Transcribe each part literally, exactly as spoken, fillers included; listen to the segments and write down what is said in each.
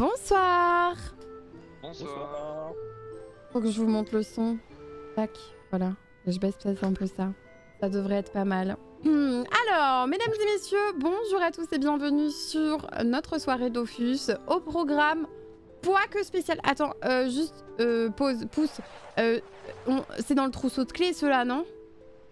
Bonsoir. Bonsoir. Faut que je vous montre le son. Tac, voilà. Je baisse peut-être un peu ça. Ça devrait être pas mal. Hmm. Alors, mesdames et messieurs, bonjour à tous et bienvenue sur notre soirée Dofus. Au programme, Pwak spécial. Attends, euh, juste euh, pause, pouce. Euh, c'est dans le trousseau de clés, ceux-là, non?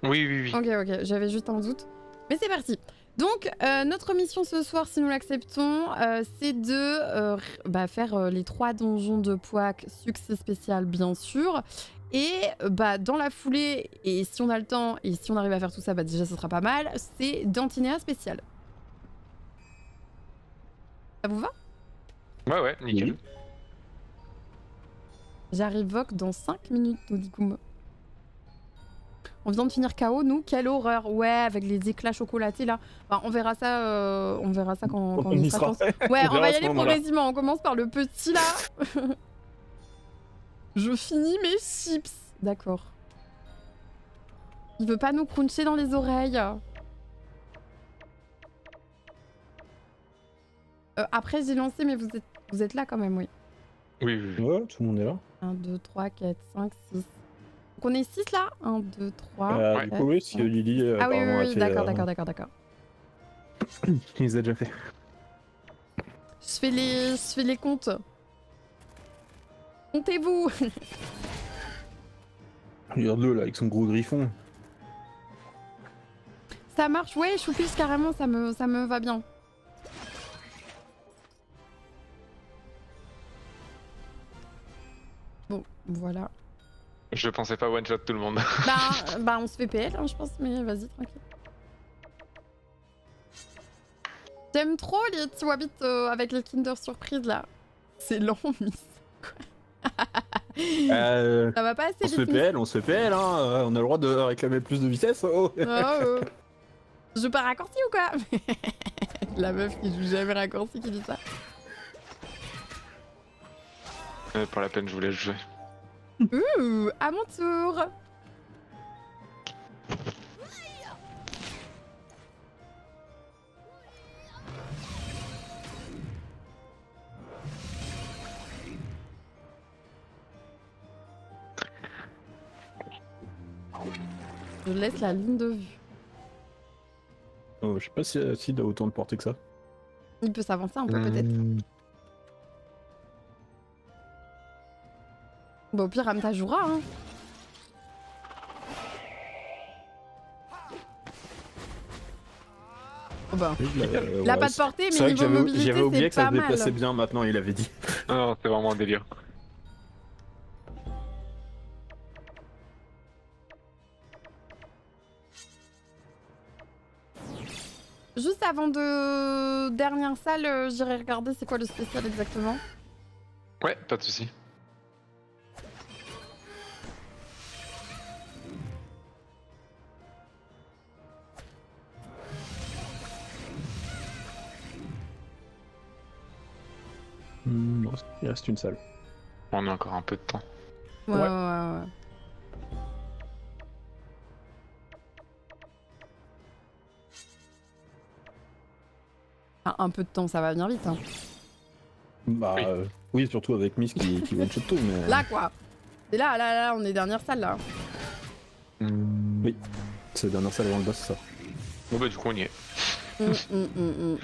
Oui, oui, oui. Ok, ok, j'avais juste un doute. Mais c'est parti. Donc, euh, notre mission ce soir, si nous l'acceptons, euh, c'est de euh, bah, faire euh, les trois donjons de Pwak, succès spécial bien sûr, et bah, dans la foulée, et si on a le temps, et si on arrive à faire tout ça, bah, déjà ce sera pas mal, c'est d'Antinéa spécial. Ça vous va? Ouais, ouais, nickel. Oui. J'arrive voc dans cinq minutes, nous dit Goom. On vient de finir K O, nous, quelle horreur. Ouais, avec les éclats chocolatés là. Enfin, on verra ça, euh, on verra ça quand, quand on, on y sera. sera. Ouais, on, on va y aller progressivement. Là. On commence par le petit là. Je finis mes chips. D'accord. Il veut pas nous cruncher dans les oreilles. Euh, après, j'ai lancé, mais vous êtes, vous êtes là quand même, oui. Oui, oui, oui. Ouais, tout le monde est là. un, deux, trois, quatre, cinq, six. Donc on est six là, un, deux, trois. Euh, du coup, oui, parce que Lily. Euh, ah oui, oui, oui, d'accord, d'accord, d'accord, d'accord. Il les a déjà fait. Je fais les, je fais les comptes. Comptez-vous. Regarde-le là, avec son gros griffon. Ça marche, ouais, je choupisse carrément, ça me, ça me va bien. Bon, voilà. Je pensais pas one shot tout le monde. Bah, bah on se fait P L hein, je pense, mais vas-y tranquille. J'aime trop les petits wabbits euh, avec les Kinder Surprise là. C'est lent Miss. euh, Ça va pas assez vite. On se fait P L, on se fait P L hein, euh, on a le droit de réclamer plus de vitesse. Oh. Oh, oh. Je veux pas raccourci ou quoi? La meuf qui joue jamais raccourci qui dit ça. Euh, pour la peine je voulais jouer. Ouh, à mon tour. Je laisse la ligne de vue. Oh, je sais pas si Acid a autant de portée que ça. Il peut s'avancer un peu mmh. peut-être. Bah au pire Amta jouera hein. Oh bah. Il euh, a ouais, pas de portée mais niveau mobilité c'est pas mal. J'avais oublié que ça se déplaçait bien maintenant il avait dit. Non, c'est vraiment un délire. Juste avant de... dernière salle, j'irai regarder c'est quoi le spécial exactement. Ouais, pas de soucis. Il reste une salle. On a encore un peu de temps. Ouais, ouais, ouais. ouais. Ah, un peu de temps, ça va bien vite. Hein. Bah oui. Euh, oui, surtout avec Miss qui, qui one-shot tout. Mais... Là quoi. C'est là, là, là, on est dernière salle là. Mmh, oui, c'est dernière salle avant le boss, ça. Bon bah du coup on y est. Mmh, mmh, mmh, mmh.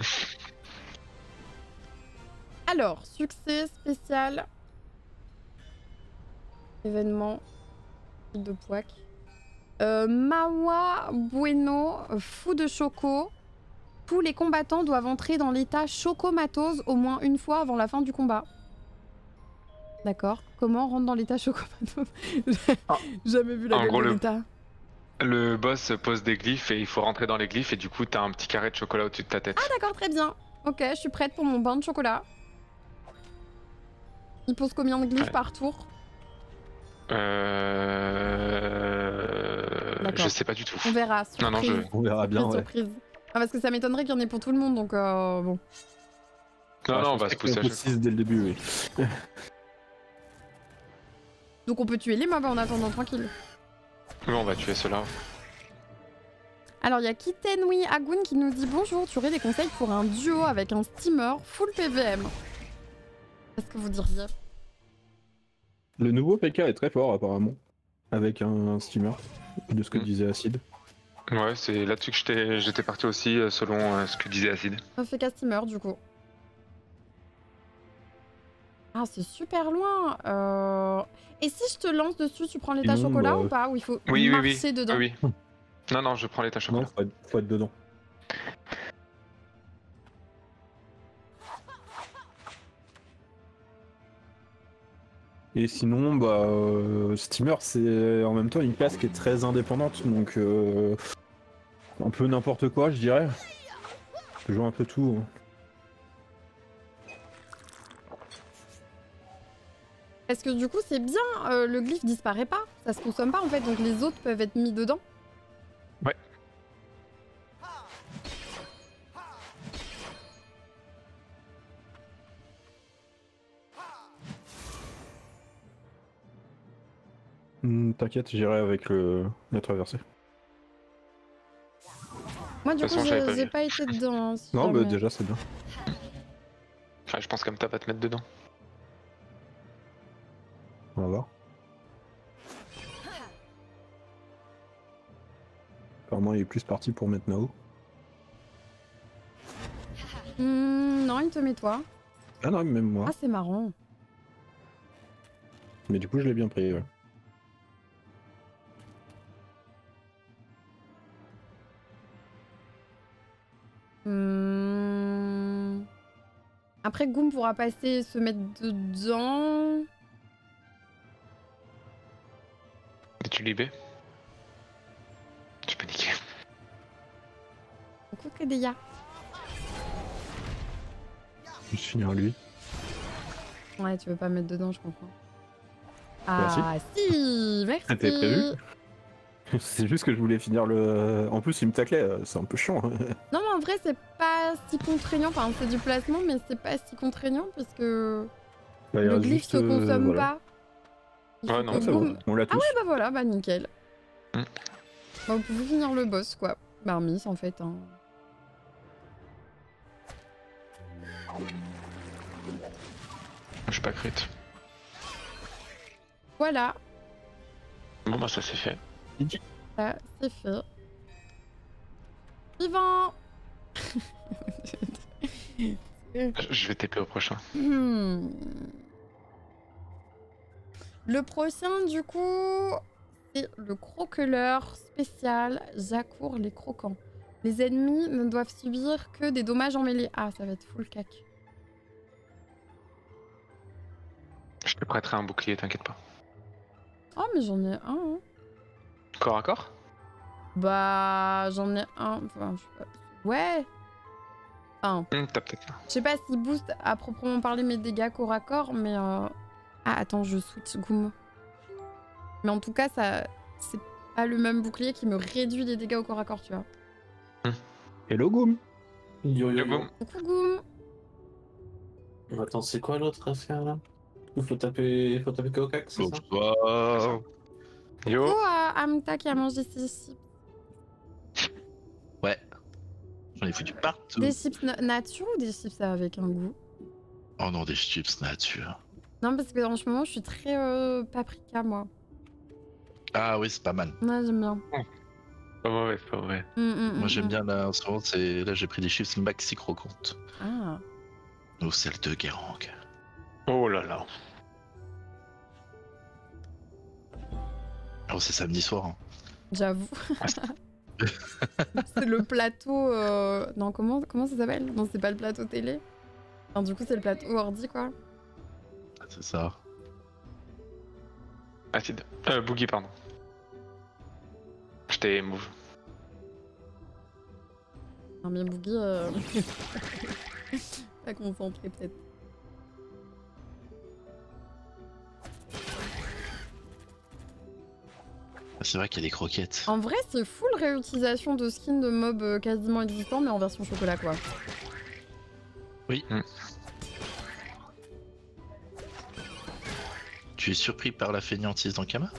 Alors, succès spécial, événement de Pwak, euh, Mawa Bueno, fou de Choco, tous les combattants doivent entrer dans l'état chocomatose au moins une fois avant la fin du combat. D'accord, comment on rentre dans l'état chocomatose? J'ai ah. jamais vu la gueule de l'état. Le boss pose des glyphes et il faut rentrer dans les glyphes et du coup t'as un petit carré de chocolat au-dessus de ta tête. Ah d'accord, très bien. Ok, je suis prête pour mon bain de chocolat. Il pose combien de glyphes ouais. par tour? Euh... Je sais pas du tout. On verra. Surprise. Non, non, je... on verra bien. Ouais. Ah, parce que ça m'étonnerait qu'il y en ait pour tout le monde, donc euh, bon. Non, ouais, non, on va se pousser à six dès le début, oui. Donc on peut tuer les mobs en attendant, tranquille. Oui, on va tuer ceux-là. Alors il y a Kitenui Agun qui nous dit bonjour, tu aurais des conseils pour un duo avec un steamer full P V M? Qu'est-ce que vous diriez? Le nouveau P K est très fort apparemment, avec un streamer, de ce que mmh. disait Acid. Ouais, c'est là-dessus que j'étais parti aussi, selon euh, ce que disait Acid. Un P K streamer du coup. Ah, c'est super loin. Euh... Et si je te lance dessus, tu prends les tâches chocolat bah... ou pas? Ou il faut oui, marcher oui, oui. dedans? Oui, oui. Non, non, je prends les tâches chocolat. Non, faut être dedans. Et sinon, bah, euh, Steamer, c'est en même temps une classe qui est très indépendante, donc euh, un peu n'importe quoi, je dirais. Je joue un peu tout. Hein. Parce que du coup, c'est bien, euh, le glyphe disparaît pas, ça se consomme pas en fait, donc les autres peuvent être mis dedans. Ouais. T'inquiète, j'irai avec le... la traversée. Moi du coup j'ai pas été dedans. Hein, si non jamais. Bah déjà c'est bien. Enfin, je pense qu'Amta va te mettre dedans. On va voir. Apparemment il est plus parti pour mettre Nao. Mmh, non il te met toi. Ah non même moi. Ah c'est marrant. Mais du coup je l'ai bien pris. Ouais. Hum... Après Goom pourra passer se mettre dedans. Es-tu libé? Tu peux niquer. Beaucoup de dégâts. Je vais finir lui. Ouais, tu veux pas mettre dedans, je comprends. Merci. Ah si, merci. C'était prévu. C'est juste que je voulais finir le... En plus il me taclait, c'est un peu chiant. Non mais en vrai c'est pas si contraignant, enfin c'est du placement mais c'est pas si contraignant parce que bah, le glyphe juste... se consomme voilà. pas. Ouais non c'est bon, on l'a tous. Ah ouais bah voilà, bah nickel. Mmh. Bah, vous pouvez finir le boss quoi, bah Miss en fait. Hein. Je suis pas crit. Voilà. Bon bah ça c'est fait. Ça, c'est fait. Vivant. Je vais T P au prochain. Hmm. Le prochain, du coup, c'est le croqueleur spécial. J'accours les croquants. Les ennemis ne doivent subir que des dommages en mêlée. Ah, ça va être full cac. Je te prêterai un bouclier, t'inquiète pas. Oh, mais j'en ai un, hein. Corps à corps? Bah j'en ai un, enfin je sais pas. Ouais. Enfin. Mmh, t'as peut-être un. Je sais pas s'il booste à proprement parler mes dégâts corps à corps, mais euh... ah attends je switch Goom. Mais en tout cas ça c'est pas le même bouclier qui me réduit les dégâts au corps à corps tu vois. Mmh. Hello Goom. Yo yo Goom. Coucou Goom. Attends c'est quoi l'autre affaire là? Faut taper, faut taper au cac, c'est ça? Wow. Yo. Oh, uh, Amta qui a mangé ses chips. Ouais. J'en ai foutu partout. Des chips na nature ou des chips avec un goût? Oh non, des chips nature. Non, parce que en ce moment, je suis très euh, paprika, moi. Ah oui, c'est pas mal. Moi, ouais, j'aime bien. Pas mauvais, pas mauvais. Moi, j'aime bien, là, en ce moment, c'est... Là, j'ai pris des chips maxi croquantes. Ah. Ou celles de Guérang. Oh là là. Oh, c'est samedi soir. Hein. J'avoue. C'est le plateau... Euh... Non, comment, comment ça s'appelle? Non, c'est pas le plateau télé. Enfin, du coup, c'est le plateau ordi, quoi. Ah, c'est ça. Acide. Euh, Boogie, pardon. Je t'ai move. Non, mais Boogie... Euh... pas concentré, peut-être. C'est vrai qu'il y a des croquettes. En vrai, c'est full réutilisation de skins de mobs quasiment existants, mais en version chocolat, quoi. Oui. Mmh. Tu es surpris par la fainéantise d'Ankama?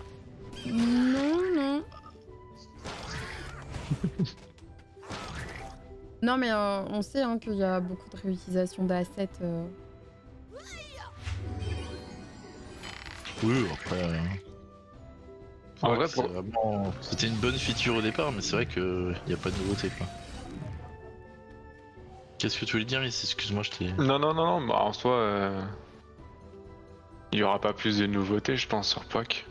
Non, non. Non, mais euh, on sait hein, qu'il y a beaucoup de réutilisation d'assets. Euh... eux après. Euh... En ouais, vrai, c'était vraiment... une bonne feature au départ, mais c'est vrai que y a pas de nouveauté quoi. Qu'est-ce que tu voulais dire, Miss? Excuse-moi, je t'ai. Non, non, non, non, bah en soi. Euh... Il y aura pas plus de nouveautés, je pense, sur Pwak.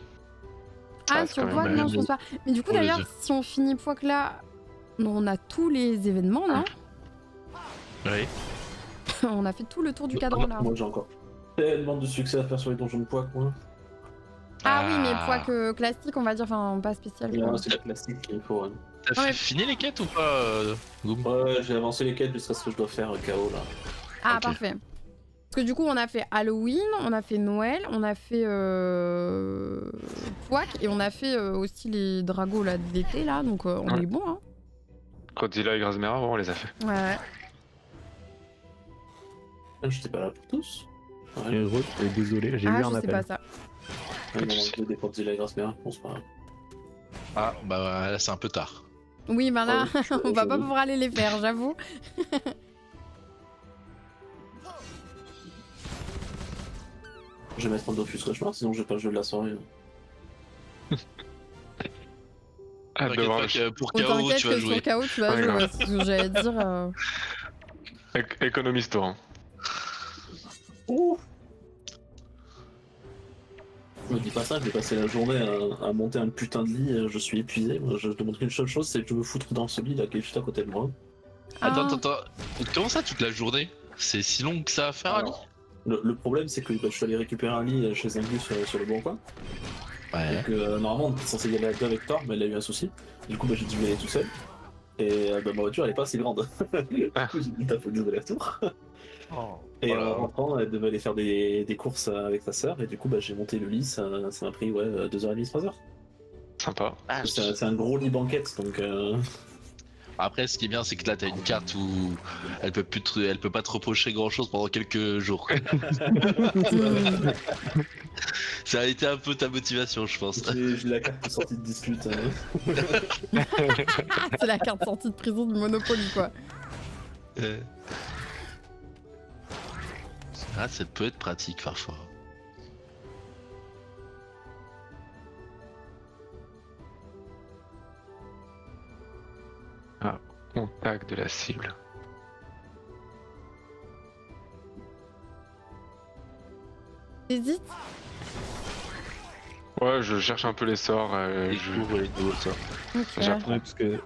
Ah, ah sur Pwak, non, je pense pas. Mais du coup, oh, d'ailleurs, si on finit Pwak là, on a tous les événements là. Oui. On a fait tout le tour du cadran là. Moi, j'ai encore tellement de succès à faire sur les donjons de Pwak, moi. Ah, ah oui, mais Pwak euh, classique, on va dire, enfin, pas spécial. Non, c'est la classique qu'il faut. T'as ouais. fini les quêtes ou pas euh... Ouais, j'ai avancé les quêtes jusqu'à ce que je dois faire K O là. Ah, okay. Parfait. Parce que du coup, on a fait Halloween, on a fait Noël, on a fait euh... Pwak et on a fait euh, aussi les dragos là d'été là, donc euh, on ouais. est bon. Hein. Godzilla et Grasmera, on les a fait. Ouais. ouais. J'étais pas là pour tous. Ouais, gros, désolé, j'ai ah, eu un appel. Ah, je sais pas ça. Ouais, non, des Godzilla et Grasmera, je pense pas. Ah, bah là c'est un peu tard. Oui, bah là, oh, oui, on va pas pouvoir aller les faire, j'avoue. Je vais mettre un Dofus Rushmore, sinon je vais pas le jeu de la soirée. Ah, que pour K O, tu vas jouer. Pour K O, tu vas ouais, jouer, ouais, c'est ce que j'allais dire. Euh... Économiste torrent. Ouh. Je me dis pas ça, j'ai passé la journée à, à monter un putain de lit, je suis épuisé. Moi, je te montre une seule chose, c'est que je veux foutre dans ce lit là qui est juste à côté de moi. Ah. Attends, attends, attends. Comment ça toute la journée? C'est si long que ça à faire alors, un lit? Le, le problème c'est que bah, je suis allé récupérer un lit chez un gus sur, sur le bon coin. Ouais. Donc euh, normalement on était censé y aller avec Thor, mais elle a eu un souci. Du coup bah, j'ai dû y aller tout seul. Et euh, bah, ma voiture elle est pas assez grande. Du coup j'ai dû taper des allers-retours. Oh, et voilà. En rentrant elle devait aller faire des, des courses avec sa sœur. Et du coup bah, j'ai monté le lit, ça m'a pris ouais, deux heures trente, trois heures. Sympa. Ah, c'est un gros lit banquette donc... Euh... Après, ce qui est bien, c'est que là, t'as une carte où elle peut plus, te... elle peut pas te reprocher grand-chose pendant quelques jours. Ça a été un peu ta motivation, je pense. J'ai la carte de sortie de dispute. Hein. C'est la carte sortie de prison du Monopoly, quoi. Euh... Ah, ça peut être pratique parfois. On tag de la cible. Hésite. Ouais, je cherche un peu les sorts. Euh, je ouvre les nouveaux sorts. Okay. J'apprends parce que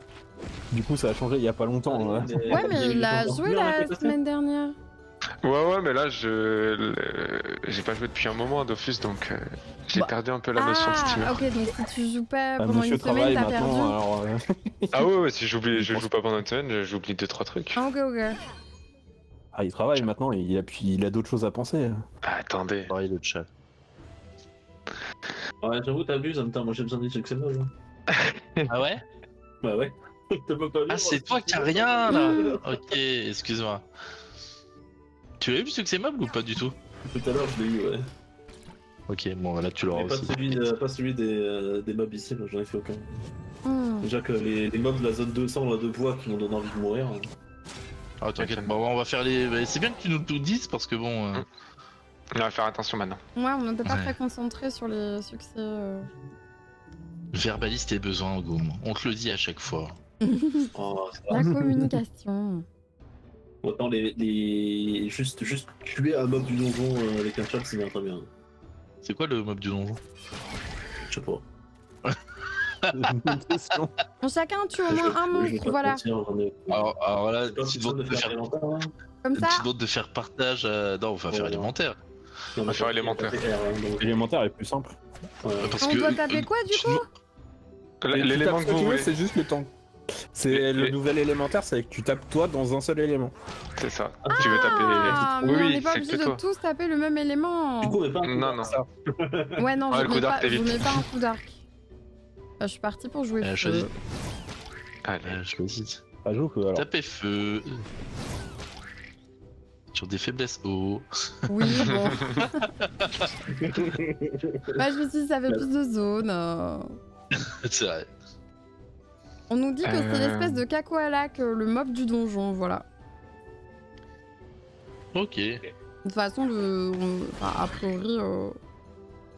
du coup ça a changé il y a pas longtemps. Ouais, ouais, ouais mais il a joué la semaine dernière. Ouais, ouais, mais là je j'ai pas joué depuis un moment à Dofus donc euh, j'ai bah. perdu un peu la notion ah, de streamer. Ah, ok, donc si tu joues pas bah, pendant une semaine, t'as perdu. Alors, euh... ah, ouais, ouais, si j'oublie, je joue pas pendant une semaine, j'oublie deux trois trucs. Ah, ok, ok. Ah, il travaille maintenant, il a, il a d'autres choses à penser. Ah, attendez. Ah, il le chat. Ouais, j'avoue, t'abuses en même temps, moi j'ai besoin des trucs, c'est moi. Ah, ouais. Bah, ouais. Ah, c'est toi qui as rien là. Ok, excuse-moi. Tu l'as eu ce que c'est meuble ou pas du tout? Tout à l'heure je l'ai eu ouais. Ok bon là tu l'auras aussi. Pas celui, euh, pas celui des, euh, des mobs ici, j'en ai fait aucun. Mmh. Déjà que les, les mobs de la zone deux cents là, de bois qui m'ont donné envie de mourir. Hein. Ah t'inquiète, bon, on va faire les... C'est bien que tu nous le dises parce que bon... Euh... On va faire attention maintenant. Ouais on ne peut pas ouais. très concentrer sur les succès... Euh... Verbalise tes besoins Goom, on te le dit à chaque fois. Oh, la communication. Autant les, les... Juste, juste tuer un mob du donjon euh, avec un chat, c'est bien très bien. C'est quoi le mob du donjon? Je sais pas. On chacun tue au moins un monstre, voilà. Alors, alors là, petite bande de, de faire... Comme ça petite bande de faire partage... Euh... Non, on va ouais, faire ouais. élémentaire. On va faire élémentaire. Élémentaire est plus simple. Ouais. Parce on que... doit taper quoi du coup? L'élément que vous voulez, c'est juste le temps. C'est le nouvel élémentaire, c'est que tu tapes toi dans un seul élément. C'est ça. Ah, tu veux taper. Les... Oui, on n'est pas obligé de toi. tous taper le même élément. Du coup, mais pas. Non, non. Ça. Ouais, non. Ah, je mets pas, pas un coup d'arc. Bah, je suis parti pour jouer. Euh, feu. Allez, je hésite. Pas jouer quoi alors. Taper feu. Sur des faiblesses haut. Oui, bon. Bah, je me suis dit, ça fait plus de zones. Euh... C'est vrai. On nous dit que euh... c'est l'espèce de Kakoalak, le mob du donjon, voilà. Ok. De toute façon, le... a priori, euh...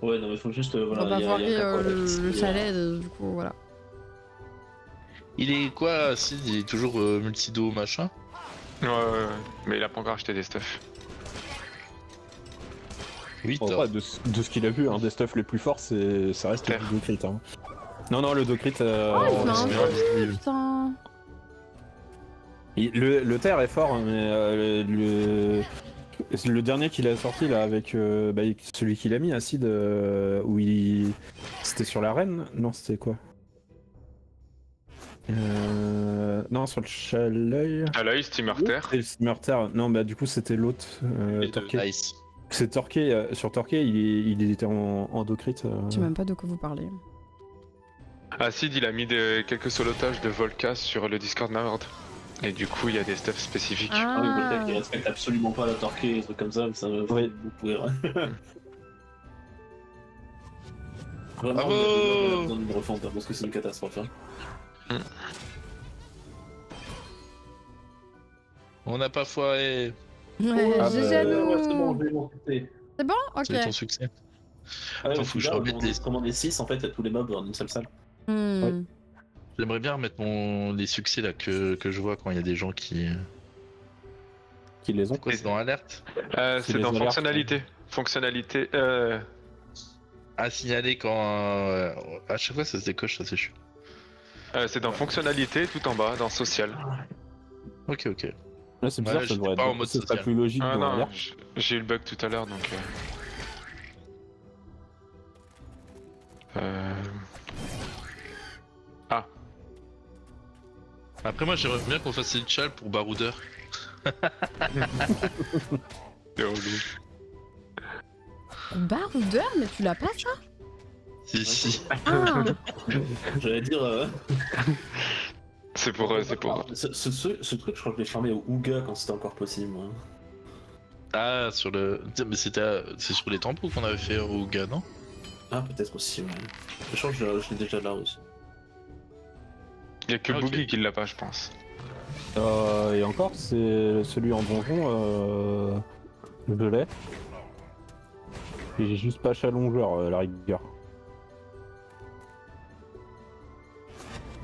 Ouais, non, mais faut juste. Euh, voilà, on va pas foirer euh, le chalet, euh, du coup, voilà. Il est quoi, Sid? Il est toujours euh, multi-do machin? Ouais, ouais, ouais, mais il a pas encore acheté des stuffs. Oui, oh, pas, de, de ce qu'il a vu, un hein, des stuffs les plus forts, c'est ça reste le do crit. Hein. Non, non, le do crit. Euh, oh, il en fait, putain. Il, le, le terre est fort, mais euh, le. Le dernier qu'il a sorti là avec euh, bah, celui qu'il a mis Acid euh, où il c'était sur l'arène non c'était quoi euh... non sur le chalet à l'œil steamer terre et steamer terre non bah du coup c'était l'autre euh, Torquay c'est Torquay euh, sur Torquay il, il était en, en docrit euh... je sais même pas de quoi vous parlez. Acid il a mis des, quelques solotages de Volca sur le Discord Nord. Et du coup, il y a des stuffs spécifiques. Ah, ah oui, peut-être qu'ils respectent absolument pas la torquée et des trucs comme ça, mais ça me ferait beaucoup rire. Vraiment, on a besoin de me refondre parce que c'est une catastrophe. Hein. On n'a pas foiré. Ouais, ah j'ai bah... jaloux. Ouais, c'est bon, je vais m'occuper. C'est bon, ok. C'est ton succès. Ah ouais, t'en fous, je remets des... Comme on est six, en fait, il y a tous les mobs dans une seule salle. Mm. Ouais. J'aimerais bien remettre mon... les succès là que, que je vois quand il y a des gens qui. Qui les ont. C'est dans alerte euh, C'est dans fonctionnalité. Alerte. Fonctionnalité. Euh... À signaler quand. Euh... À chaque fois ça se décoche, ça c'est chaud. Euh, c'est dans fonctionnalité tout en bas, dans social. Ok, ok. Là c'est bizarre, ouais, ça devrait être. Pas en mode social. C'est pas plus logique. Ah, non, j'ai eu le bug tout à l'heure donc. Euh. euh... Après moi j'aimerais bien qu'on fasse une chale pour baroudeur. C'est relou. Baroudeur mais tu l'as pas ça? Si si. Ah. J'allais dire... Euh... C'est pour... Euh, c'est pour... Ce, ce, ce truc je crois que je l'ai fermé au Ouga quand c'était encore possible. Hein. Ah sur le... Mais c'était... C'est sur les tampons qu'on avait fait au Ouga non? Ah peut-être aussi ouais. Je crois que je, je l'ai déjà là aussi. Il y a que okay. Boogie qui l'a pas, je pense. Euh, et encore, c'est celui en donjon, euh, je l'ai. Et j'ai juste pas challongeur, euh, la rigueur.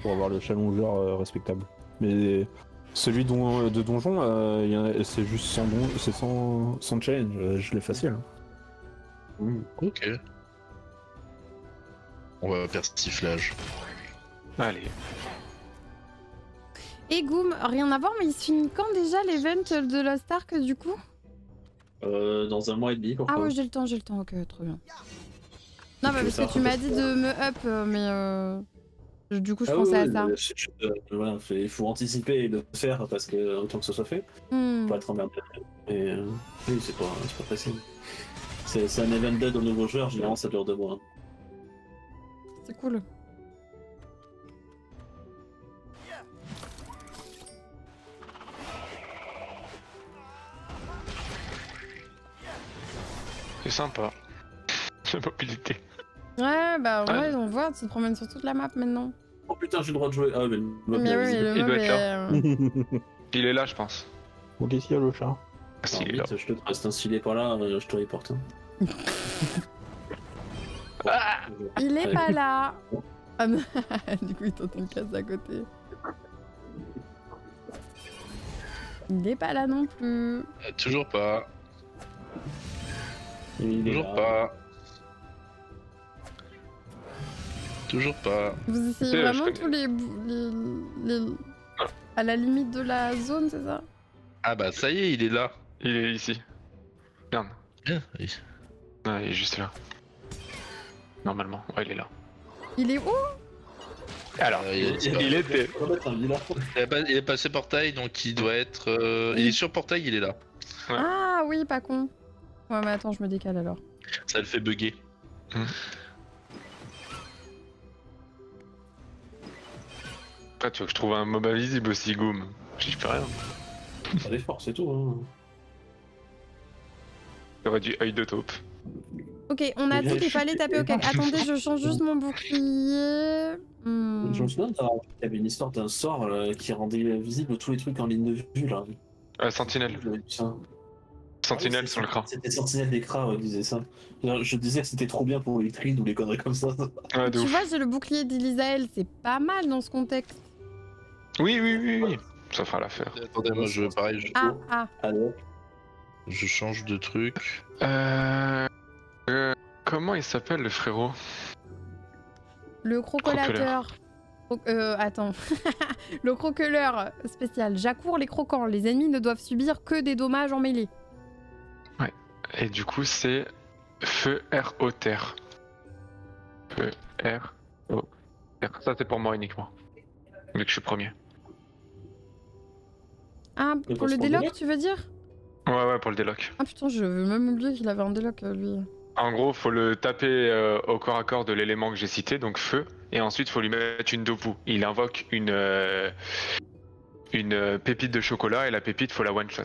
Pour avoir le challongeur euh, respectable. Mais celui don, euh, de donjon, euh, c'est juste sans, don, sans, sans challenge, euh, je l'ai facile. Mmh. Ok. On va faire persiflage. Allez. Et Goom, rien à voir, mais il se finit quand déjà l'event de Lost Ark du coup? Euh, dans un mois et demi, pourquoi? Ah ouais, j'ai le temps, j'ai le temps, ok, trop bien. Non, bah parce que tu m'as dit de me up, mais euh... du coup je ah pensais oui, à oui, ça. Euh, voilà, il faut anticiper et le faire, parce que autant que ce soit fait, hmm. Faut pas être emmerdé. Mais euh, oui, c'est pas, pas facile. C'est un event d'aide aux nouveaux joueurs, généralement ça dure deux mois. C'est cool. C'est sympa, la mobilité. Ouais, bah ouais, ouais. On voit, tu te promènes sur toute la map maintenant. Oh putain, j'ai le droit de jouer. Ah, mais, mais, mais oui, le il doit être là. Euh... Il est là, je pense. Ok, s'il y a le chat. Ah, si, il est là. Je te reste s'il est pas là, je te reporte. Ah il est pas là. Ah, non. Du coup, il t'entend le casse à côté. Il est pas là non plus. Euh, toujours pas. Toujours pas. Toujours pas. Vous essayez vraiment tous les, les, les, les... à la limite de la zone, c'est ça? Ah bah ça y est, il est là. Il est ici. Merde. Bien, oui. Ah, il est juste là. Normalement, ouais, il est là. Il est où? Alors, euh, il, il, il était... Il est passé portail, donc il doit être... Euh... Il est sur portail, il est là. Ouais. Ah oui, pas con. Ouais mais attends je me décale alors. Ça le fait bugger. Mmh. Après tu vois que je trouve un mob invisible aussi Goom. J'y fais rien. Pas d'effort c'est tout hein. J'aurais du œil de taupe. Ok on a tout qu'il fallait taper au cac. Attendez je change juste mon bouclier. Hmm. Je me souviens il y avait une histoire d'un sort euh, qui rendait visible tous les trucs en ligne de vue là. Euh, sentinelle. Sentinelle oui, sur le cran. C'était Sentinelle des crans, ouais, disait ça. Je disais que c'était trop bien pour les trines ou les conneries comme ça. Ouais, tu ouf. vois, le bouclier d'Elisael, c'est pas mal dans ce contexte. Oui, oui, oui, oui. Ça fera l'affaire. Attendez, moi je. Pareil, je. Ah, ah. Alors, je change de truc. Euh. euh... Comment il s'appelle le frérot? Le crocolateur. Croc euh, attends. Le croqueleur spécial. J'accours les croquants. Les ennemis ne doivent subir que des dommages en mêlée. Ouais. Et du coup, c'est feu R O terre. Feu R O terre. Ça, c'est pour moi uniquement. Vu que je suis premier. Ah, pour le déloc, tu veux dire? Ouais, ouais, pour le déloc. Ah putain, je veux même oublier qu'il avait un déloc, lui. En gros, faut le taper euh, au corps à corps de l'élément que j'ai cité, donc feu, et ensuite faut lui mettre une dopu. Il invoque une euh, une euh, pépite de chocolat et la pépite faut la one shot.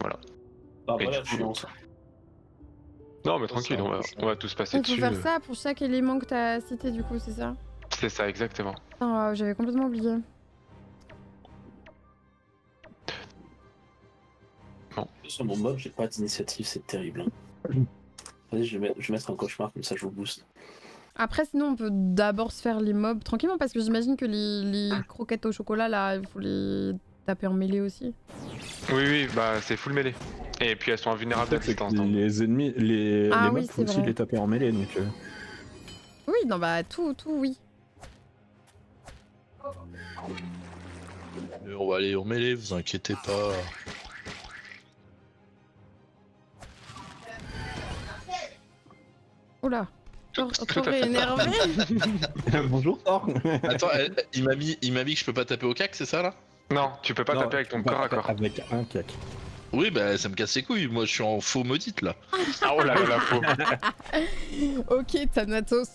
Voilà. Ah, voilà tu... Non mais tranquille, on va, on va tout se passer dessus. Il faut faire ça pour chaque élément que t'as cité du coup, c'est ça? C'est ça, exactement. Oh, j'avais complètement oublié. Non. Sur mon mob, j'ai pas d'initiative, c'est terrible. Allez, je vais, mettre, je vais mettre un cauchemar, comme ça je vous booste. Après, sinon, on peut d'abord se faire les mobs tranquillement, parce que j'imagine que les, les croquettes au chocolat, là, il faut les taper en mêlée aussi. Oui, oui, bah c'est full mêlée. Et puis elles sont invulnérables d'existence. Les, les ennemis, les, ah, les mobs, oui, faut aussi vrai. les taper en mêlée, donc. Euh... Oui, non, bah tout, tout, oui. On va aller en mêlée, vous inquiétez pas. Oula, t'aurais énervé. Bonjour. Attends, il m'a mis, mis que je peux pas taper au cac, c'est ça là? Non, tu peux pas non, taper avec ton corps à corps. Avec un cac. Oui, bah ça me casse les couilles, moi je suis en faux maudite là. Ah oh là là, la faux. Ok, Thanatos.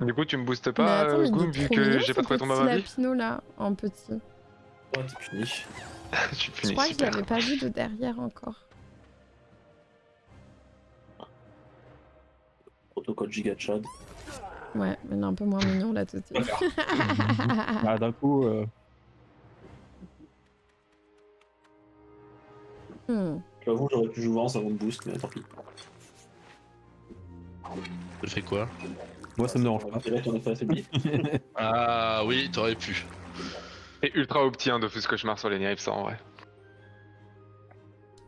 Du coup, tu me boostes pas, attends, Goom, vu que j'ai pas trouvé ton baba. Lapino là, en petit. Ouais, t'es puni. Je crois que je l'avais pas vu de derrière encore. Protocole giga chad. Ouais, mais il est un peu moins mignon là tout de suite. Ah, d'un coup. Euh... Hmm. J'avoue, j'aurais pu jouer en avant de boost, mais tant pis. Je fais quoi? Moi, ça me dérange pas. Ah oui, t'aurais pu. Et ultra opti hein, de Dofus Cauchemar sur les nirip ça en vrai.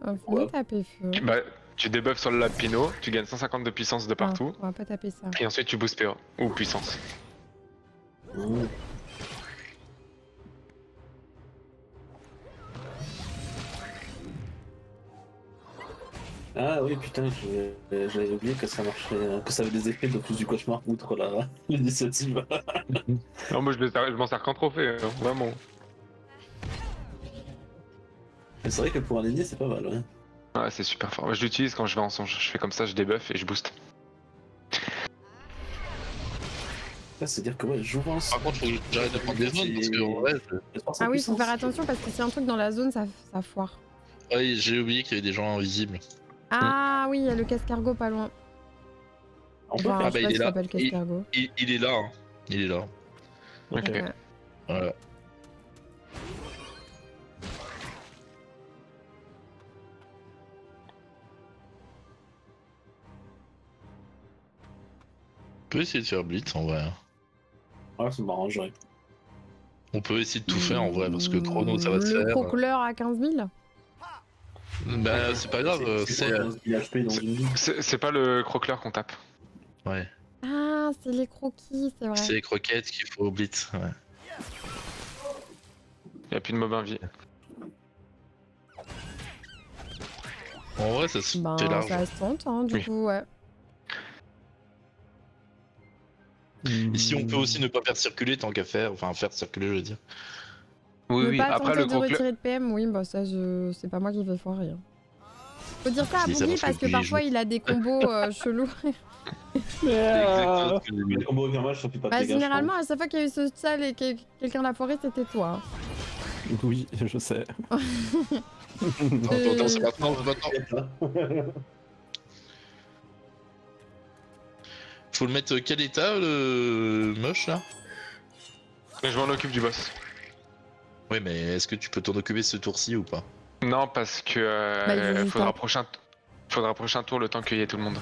On oh, ouais. taper feu. Bah, tu débuffes sur le lapino, tu gagnes cent cinquante de puissance de partout. Non, on va pas taper ça. Et ensuite tu boostes P O ou puissance. Ouh. Ah oui putain, j'avais oublié que ça marchait, que ça avait des effets de plus du cauchemar outre la l'initiative. Non moi je m'en sers qu'en trophée, hein, vraiment. C'est vrai que pour un ailier c'est pas mal ouais. Ouais c'est super fort, moi je l'utilise quand je vais en songe, je fais comme ça, je débuffe et je booste. Ça c'est à dire que ouais je joue en songe. Par contre faut que j'arrête de prendre des zones parce que en vrai je... Ah oui faut faire attention parce que si un truc dans la zone ça, ça foire. Oui j'ai oublié qu'il y avait des gens invisibles. Ah oui, il y a le casse-cargo pas loin. Enfin, ah bah il est, là. Il, il, il est là. Hein. Il est là. Ok. Ouais. Voilà. On peut essayer de faire blitz en vrai. Ouais, ça m'arrangerait. On peut essayer de tout faire en vrai parce que chrono ça va se faire. Le procureur à quinze mille? Bah c'est pas grave, c'est... C'est pas le croqueleur qu'on tape. Ouais. Ah c'est les croquis, c'est vrai. C'est les croquettes qu'il faut au blitz, ouais. Y'a plus de mob invisible. En vrai ça se ben, fait large. Ça se tente hein, du oui. coup, ouais. Ici on peut aussi ne pas faire circuler tant qu'à faire, enfin faire circuler je veux dire. Oui, oui. Après le gros de P M, oui, bah ça, je... c'est pas moi qui vais foirer. Hein. Faut dire ça à Boogie parce que parfois il a des combos euh, chelous. euh... Les combos normal, ça fait pas de bah, dégâts, généralement, à chaque fois qu'il y a eu ce sale et que quelqu'un l'a foiré, c'était toi. Hein. Oui, je sais. Attends, c'est maintenant, maintenant. Faut le mettre quel état, le moche là? Mais je m'en occupe du boss. Oui, mais est-ce que tu peux t'en occuper ce tour-ci ou pas? Non, parce que euh, bah, faudra, prochain faudra prochain tour le temps qu'il y ait tout le monde.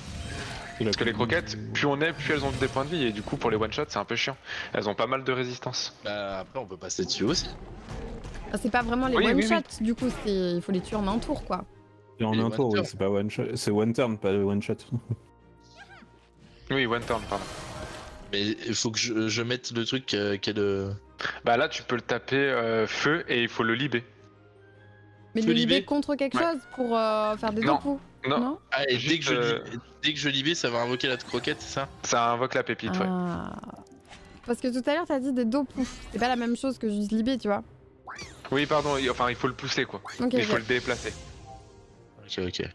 Parce que les croquettes, plus on est, plus elles ont des points de vie, et du coup pour les one-shots c'est un peu chiant. Elles ont pas mal de résistance. Bah après on peut passer dessus aussi. C'est pas vraiment les oui, one-shots, oui, oui. Du coup il faut les tuer en un tour quoi. Et en et un tour, oui, c'est pas one-shot, c'est one-turn, pas one-shot. Oui, one-turn, pardon. Mais il faut que je, je mette le truc euh, qu'elle... Euh... Bah là tu peux le taper euh, feu et il faut le libérer. Mais le libérer contre quelque ouais. chose pour euh, faire des deux coups. Non. non ah, et dès, que je, euh... dès que je libère, ça va invoquer la croquette, c'est ça? Ça invoque la pépite, ah. ouais. Parce que tout à l'heure, t'as dit des dos pouf. C'est pas la même chose que juste libérer, tu vois. Oui, pardon, enfin, il faut le pousser, quoi. Okay, Mais il faut le déplacer. Ok, ok.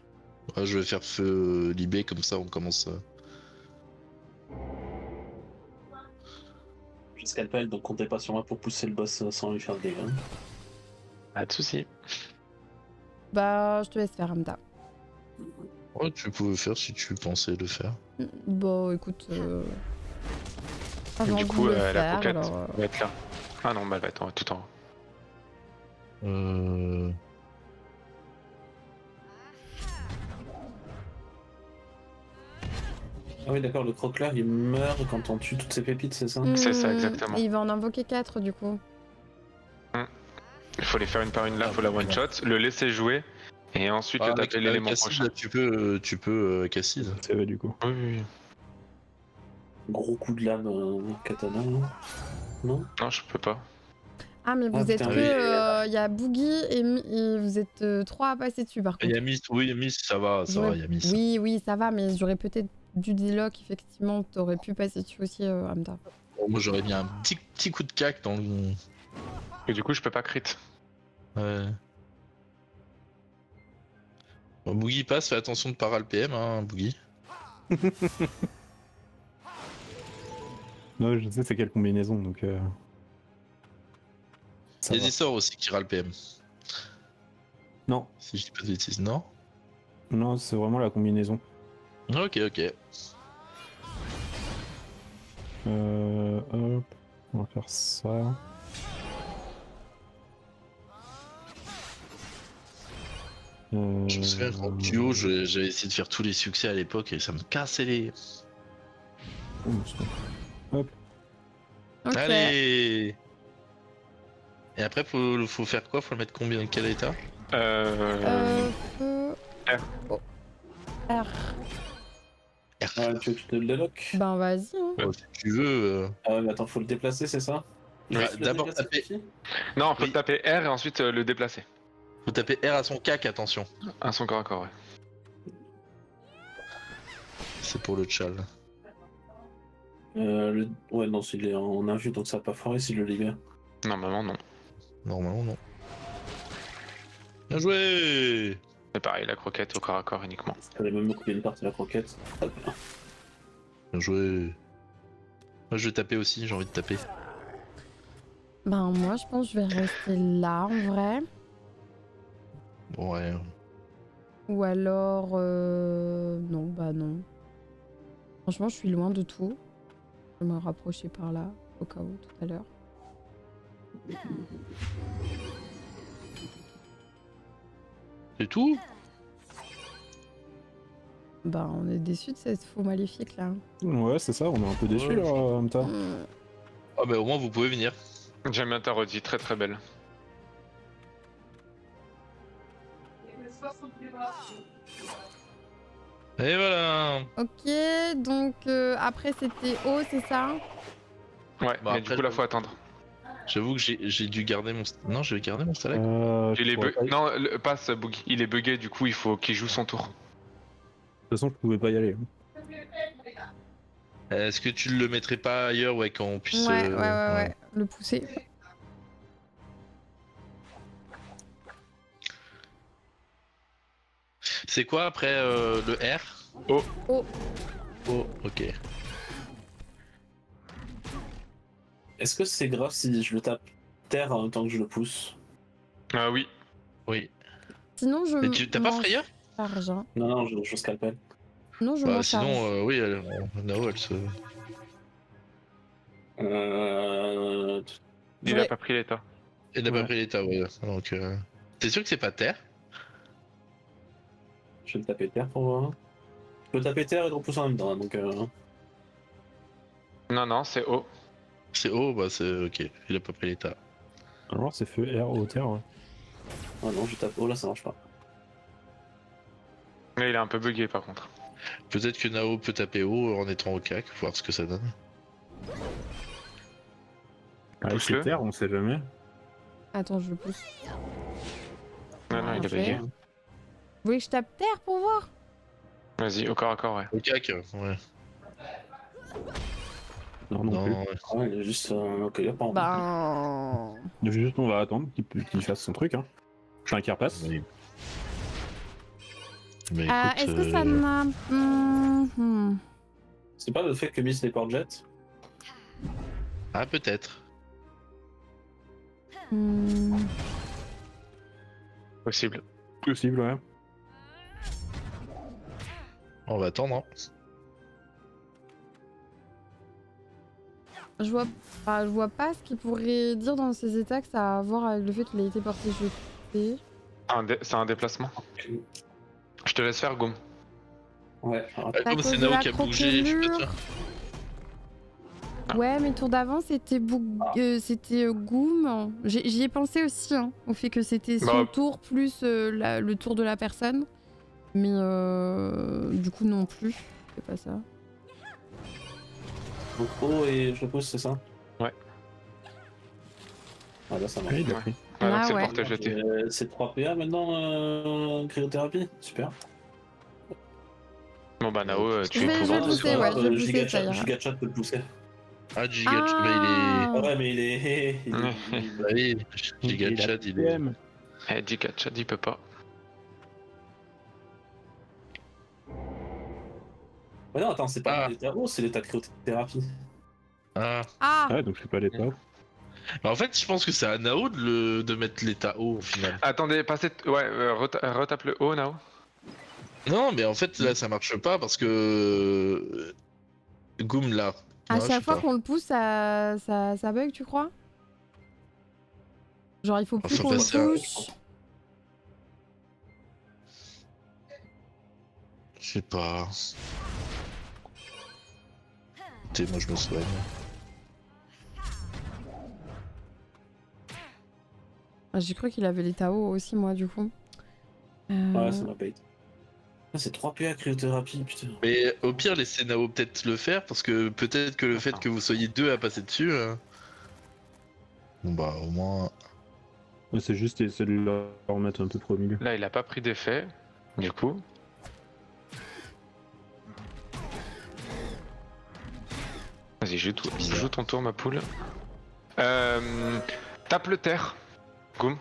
Ouais, je vais faire feu libé, comme ça, on commence. Euh... Je scalpel, donc comptez pas sur moi pour pousser le boss sans lui faire des dégâts. Pas de soucis. Bah, je te laisse faire, Amta. Ouais, tu pouvais faire si tu pensais le faire. Bon, écoute. Euh... Du coup, euh, la croquette alors... va être là. Ah non, bah, elle va être en... tout en haut. Euh... Ah oui, d'accord, le croqueleur il meurt quand on tue toutes ses pépites, c'est ça? mmh, C'est ça, exactement. Et il va en invoquer quatre du coup. Mmh. Il faut les faire une par une là, il ah, faut la one-shot, ouais. le laisser jouer. Et ensuite, ah, avec, l'élément prochain. Là, tu peux, tu peux euh, Cassid. Ça va du coup. Oui, oui, oui. Gros coup de lame, euh, katana, non? Non, non, je peux pas. Ah, mais vous ah, êtes putain, que. Il oui. euh, y a Boogie et, et vous êtes euh, trois à passer dessus par contre. Il y a Miss, oui, Miss, ça va, ça ouais. va, il y a Miss. Oui, oui, ça va, mais j'aurais peut-être du D-Lock, effectivement, t'aurais pu passer dessus aussi, euh, Amta. Bon, moi, j'aurais mis un petit, petit coup de cac dans le. Et du coup, je peux pas crit. Ouais. Boogie passe, fais attention de para le P M, hein, Boogie. Non, je sais c'est quelle combinaison, donc... Euh... Il y a des sorts aussi qui râlent le P M. Non. Si je dis pas de bêtises, non. Non, c'est vraiment la combinaison. Ok, ok. Euh... Hop, on va faire ça... Euh... Je me souviens qu'en duo, j'avais essayé de faire tous les succès à l'époque et ça me cassait les... Hop. Okay. Allez. Et après, faut, faut faire quoi? Faut le mettre combien? Quel état? Euh... euh... R. Oh. R. R. Ah, tu veux que je te le déloque? Ben vas-y. Hein. Ouais, si tu veux... Euh... Ah ouais, mais attends, faut le déplacer, c'est ça? Ouais, d'abord taper... Non, faut oui. taper R et ensuite euh, le déplacer. Faut taper R à son cac, attention. À son corps à corps, ouais. C'est pour le tchal. Euh, le... Ouais, non, s'il est en invu, donc ça va pas foirer s'il le libère. Normalement, non. Normalement, non. Bien joué. C'est pareil, la croquette au corps à corps uniquement. Elle a même me coupé une partie de la croquette. Hop. Bien joué. Moi, je vais taper aussi, j'ai envie de taper. Ben, moi, je pense que je vais rester là, en vrai. Ouais. Ou alors... Euh... Non, bah non. Franchement, je suis loin de tout. Je vais me rapprocher par là, au cas où, tout à l'heure. C'est tout? Bah, on est déçus de cette faux maléfique, là. Ouais, c'est ça, on est un peu déçus, ouais, là, en même temps. Ah bah, au moins, vous pouvez venir. J'aime bien ta redit, très très belle. Et voilà. Ok, donc euh, après c'était haut, c'est ça? Ouais, bah mais du coup là faut attendre. J'avoue que j'ai dû garder mon... Non, j'ai gardé mon stalag. Euh, bu... Non, le... passe Boogie, il est bugué, du coup il faut qu'il joue son tour. De toute façon, je pouvais pas y aller. Est-ce que tu le mettrais pas ailleurs, ouais, quand on puisse... Ouais, euh... ouais, ouais, ouais, ouais, le pousser. C'est quoi après euh, le R? O. O. O, ok. Est-ce que c'est grave si je le tape terre en même temps que je le pousse? Ah oui. Oui. Sinon je. Mais tu t'as pas frayeur? Non, non, je, je scalpel. Non, je bah, sinon, euh, oui, elle, Nao, elle se. Euh. Il ouais. a pas pris l'état. Il a ouais. pas pris l'état, ouais. Donc, euh... t'es sûr que c'est pas terre? Je vais le taper terre pour voir. Je peux taper terre et le repousser en même temps, donc euh... Non, non, c'est haut. C'est haut, bah c'est ok. Il a pas pris l'état. Alors c'est feu, air, haut, terre, ouais. Oh non, je tape haut, là ça marche pas. Mais il est un peu bugué par contre. Peut-être que Nao peut taper haut en étant au cac, voir ce que ça donne. Avec ses terres, on sait jamais. Attends, je le pousse. Non, non, il a bugué. Vous voulez que je tape terre pour voir? Vas-y, au corps à corps, ouais. Au cac, ouais. Non, non, non plus. Ouais. Ouais, il est juste. Euh, ok, il a pas envie. Bah... Juste, on va attendre qu'il qu'il fasse son truc, hein. Enfin, qu'il repasse. Oui. Ah, euh, est-ce que ça m'a... Mm-hmm. C'est pas le fait que Miss les porte-jette? Ah, peut-être. Mm. Possible. Possible, ouais. On va attendre, hein. Je vois, bah, je vois pas ce qu'il pourrait dire dans ses états que ça a à voir avec le fait qu'il a été porté jeté. C'est un déplacement. Je te laisse faire, Goom. Ouais. Goom, c'est Nao qui a bougé, je suis pas sûr. Ouais, mais tour d'avant, c'était Goom. J'y ai pensé aussi, hein, au fait que c'était son tour plus euh, la, le tour de la personne. Mais euh, du coup, non plus. C'est pas ça. Donc haut et je le pousse, c'est ça? Ouais. Ah là ça marche. Oui, ouais. Ah, ah ouais. C'est trois P A maintenant, euh, cryothérapie. Super. Bon bah Nao, tu peux pousser. Pousser ouais, euh, Gigachat Giga peut le pousser. Ah Gigachat, ah. bah il est... Ouais mais il est... il est... bah, il... Gigachat il est... Eh Gigachat il peut pas. Mais non, attends, c'est pas ah. l'état haut, c'est l'état cryothérapie. Ah. ah Ouais, donc c'est pas l'état haut. Bah en fait, je pense que c'est à Nao de, le... de mettre l'état haut au final. Attendez, passez... Ouais, euh, retape le haut, Nao. Non, mais en fait, là, ça marche pas parce que... Goom, là. À chaque fois qu'on le pousse, ça... ça... ça bug, tu crois? Genre, il faut plus qu'on le pousse. Je sais pas... Moi je me soigne. Ah, j'ai cru qu'il avait les Tao aussi, moi du coup. Euh... Ouais, ça m'a pas été. Ah, c'est trois P A cryothérapie, putain. Mais au pire, laissez Nao peut-être le faire parce que peut-être que le fait que vous soyez deux à passer dessus. Hein... Bon, bah au moins. C'est juste essayer de le remettre un peu trop au milieu. Là, il a pas pris d'effet, du coup. Vas-y, joue, joue ton tour, ma poule. Euh, tape le terre. Goom.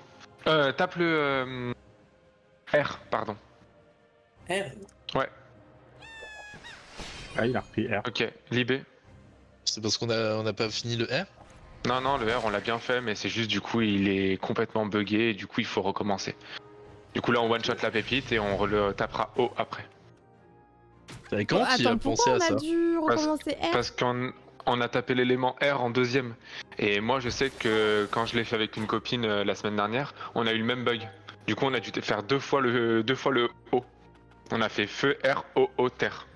Euh, tape le... Euh, R, pardon. R? Ouais. Ah, il a repris R. Ok, libé. C'est parce qu'on a, on a pas fini le R? Non, non, le R, on l'a bien fait, mais c'est juste, du coup, il est complètement buggé, et du coup, il faut recommencer. Du coup, là, on one-shot la pépite, et on le tapera haut après. Et quand oh, il attends, a pensé à ça? Parce qu'on... On a tapé l'élément R en deuxième. Et moi je sais que quand je l'ai fait avec une copine euh, la semaine dernière, on a eu le même bug. Du coup on a dû faire deux fois le deux fois le O. On a fait feu, R, O, O, terre.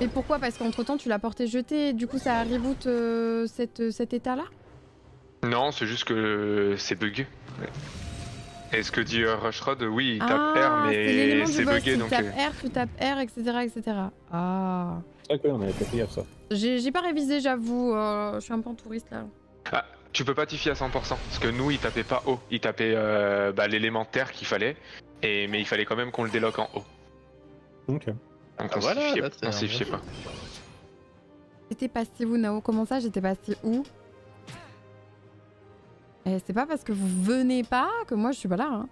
Et pourquoi? Parce qu'entre temps tu l'as porté jeté et du coup ça reboot euh, cette, cet état là? Non, c'est juste que euh, c'est bugué. Et ce que dit euh, Rushrod, oui il tape ah, R mais c'est bugué donc... Tu tapes R, tu tapes R, et cetera et cetera. Ah... Ah ouais, on avait pas payé ça. J'ai pas révisé, j'avoue, euh, je suis un peu en touriste là. Ah, tu peux pas t'y fier à cent pour cent, parce que nous, il tapait pas haut, il tapait euh, bah, l'élémentaire qu'il fallait, et, mais il fallait quand même qu'on le déloque en haut. Ok. Donc ah on voilà, s'y fiait pas. J'étais passé où, Nao? Comment ça, j'étais passé où? Eh, c'est pas parce que vous venez pas que moi je suis pas là. Hein.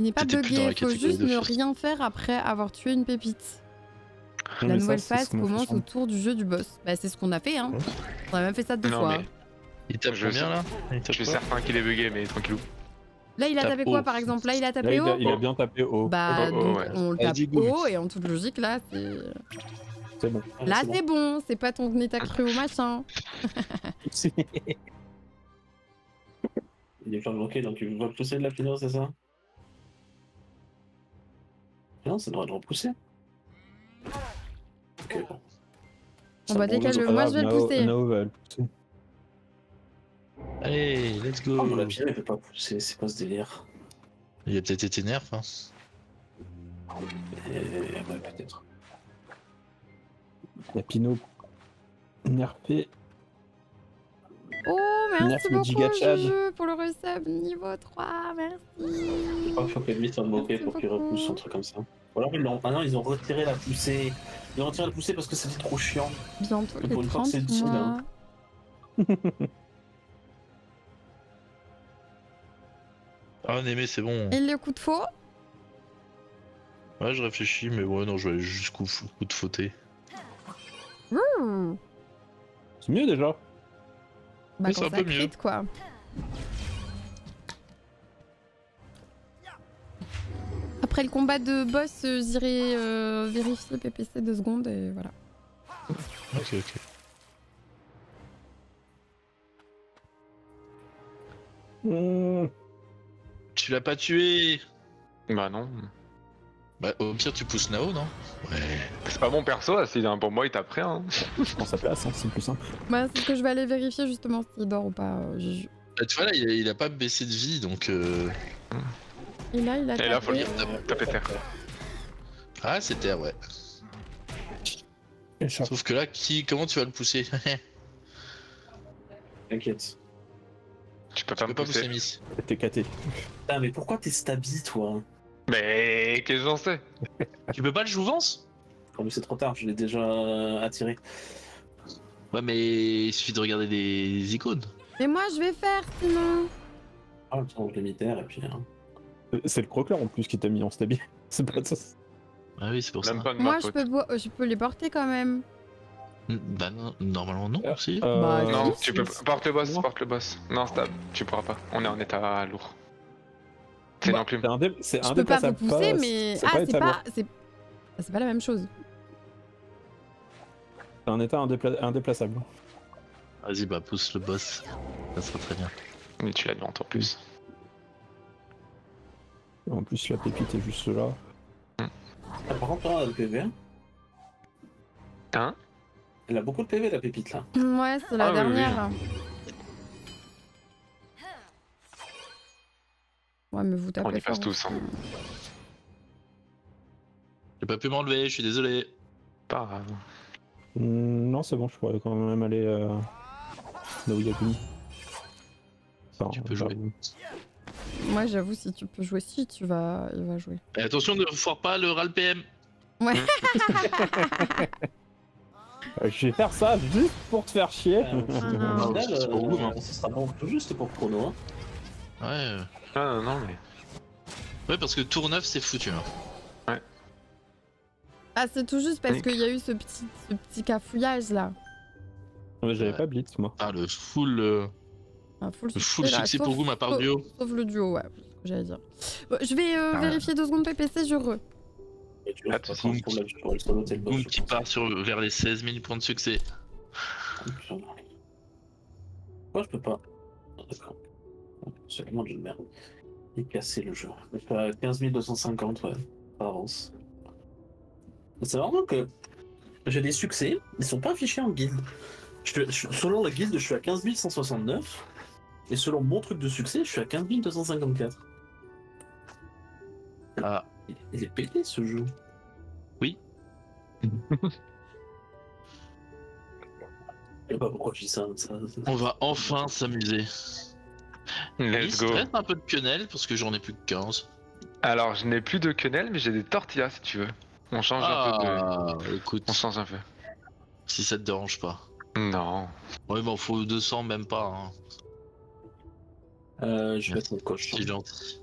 Il n'est pas bugué, il faut juste ne rien faire après avoir tué une pépite. Non, la nouvelle ça, phase commence autour du jeu du boss. Bah c'est ce qu'on a fait hein, on a même fait ça deux non, fois. Mais... Il tape je bien là il tape Je suis certain qu'il est bugué mais tranquillou. Là il a tapé quoi par exemple? Là il a tapé haut. Il a bien tapé haut. Bah oh, oh, donc, ouais. on le tape haut et en toute logique là c'est... C'est bon. Là c'est bon, c'est bon. Pas ton état cru au machin. Il y a plein de banquets, donc tu vas pousser de la finance, c'est ça? Non, ça devrait le repousser. Ok, bon. On va décaler, moi je vais le pousser. Nao va le pousser. Allez, let's go. Oh, la pierre elle peut pas pousser, c'est pas ce délire. Il a peut-être été nerf, hein. Et... ouais, peut-être. La Pino nerfée. Oh, merci beaucoup Juju pour le resub niveau trois, merci. Je crois qu'il faut qu'elle mette un bokeh pour qu'il repousse un truc comme ça. Ou alors ils l'ont, ah non, ils ont retiré la poussée. Ils ont retiré la poussée parce que c'était trop chiant. Bientôt les trente mois. Ah Némé c'est bon. Et le coup de faux? Ouais je réfléchis mais ouais non je vais aller jusqu'au coup de fauté. Mmh. C'est mieux déjà. Bah oui, quand ça crite quoi. Après le combat de boss, j'irai euh, vérifier le P P C deux secondes et voilà. Ok ok. Mmh. Tu l'as pas tué. Bah non. Bah au pire tu pousses Nao non? Ouais. C'est pas mon perso, là, c'est un pour moi il t'a prêt hein. Je pense à place, hein, c'est plus simple. Bah c'est ce que je vais aller vérifier justement s'il dort ou pas. Je... Bah tu vois là il a, il a pas baissé de vie donc euh... Et là il a tapé. Et là faut lui taper terre. Ah c'est terre ouais. Sauf que là qui, comment tu vas le pousser? T'inquiète. Tu peux pas me pousser Miss. T'es K T. Ah mais pourquoi t'es stabi toi? Mais qu'est-ce que j'en sais? Tu peux pas le jouvence? Oh mais c'est trop tard, je l'ai déjà attiré. Ouais mais il suffit de regarder des icônes. Mais moi je vais faire sinon. Ah le tranche de militaire et puis... Hein. C'est le croqueur en plus qui t'a mis en stabi. C'est pas de sens. Ah oui c'est pour même ça. Pas de moi je peux, je peux les porter quand même. Bah non, normalement non euh, si. Euh... Bah, non si, tu si, peux... Si. Porte le boss, porte le boss. Non stab, tu pourras pas. On est en état lourd. C'est bah, un dé... Je un peux pas vous pousser pas... mais... Ah c'est pas... C'est pas la même chose. C'est un état indépla... indéplaçable. Vas-y bah pousse le boss. Ça sera très bien. Mais tu l'as devant en plus. En plus la pépite est juste là. Mm. Ah, par contre t'as le P V hein, hein. Elle a beaucoup de P V la pépite là. Ouais c'est la ah, dernière. Oui, oui. Ouais, mais vous tapez on y passe tous. Hein. J'ai pas pu m'enlever, je suis désolé. Pas grave. Mmh, non, c'est bon, je pourrais quand même aller euh... là où il y a Goom. Enfin, tu peux jouer. Moi, j'avoue, si tu peux jouer, si tu vas, il va jouer. Et attention, ne foire pas le R A L P M. Ouais. Je vais faire ça juste pour te faire chier. Au final, ce sera bon tout juste pour Chrono. Hein. Ouais. Ah non mais... Ouais parce que tour neuf c'est foutu hein. Ouais. Ah c'est tout juste parce qu'il y a eu ce petit, ce petit cafouillage là. Non mais j'avais ouais. Pas blitz moi. Ah le full... Euh... Ah, full le full succès pour Goom à part duo. Sauf le duo ouais, j'allais dire. Bon, je vais euh, ah, vérifier ouais. Deux secondes P P C, je re. Goom qui part sur, vers les seize mille points de succès. Moi je peux pas. D'accord. Absolument de merde. Il est cassé le jeu. quinze mille deux cent cinquante, ouais, par avance. C'est vraiment que j'ai des succès, ils sont pas affichés en guilde. Je, je, selon la guilde, je suis à quinze mille cent soixante-neuf. Et selon mon truc de succès, je suis à quinze mille deux cent cinquante-quatre. Ah. Il, il est pété ce jeu. Oui. Je sais pas pourquoi je dis ça, ça, ça. On va enfin s'amuser. Let's go. Reste un peu de quenelle parce que j'en ai plus que quinze. Alors je n'ai plus de quenelle mais j'ai des tortillas si tu veux. On change ah, un peu de... Écoute, on change un peu. Si ça te dérange pas. Non. Ouais mais il faut deux cents même pas. Hein. Euh, je vais être quoi. Je suis gentil.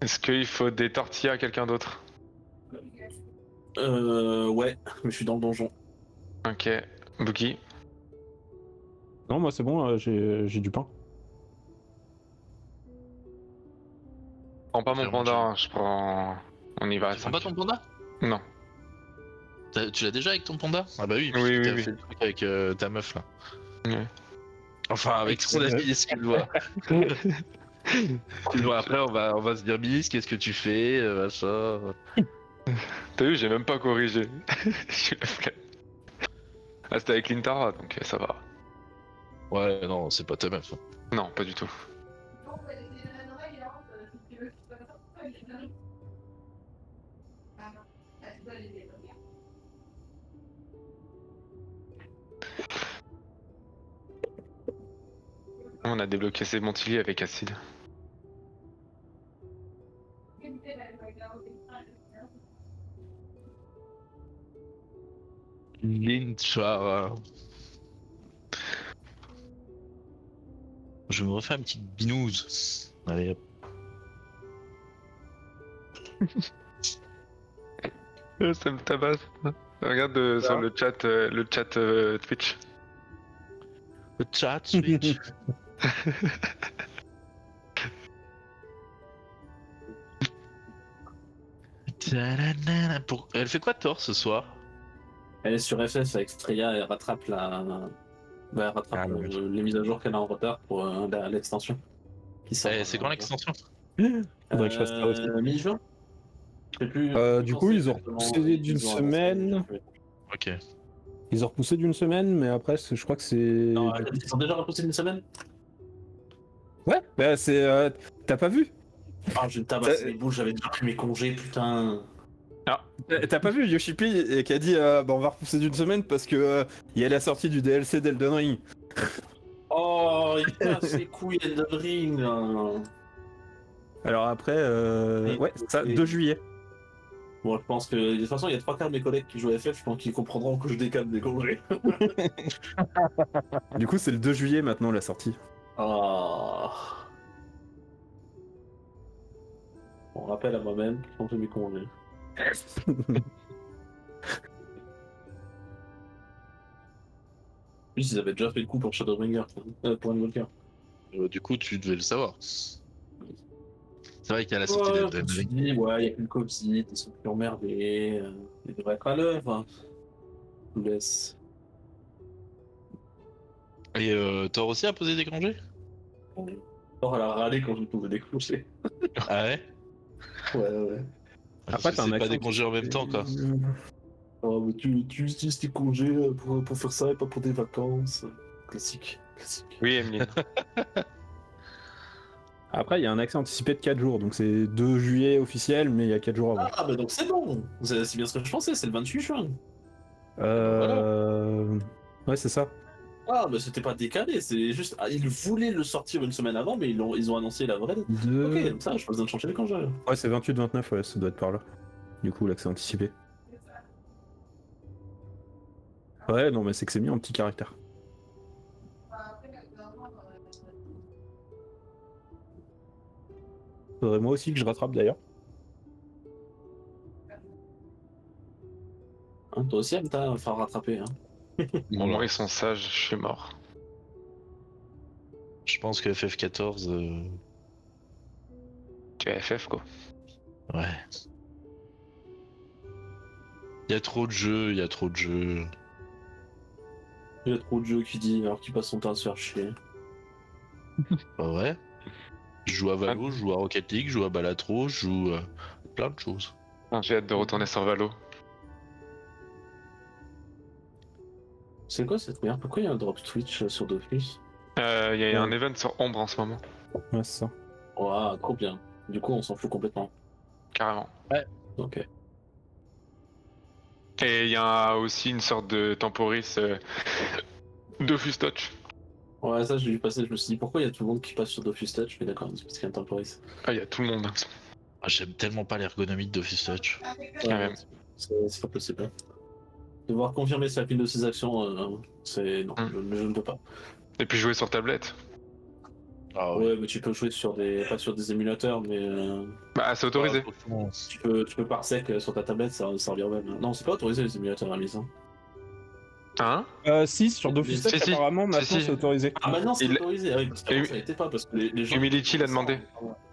Est-ce qu'il faut des tortillas à quelqu'un d'autre? Euh ouais, mais je suis dans le donjon. Ok, Boogie. Non moi c'est bon, j'ai du pain. Je prends pas mon panda, je prends... On y va. Tu prends pas ton panda? Non. Tu l'as déjà avec ton panda? Ah bah oui, oui, oui, oui. Fait le truc avec euh, ta meuf là. Ouais. Enfin, avec son ami, est-ce qu'il doit. Après, on va, on va se dire, Miss, qu'est-ce que tu fais euh, ça... T'as vu, j'ai même pas corrigé. Ah, c'était avec Lintara, donc ça va. Ouais, non, c'est pas ta meuf. Hein. Non, pas du tout. On a débloqué ces Montpellier avec Acid. Lintara. Je me refais une petite binouse. Allez hop. Ça me tabasse. Regarde euh, sur le chat, euh, le chat euh, Twitch. Le chat Twitch. Pour... Elle fait quoi tort ce soir? Elle est sur F F avec Tria et rattrape la... Bah, elle rattrape ah, le... Le... les mises à jour qu'elle a en retard pour euh, l'extension. Eh, c'est quand l'extension? euh... Faudrait que je fasse ça aussi. Mi-juin. Plus... Euh, du coup ils ont repoussé d'une semaine. Ok. Ils ont repoussé d'une semaine mais après je crois que c'est... Non, ils ont déjà repoussé d'une semaine. Ouais, bah c'est... Euh... T'as pas vu? Ah, j'ai tabassé les boules, j'avais déjà pris mes congés, putain. Ah. T'as pas vu Yoshipi qui a dit euh, bah on va repousser d'une semaine parce que euh, y a la sortie du D L C d'Elden Ring. Oh, il casse les couilles Elden Ring. Alors après, euh... ouais, ça, deux juillet. Bon, je pense que de toute façon, il y a trois quarts de mes collègues qui jouent à F F, je pense qu'ils comprendront que je décale des congés. Du coup, c'est le deux juillet maintenant la sortie. Oh. On rappelle à moi-même qu'ils ont tous mes congés. Plus, ils avaient déjà fait le coup pour Shadowbringer, euh, pour Endwalker. Euh, du coup, tu devais le savoir. C'est vrai qu'il y a la sortie ouais, d'Elden Ring. Ouais, il y a qu'une copie, ils sont plus emmerdés, euh, ils devraient être à l'œuvre. Je vous laisse. Et euh, Thor aussi a posé des congés? Thor, elle a râlé quand je posais des congés. Ah ouais? Ouais, ouais. Après, t'as pas des congés en même temps, quoi. Oh, mais tu, tu utilises tes congés pour, pour faire ça et pas pour des vacances. Classique, classique. Oui, Emilie. Après, il y a un accès anticipé de quatre jours, donc c'est deux juillet officiel, mais il y a quatre jours avant. Ah, bah donc c'est bon. C'est bien ce que je pensais, c'est le vingt-huit juin. Euh... Voilà. Ouais, c'est ça. Ah, mais c'était pas décalé, c'est juste... Ah, ils voulaient le sortir une semaine avant, mais ils ont, ils ont annoncé la vraie date. De... Ok, comme ça, je n'ai pas besoin de changer les congés. Ouais, c'est vingt-huit vingt-neuf, ouais, ça doit être par là. Du coup, l'accès anticipé. Ouais, non, mais c'est que c'est mis en petit caractère. Faudrait moi aussi que je rattrape d'ailleurs. Hein, toi aussi, Amta, il faudra rattraper. Hein. Bon, moi, ils sont sages, je suis mort. Je pense que F F quatorze. Euh... Tu as F F quoi. Ouais. Il y a trop de jeux, il y a trop de jeux. Il y a trop de jeux qui dit alors qu'il passe son temps à se faire chier. Bah ouais. Je joue à Valo, je joue à Rocket League, je joue à Balatro, je joue à plein de choses. J'ai hâte de retourner sur Valo. C'est quoi cette merde? Pourquoi il y a un drop Twitch sur Dofus? Euh, il y a ouais. un event sur Ombre en ce moment. Ouais, c'est ça. Ouah, trop bien. Du coup, on s'en fout complètement. Carrément. Ouais. Ok. Et il y a aussi une sorte de Temporis euh... Dofus Touch. Ouais, ça j'ai vu passer, je me suis dit pourquoi il y a tout le monde qui passe sur Dofus Touch, mais d'accord, c'est parce qu'il y a un Temporis. Ah, il y a tout le monde. Ah, j'aime tellement pas l'ergonomie de Dofus Touch. Ouais, c'est pas possible. Hein. Devoir confirmer sa pile de ses actions, euh, c'est. Non, mm. je, je ne peux pas. Et puis jouer sur tablette. Ah ouais, ouais, mais tu peux jouer sur des. Pas sur des émulateurs, mais. Euh... Bah, c'est autorisé. Ouais, tu peux, tu peux parsec sur ta tablette, ça va servir même. Non, c'est pas autorisé les émulateurs à la mise. Hein. Hein euh, si, sur Dofus Touch, si, apparemment, si, maintenant si. C'est autorisé. Ah, maintenant c'est il... autorisé, oui, parce que il... ça n'était pas, parce que les, les gens... Humility l'a demandé.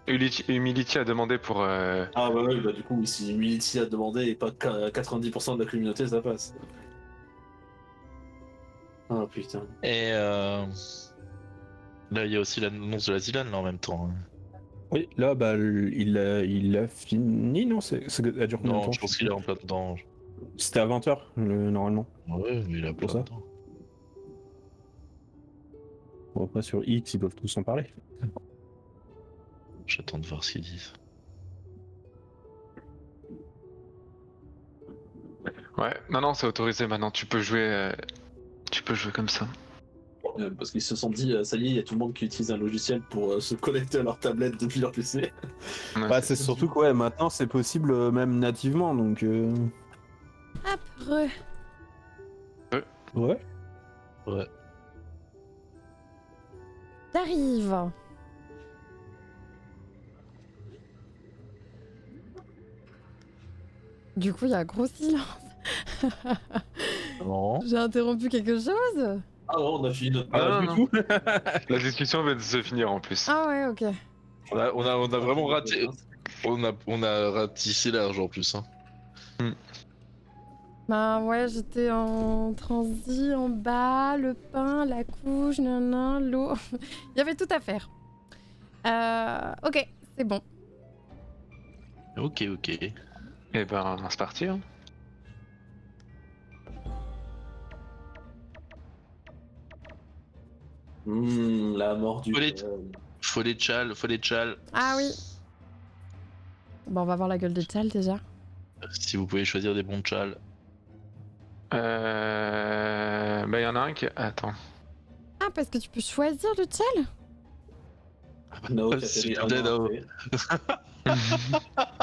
Humility a demandé pour... Euh... Ah bah oui, bah du coup, si Humility a demandé et pas quatre-vingt-dix pour cent de la communauté, ça passe. Ah oh, putain. Et euh... là, il y a aussi l'annonce de la Zilane là en même temps. Oui, là, bah, il a, il a fini, non c'est, ça dure combien de temps? Non, je pense qu'il est en plein dedans. C'était à vingt heures, le, normalement. Ouais, mais il a plein de temps. Bon, après, sur X, ils doivent tous en parler. J'attends de voir ce qu'ils disent. Ouais, non, non, c'est autorisé maintenant, tu peux jouer, euh... tu peux jouer comme ça. Euh, parce qu'ils se sont dit, euh, ça y est, il y a tout le monde qui utilise un logiciel pour euh, se connecter à leur tablette depuis leur P C. Ouais, bah, c'est surtout que ouais, maintenant c'est possible euh, même nativement, donc... Euh... Hop, re. Euh. Ouais. Ouais. T'arrives. Du coup, il y a un gros silence. Non. J'ai interrompu quelque chose? Ah non, on a fini notre... Ah non, non. La discussion vient de se finir en plus. Ah ouais, ok. On a, on a, on a vraiment raté... On a, on a ratissé large en plus. Hein. Mm. Bah ouais, j'étais en transi, en bas, le pain, la couche, nanan, l'eau... Il y avait tout à faire. Euh, ok, c'est bon. Ok, ok. Eh ben, c'est parti. Hein. Mmh, la mort du... Faut les tchals, faut les tchals. Ah oui. Bon, on va voir la gueule des tchals déjà. Si vous pouvez choisir des bons tchals. Euh... Bah y'en a un qui... Attends. Ah, parce que tu peux choisir le tchal? Ah bah non,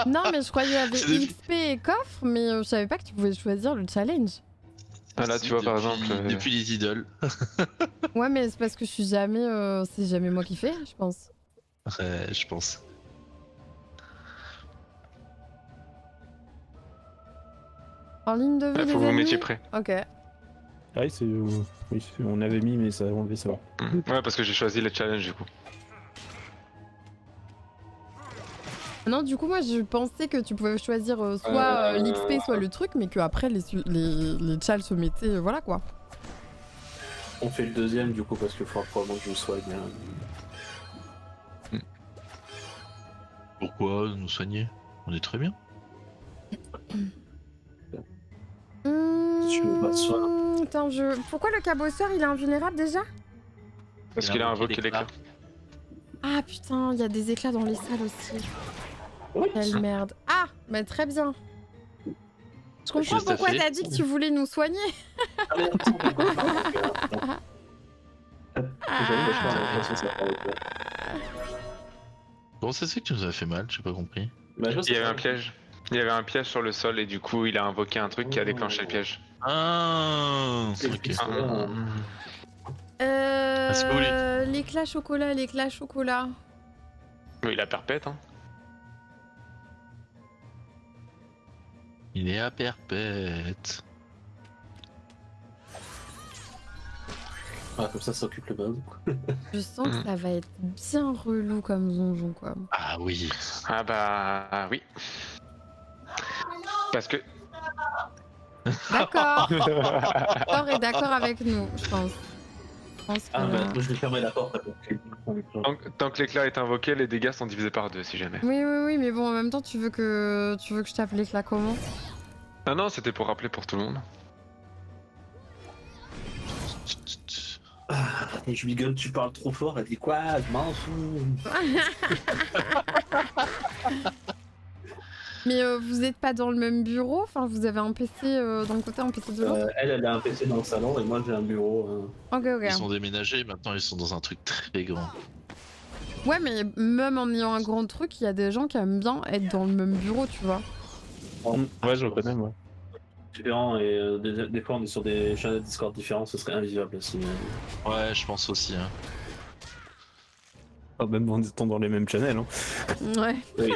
non, mais je croyais qu'il y avait X P et coffre, mais je savais pas que tu pouvais choisir le challenge. Ah là, tu vois, depuis, par exemple... Euh... Depuis les idoles. Ouais, mais c'est parce que je suis jamais... Euh, c'est jamais moi qui fais, je pense. Ouais, je pense. En ligne de vue, ouais, les faut que vous mettiez prêt. Ok. Ah oui, c'est... Euh, oui, on avait mis, mais ça, on devait savoir. Mmh. Ouais, parce que j'ai choisi les challenges, du coup. Non, du coup, moi, je pensais que tu pouvais choisir euh, soit euh, l'X P, soit le truc, mais qu'après, les, les, les tchals se mettaient, euh, voilà, quoi. On fait le deuxième, du coup, parce qu'il faudra probablement que je soigne. Hein. Pourquoi nous soigner? On est très bien. Si tu veux pas de soin. Attends, je... Pourquoi le cabosseur, il est invulnérable, déjà? Parce qu'il a invoqué l'éclat. Ah, putain, il y a des éclats dans les salles aussi. Oui. Quelle merde. Ah, mais très bien. Je comprends juste pourquoi t'as dit que tu voulais nous soigner. Bon, c'est ce que tu nous as fait mal, j'ai pas compris. Bah, je il y avait un piège. Il y avait un piège sur le sol et du coup, il a invoqué un truc oh. qui a déclenché le piège. Ah, okay. ah. Euh... L'éclat chocolat, l'éclat chocolat. Oui, la perpète, hein. Il est à perpète. Ah, comme ça, ça occupe le bug. Je sens que ça va être bien relou comme donjon, quoi. Ah oui. Ah bah oui. Parce que... D'accord. Thor est d'accord avec nous, je pense. Je pense que... Ah bah, moi je vais fermer la porte. Tant, tant que l'éclat est invoqué, les dégâts sont divisés par deux si jamais. Oui, oui, oui, mais bon, en même temps, tu veux que tu veux que je tape l'éclat comment? Ah non, c'était pour rappeler pour tout le monde. Ah, et je rigole, tu parles trop fort, elle dit quoi? Je m'en fous. Mais euh, vous n'êtes pas dans le même bureau? Enfin, vous avez un P C euh, d'un côté, un P C de l'autre? euh, Elle, elle a un P C dans le salon et moi j'ai un bureau. Euh... Okay, okay. Ils sont déménagés, maintenant ils sont dans un truc très grand. Ouais, mais même en ayant un grand truc, il y a des gens qui aiment bien être dans le même bureau, tu vois. Ouais, je reconnais, moi. Différents et euh, des, des fois on est sur des chaînes de Discord différents, ce serait invivable aussi. Euh... Ouais, je pense aussi. Hein. Oh, même en étant dans les mêmes channels. Hein. Ouais. Oui.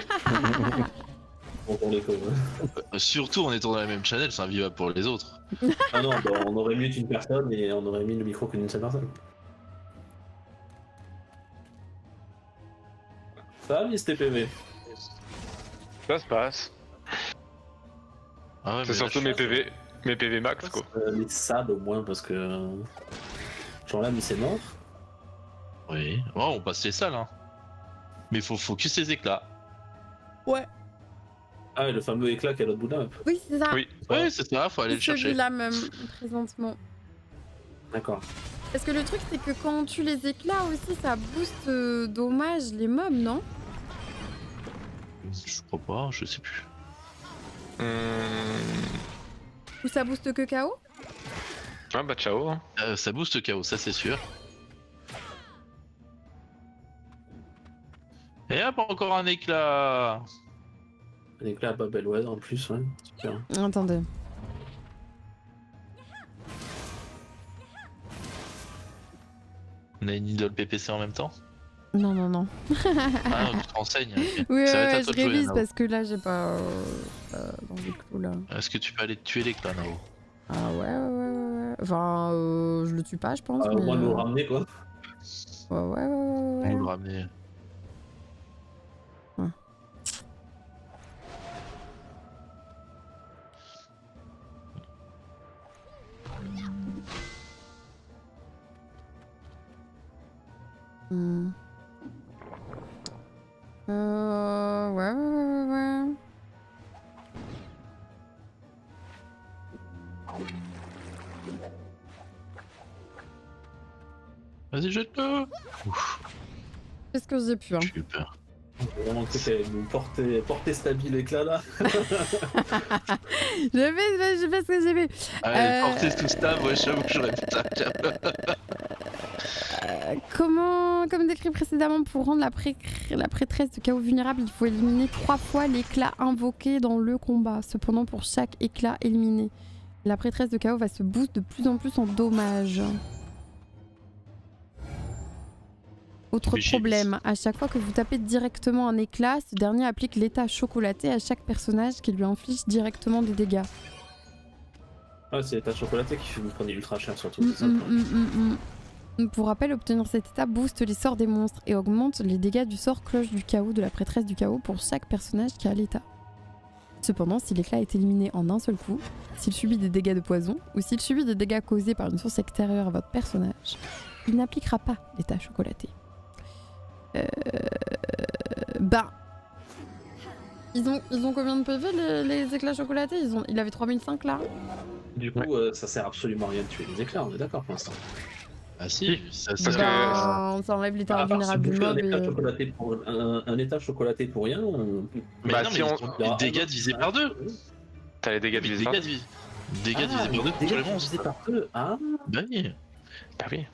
Surtout en étant dans la même channel, c'est invivable pour les autres. Ah non, bah on aurait mis une personne et on aurait mis le micro qu'une seule personne. Ça va, Miss T P V? Ça se passe. Ah ouais, c'est surtout mes P V, mes P V max quoi. Euh, mais sad au moins parce que. Genre là, mais c'est mort. Oui, ouais, on passe les salles hein. Mais faut focus les éclats. Ouais. Ah, le fameux éclat qui est à l'autre bout d'un. Oui, c'est ça. Oui, ouais, ouais, c'est ça, faut aller le chercher. Celui-là même, présentement. D'accord. Parce que le truc, c'est que quand on tue les éclats aussi, ça booste euh, dommage les mobs, non? Je crois pas, je sais plus. Mmh. Ou ça booste que K O? Ah bah ciao hein. euh, Ça booste K O, ça c'est sûr. Et hop, encore un éclat. Un éclat à Babelouaz en plus, ouais. Super. Attendez. On a une idole P P C en même temps? Non, non, non. Ah non, tu te renseignes. Okay. Oui, ouais, ouais, je révise parce que là j'ai pas. Euh, euh, dans les clous là. Est-ce que tu peux aller tuer l'éclat, Nao? Ah ouais, ouais, ouais, ouais. Enfin, euh, je le tue pas, je pense. Euh, mais... Moi, nous le ramener quoi. Ouais, ouais, ouais. ouais, ouais. Nous le ramener. Ouais. Hmm. Euh... Ouais, ouais, ouais, ouais. Vas-y, jette-le. Qu'est-ce que j'ai pu hein. J'ai eu peur. J'ai vraiment cru qu'elle allait nous porter, porter stabile éclat là. Je fais, je fais ce que j'ai vu. Allez, euh... porter tout stab, ouais, j'avoue que j'aurais pu taper. Euh, comment, comme décrit précédemment, pour rendre la, pré la prêtresse de chaos vulnérable, il faut éliminer trois fois l'éclat invoqué dans le combat. Cependant, pour chaque éclat éliminé, la prêtresse de chaos va se boost de plus en plus en dommages. Autre problème, à chaque fois que vous tapez directement un éclat, ce dernier applique l'état chocolaté à chaque personnage qui lui inflige directement des dégâts. Ah, c'est l'état chocolaté qui fait vous prendre ultra cher surtout. Mmh, mmh, mmh, mmh. Pour rappel, obtenir cet état booste les sorts des monstres et augmente les dégâts du sort cloche du chaos de la prêtresse du chaos pour chaque personnage qui a l'état. Cependant, si l'éclat est éliminé en un seul coup, s'il subit des dégâts de poison ou s'il subit des dégâts causés par une source extérieure à votre personnage, il n'appliquera pas l'état chocolaté. Euh... Bah... Ils ont, ils ont combien de P V les, les éclats chocolatés? Ils ont, ils avaient trois mille cinq là. Du coup, ouais. euh, ça sert absolument à rien de tuer les éclats, on est d'accord pour l'instant. Ah si, ça sert bah, à... On s'enlève l'état vulnérable du mob et... Pour, un, un état chocolaté pour rien... Euh... Mais bah non, si mais on... les dégâts divisés par deux. T'as les dégâts divisés par deux. Dégâts divisés par deux pour les monstres. Par deux, ah bah oui. Bah oui.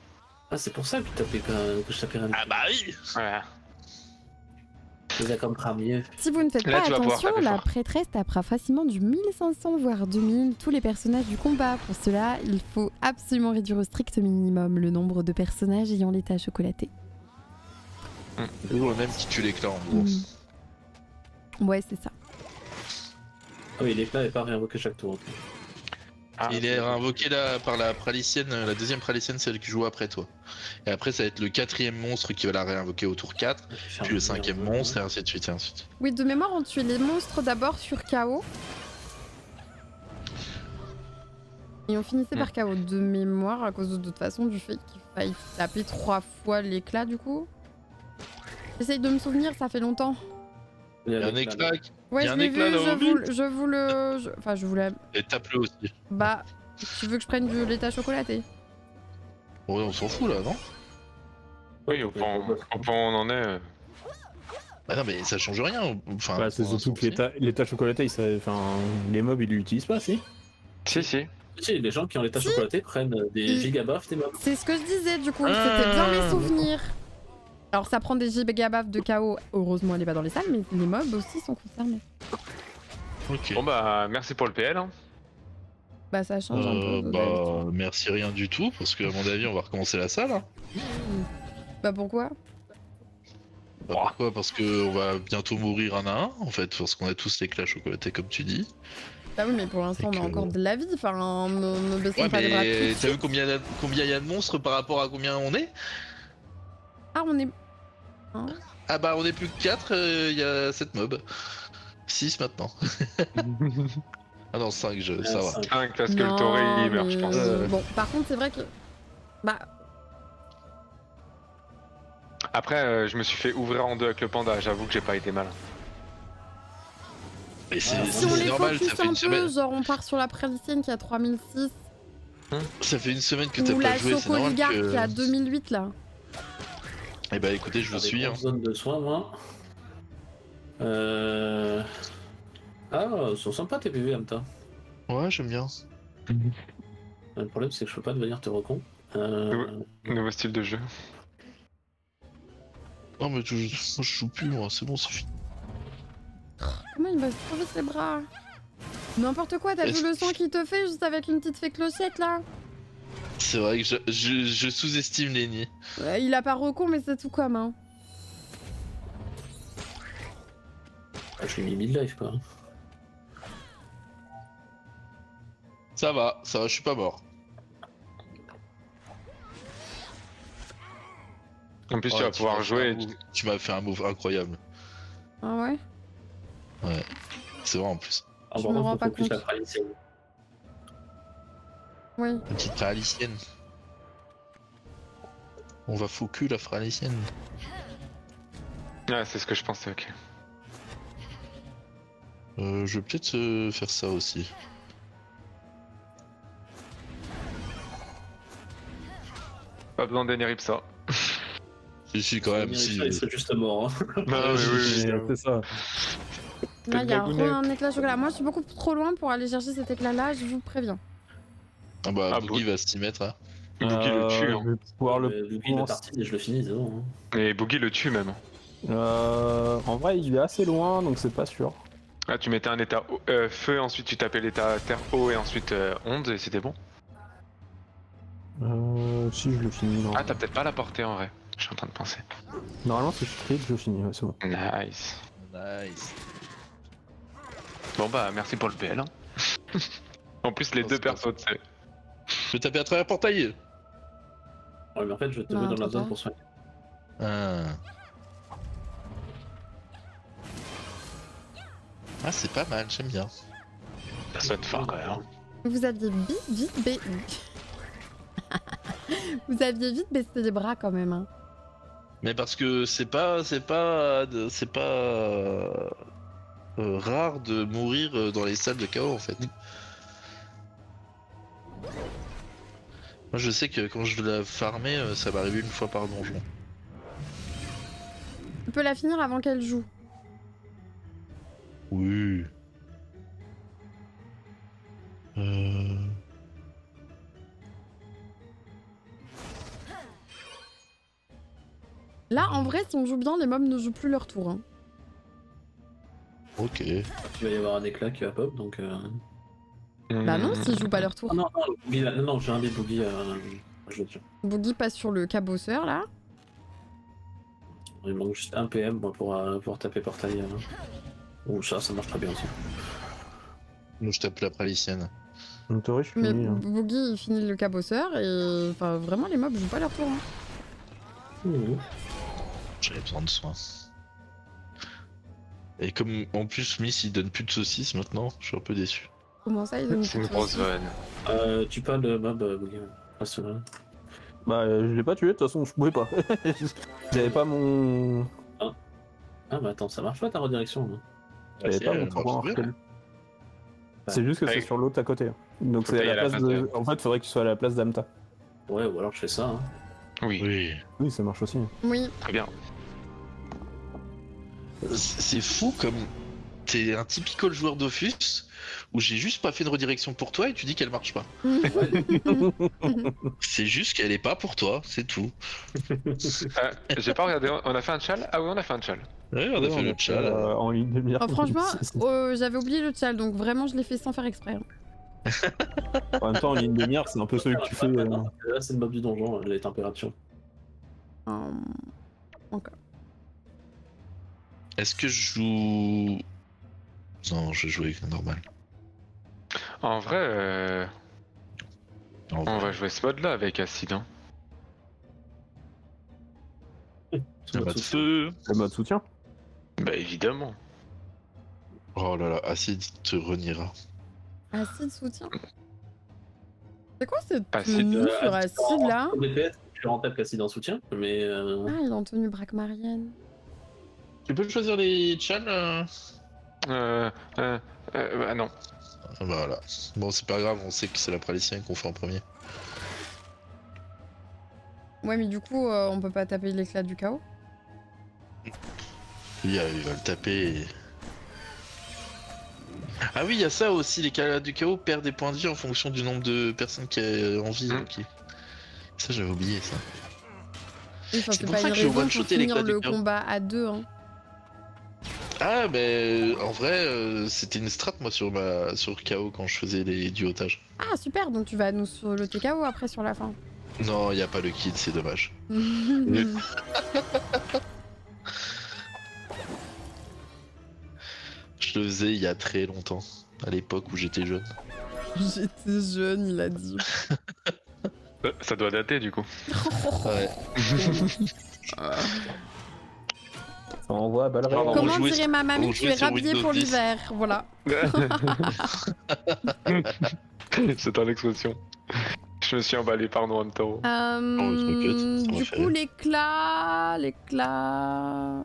Ah, c'est pour ça que, tapais pas, que je tapais rien. Ah bah oui. Voilà. Si vous ne faites là, pas attention, la prêtresse tapera facilement du mille cinq cents voire deux mille tous les personnages du combat. Pour cela, il faut absolument réduire au strict minimum le nombre de personnages ayant l'état chocolaté. Mmh. Ou le même qui tue l'éclat en gros. Mmh. Ouais, c'est ça. Oh, oui, l'éclat n'est pas réinvoqué chaque tour. Ah, il est réinvoqué là par la pralicienne, la deuxième pralicienne, celle qui joue après toi. Et après ça va être le quatrième monstre qui va la réinvoquer au tour quatre, puis le cinquième monstre et ainsi de suite et ainsi de suite. Oui, de mémoire on tue les monstres d'abord sur K O. Et on finissait par K O de mémoire à cause de toute façon du fait qu'il faille taper trois fois l'éclat du coup. J'essaye de me souvenir, ça fait longtemps. Il y a un éclat. Ouais, je l'ai vu, je vous, je vous le... Je... Enfin, je voulais... Et tape-le aussi. Bah, tu veux que je prenne de l'état chocolaté? Ouais, on s'en fout là, non? Oui, au point où on en est... Bah non, mais ça change rien, enfin... Bah, c'est surtout que l'état chocolaté, il enfin, les mobs, ils l'utilisent pas, si? Si, si. Si, les gens qui ont l'état si. chocolaté prennent des si. gigabaffes des mobs. C'est ce que je disais, du coup, ah, c'était bien mes souvenirs. Alors ça prend des gigabaffes de K O, heureusement elle est pas dans les salles, mais les mobs aussi sont concernés. Okay. Bon bah merci pour le P L hein. Bah ça change euh, un peu. Bah merci rien du tout, parce que à mon avis on va recommencer la salle. Hein. Bah pourquoi bah, Pourquoi Parce que on va bientôt mourir un à un en fait, parce qu'on a tous les clashs chocolatés comme tu dis. Bah oui mais pour l'instant on a que... encore de la vie, enfin ne baissons ouais, pas les bras. T'as vu combien il y a de monstres par rapport à combien on est? Ah on est... Hein ah bah on est plus que quatre, il euh, y a sept mobs. six maintenant. Ah non, cinq jeux, ça va. cinq parce que non, le Toré il meurt, mais... je pense. Euh... Bon, par contre, c'est vrai que. Bah. Après, euh, je me suis fait ouvrir en deux avec le panda, j'avoue que j'ai pas été malin. Et c'est ouais, normal, ça fait une peu, semaine. Genre, on part sur la prélicienne qui a trois mille six. Hein ça fait une semaine que t'as pas joué, c'est normal. Ou la Soco qui a deux mille huit là. Eh bah écoutez, je vous suis. Hein. Zone de soins, moi. Euh. Ah, ils sont sympas tes P V, Amta. Ouais, j'aime bien. Le problème, c'est que je peux pas devenir te recon. Euh... Nouveau, nouveau style de jeu. Non, mais tu, moi, je joue plus, moi, c'est bon, c'est fini. Comment il va se trouver ses bras? N'importe quoi, t'as vu le son qu'il te fait juste avec une petite fée clochette là? C'est vrai que je, je, je sous-estime Lenny. Ouais, il a pas recon, mais c'est tout comme, hein. Ah, je lui ai mis mille lives, quoi. Ça va, ça va, je suis pas mort. En plus, oh, tu vas tu pouvoir jouer. Tu, tu m'as fait un move incroyable. Ah ouais? Ouais, c'est vrai en plus. Ah, je me rends pas compte. Oui. Une petite pralicienne. On va faux cul la pralicienne. Ah, c'est ce que je pensais, ok. Euh, je vais peut-être euh, faire ça aussi. Pas besoin d'énerver ça. Si, si, quand même. Si. Il serait juste mort. Hein. Bah, ouais, oui, oui, c'est ça. Là, il y a un éclat chocolat. Moi, je suis beaucoup trop loin pour aller chercher cet éclat-là, je vous préviens. Ah bah, ah, Boogie va s'y mettre. Hein. Euh, Boogie le tue. Hein. Je vais pouvoir le euh, Boogie la partie et je le finis. Hein. Et Boogie le tue même. Euh, en vrai, il est assez loin, donc c'est pas sûr. Ah, tu mettais un état euh, feu, ensuite tu tapais l'état terre eau et ensuite euh, onde et c'était bon. Euh, si je le finis. Non. Ah, t'as peut-être pas la portée en vrai. Je suis en train de penser. Normalement, si je clique, je finis. Ouais, c'est bon. Nice. Nice. Bon bah, merci pour le P L. Hein. En plus, les oh, deux persos, tu sais. Je vais taper à travers pour tailler. Ouais, mais en fait, je vais te mets dans la zone pour soigner. Ah, ah c'est pas mal, j'aime bien. Ça sonne fort quand même. Vous aviez vite, vite, bé... Vous aviez vite baissé les bras quand même. Hein. Mais parce que c'est pas... c'est pas... c'est pas... Euh, rare de mourir euh, dans les salles de K O en fait. Moi je sais que quand je la farmais, euh, ça m'arrivait une fois par donjon. Tu peux la finir avant qu'elle joue. Oui. Euh... Là en vrai si on joue bien, les mobs ne jouent plus leur tour. Hein. Ok. Il va y avoir un éclat qui va pop donc. Euh... Bah non, s'ils jouent pas leur tour. Non, non, non, non j'ai un des Boogie. Euh, je le tue. Boogie passe sur le cabosseur là. Il manque juste un P M moi, pour, euh, pour taper portail. Euh... Ouh, ça, ça marche très bien aussi. Moi je tape la pralicienne. Mais hein. Boogie il finit le cabosseur et. Enfin, vraiment, les mobs jouent pas leur tour. Hein. Mmh. J'avais besoin de soins. Et comme en plus Miss il donne plus de saucisses maintenant, je suis un peu déçu. Comment ça il donne plus de saucisses? C'est une grosse vanne. Euh, tu parles de mob Boogie. Bah euh, je l'ai pas tué, de toute façon je pouvais pas. J'avais pas mon... Ah. Ah bah attends, ça marche pas ta redirection là. Ah, J'avais pas mon trois arcane. C'est juste que c'est sur l'autre à côté. Donc c'est à la place de... En fait faudrait qu'il soit à la place d'Amta. Ouais ou alors je fais ça hein. Oui. Oui, oui ça marche aussi. Oui. Très bien. C'est fou comme t'es un typical joueur Dofus où j'ai juste pas fait de redirection pour toi et tu dis qu'elle marche pas. C'est juste qu'elle est pas pour toi, c'est tout. Euh, j'ai pas regardé, on a fait un tchal? Ah oui on a fait un tchal. Oui on a oui, fait on le tchal euh, en une demi-heure. Oh, franchement euh, j'avais oublié le tchal donc vraiment je l'ai fait sans faire exprès. Hein. En même temps en une demi-heure c'est un peu celui que tu fais. Euh... Là c'est le mob du donjon, les températures. Hum... Encore. Est-ce que je joue... Non, je joue avec normal. En vrai, euh... en vrai... on va jouer ce mode là avec Acid. Hein. Le mode feu. Le mode soutien. Bah évidemment. Oh là là, Acid te reniera. Acid soutien. C'est quoi cette tenue sur Acid là? En D P S, plus rentable qu'Acid en soutien, mais... Euh... Ah, il est en tenue braque-marienne. Tu peux choisir les chans euh... Euh, euh, euh... Bah non. Voilà. Bon, c'est pas grave, on sait que c'est la Pralicienne qu'on fait en premier. Ouais, mais du coup, euh, on peut pas taper l'éclat du chaos? Oui, il va le taper et... Ah oui, il y a ça aussi, les cas du chaos perdent des points de vie en fonction du nombre de personnes qui a en vie. Mmh. Okay. Ça, j'avais oublié ça. Oui, enfin, c'est pour pas ça que je vois shooter l'éclat du chaos. Le combat à deux. Hein. Ah, ben en vrai, euh, c'était une strat moi sur ma sur chaos quand je faisais les duotages. Ah super, donc tu vas nous sur le T K O après sur la fin. Non, il y a pas le kit, c'est dommage. le... Je le faisais il y a très longtemps, à l'époque où j'étais jeune. J'étais jeune, il a dit. Ça doit dater du coup. Ouais. Ah. Ça envoie à Balarelle. Comment dirait sur... ma mamie, tu es rhabillée pour l'hiver, voilà. C'est un expression. Je me suis emballé, pardon, Amta. Euh... Oh, du coup, l'éclat, l'éclat...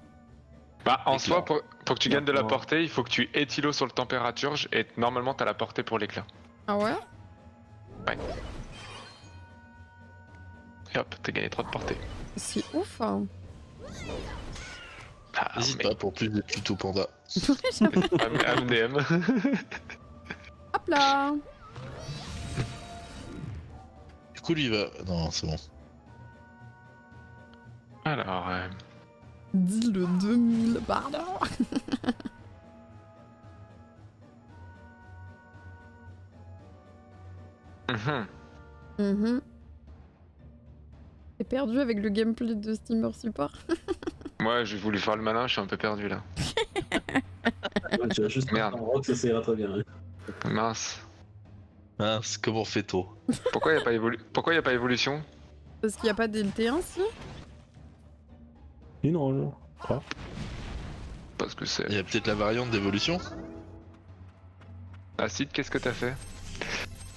Bah en soi, pour, pour que tu gagnes de la portée, il faut que tu étilo sur le températurge et normalement t'as la portée pour l'éclat. Ah ouais? Ouais. Et hop, t'as gagné trois de portée. C'est ouf hein. Ah, n'hésite mais... pas pour plus de tuto panda. A M D M. Hop là. Du coup lui il va... Non c'est bon. Alors... Euh... Dis le deux mille, pardon. Mhm. Mhm. T'es perdu avec le gameplay de Steamer Support. Moi, j'ai voulu faire le malin, je suis un peu perdu là. Ouais, tu vas juste mettre en rock, ça s'ira très bien. Hein. Mince. Mince, comment fait-on? Pourquoi y'a pas, évolu... pas évolution? Parce qu'il n'y a pas d'L T un si? Et non, non. Ah. Parce que c'est... Il y a peut-être la variante d'évolution. Acide, qu'est-ce que t'as fait?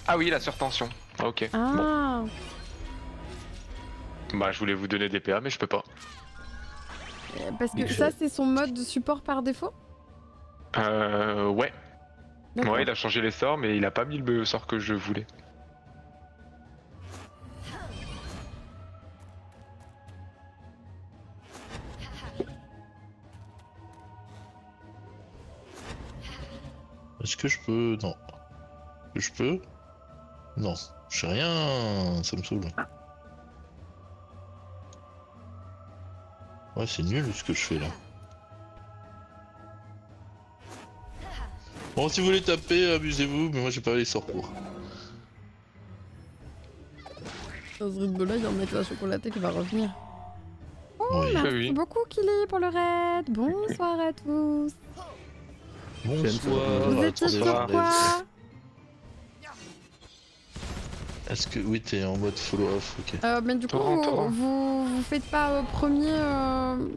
Ah oui, la surtension. Ok. Ah. Bon. Bah, je voulais vous donner des P A, mais je peux pas. Euh, parce que ça, c'est son mode de support par défaut. Euh... Ouais. Ouais, il a changé les sorts, mais il a pas mis le sort que je voulais. Est-ce que je peux... Non. Je peux... Non. Je sais rien... Ça me saoule. Ouais, c'est nul ce que je fais là. Bon, si vous voulez taper, abusez-vous, mais moi j'ai pas les sorts pour. Dans ce rythme-là, il y a un mec à la chocolatée qui va revenir. Oh, oui. Merci oui. beaucoup Killy pour le raid. Bonsoir à tous. Bonsoir. Vous étiez sur quoi? Est-ce que... Oui, t'es en mode follow-off, ok. Euh, mais du coup, vous, vous, vous faites pas euh, premier... Euh...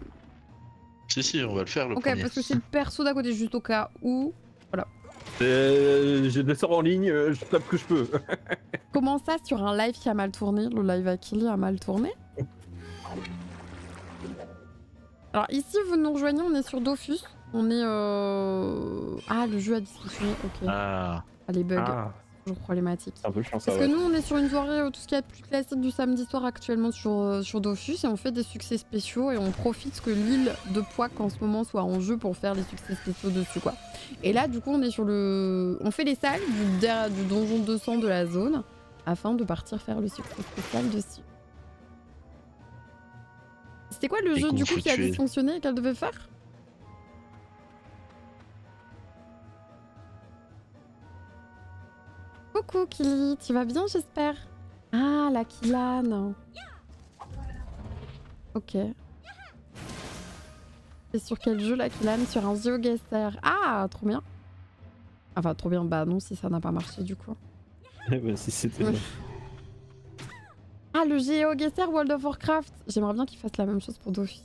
Si, si, on va le faire, le okay, premier. Ok, parce que c'est le perso d'à côté, juste au cas où... Voilà. Euh, J'ai des sorts en ligne, euh, je tape que je peux. Comment ça, sur un live qui a mal tourné? Le live à Killy a mal tourné? Alors ici, vous nous rejoignez, on est sur Dofus. On est euh... Ah, le jeu a discontinué, ok. Ah, ah les bugs, ah. C'est toujours problématique. Un peu chiant, ça, parce ouais. que nous, on est sur une soirée, tout ce qu'il y a de plus classique du samedi soir actuellement sur, sur Dofus, et on fait des succès spéciaux, et on profite que l'île de Pwak en ce moment soit en jeu pour faire les succès spéciaux dessus, quoi. Et là, du coup, on est sur le... On fait les salles du, du donjon deux cents de la zone, afin de partir faire le succès spécial dessus. C'était quoi le jeu, du coup, qui a dysfonctionné et qu'elle devait faire ? Coucou Killy, tu vas bien j'espère? Ah la Kilane. Ok. C'est sur quel jeu la Kilane? Sur un GeoGuessr. Ah trop bien. Enfin trop bien, bah non si ça n'a pas marché du coup. Eh bah si c'était... Ah le GeoGuessr World of Warcraft. J'aimerais bien qu'ils fassent la même chose pour Dofus.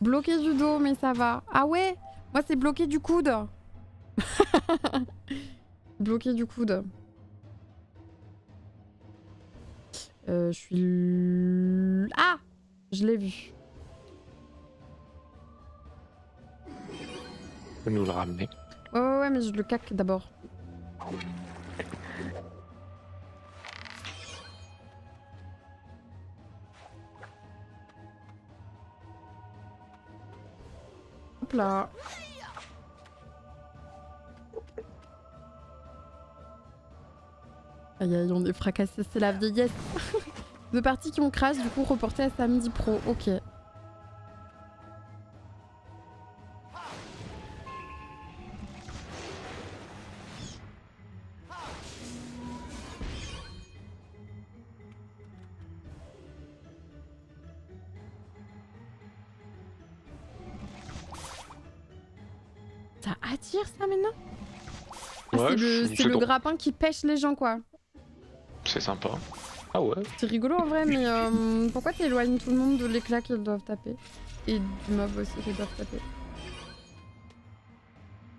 Bloqué du dos, mais ça va. Ah ouais? Moi, c'est bloqué du coude. Bloqué du coude. Euh, je suis... Ah! Je l'ai vu. Tu peux nous le ramener. Ouais, ouais, ouais, mais je le cac d'abord. Hop là. Aïe aïe, on est fracassé, c'est la vieillesse. Deux parties qui ont crash, du coup reportées à samedi pro, ok. Ça attire ça maintenant? Ah, ouais, c'est le, le grappin qui pêche les gens quoi. C'est sympa. Ah ouais. C'est rigolo en vrai, mais euh, pourquoi t'éloignes tout le monde de l'éclat qu'ils doivent taper? Et du mob aussi qu'ils doivent taper.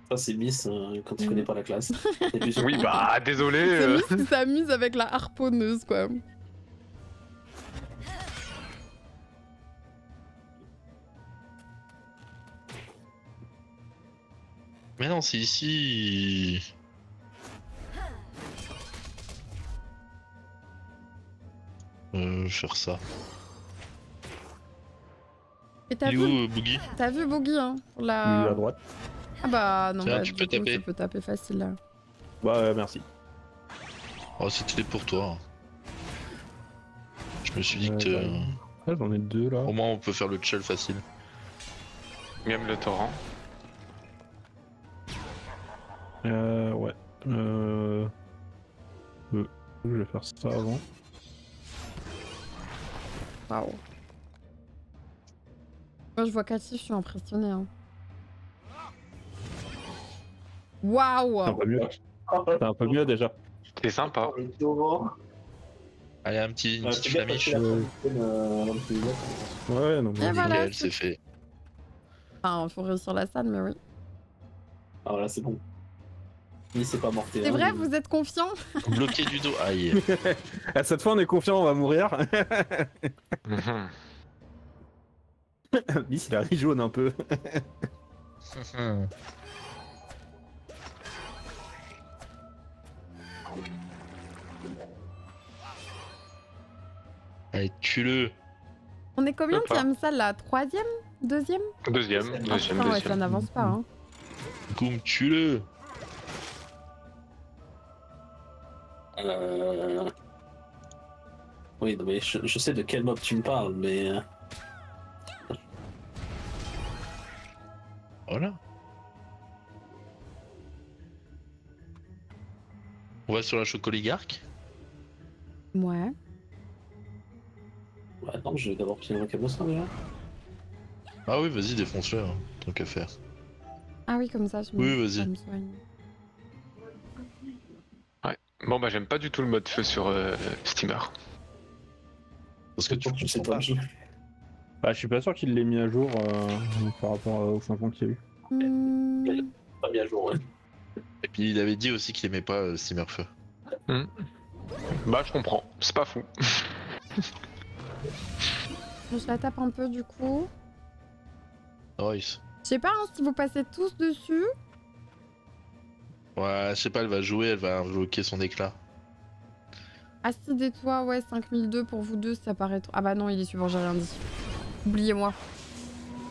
Ça c'est Miss euh, quand tu mmh. connais pas la classe. Oui bah désolé. Euh... Miss qui s'amuse avec la harponneuse quoi. Mais non c'est ici. Euh, faire ça. Et t'as vu où, Boogie? T'as vu Boogie hein la... à droite. Ah bah non, tiens, bah, tu peux coup, taper. Tu peux taper facile là. Bah euh, merci. Oh c'était pour toi. Je me suis dit ouais, que... Ouais. Ouais, j'en ai deux là. Au moins on peut faire le chill facile. Même le torrent. Euh ouais. Euh... euh... Je vais faire ça avant. Waouh. Moi je vois Cathy, je suis impressionné. Hein. Waouh. C'est un peu mieux. C'est un peu mieux déjà. C'est sympa. Allez un petit, une ah, petite flamiche. Euh... Ouais non mais voilà, c'est fait. Enfin faut réussir la salle mais oui. Ah là c'est bon. Mais c'est pas mortel. C'est hein, vrai mais... vous êtes confiant. Bloqué du dos, aïe. À cette fois on est confiant, on va mourir. Miss il a ri jaune un peu. Allez tue-le. On est combien qui aime ça là? Troisième? Deuxième? Deuxième, deuxième, ah, deuxième, ouais, deuxième. Ça n'avance pas hein. Goom tue-le. Euh... Oui, mais je, je sais de quel mob tu me parles, mais... Voilà. On va sur la chocoligarque. Ouais. Ouais, non, je vais d'abord piler un cabossin déjà. Ah oui, vas-y, défonce-le, hein. Tant qu'à faire. Ah oui, comme ça, je me... Oui, vas-y. Bon bah j'aime pas du tout le mode feu sur euh, Steamer. Parce que tu ne sais pas. Bah je suis pas sûr qu'il l'ait mis à jour euh, par rapport au cinq ans qu'il y a eu. Mmh. Il l'a pas mis à jour ouais. Et puis il avait dit aussi qu'il aimait pas euh, Steamer feu. Mmh. Bah je comprends, c'est pas fou. Je la tape un peu du coup. Nice. Je sais pas hein, si vous passez tous dessus. Ouais, je sais pas, elle va jouer, elle va bloquer son éclat. Acide et toi, ouais, cinq mille deux pour vous deux, ça paraît trop... Ah bah non, il est suivant, j'ai rien dit. Oubliez-moi.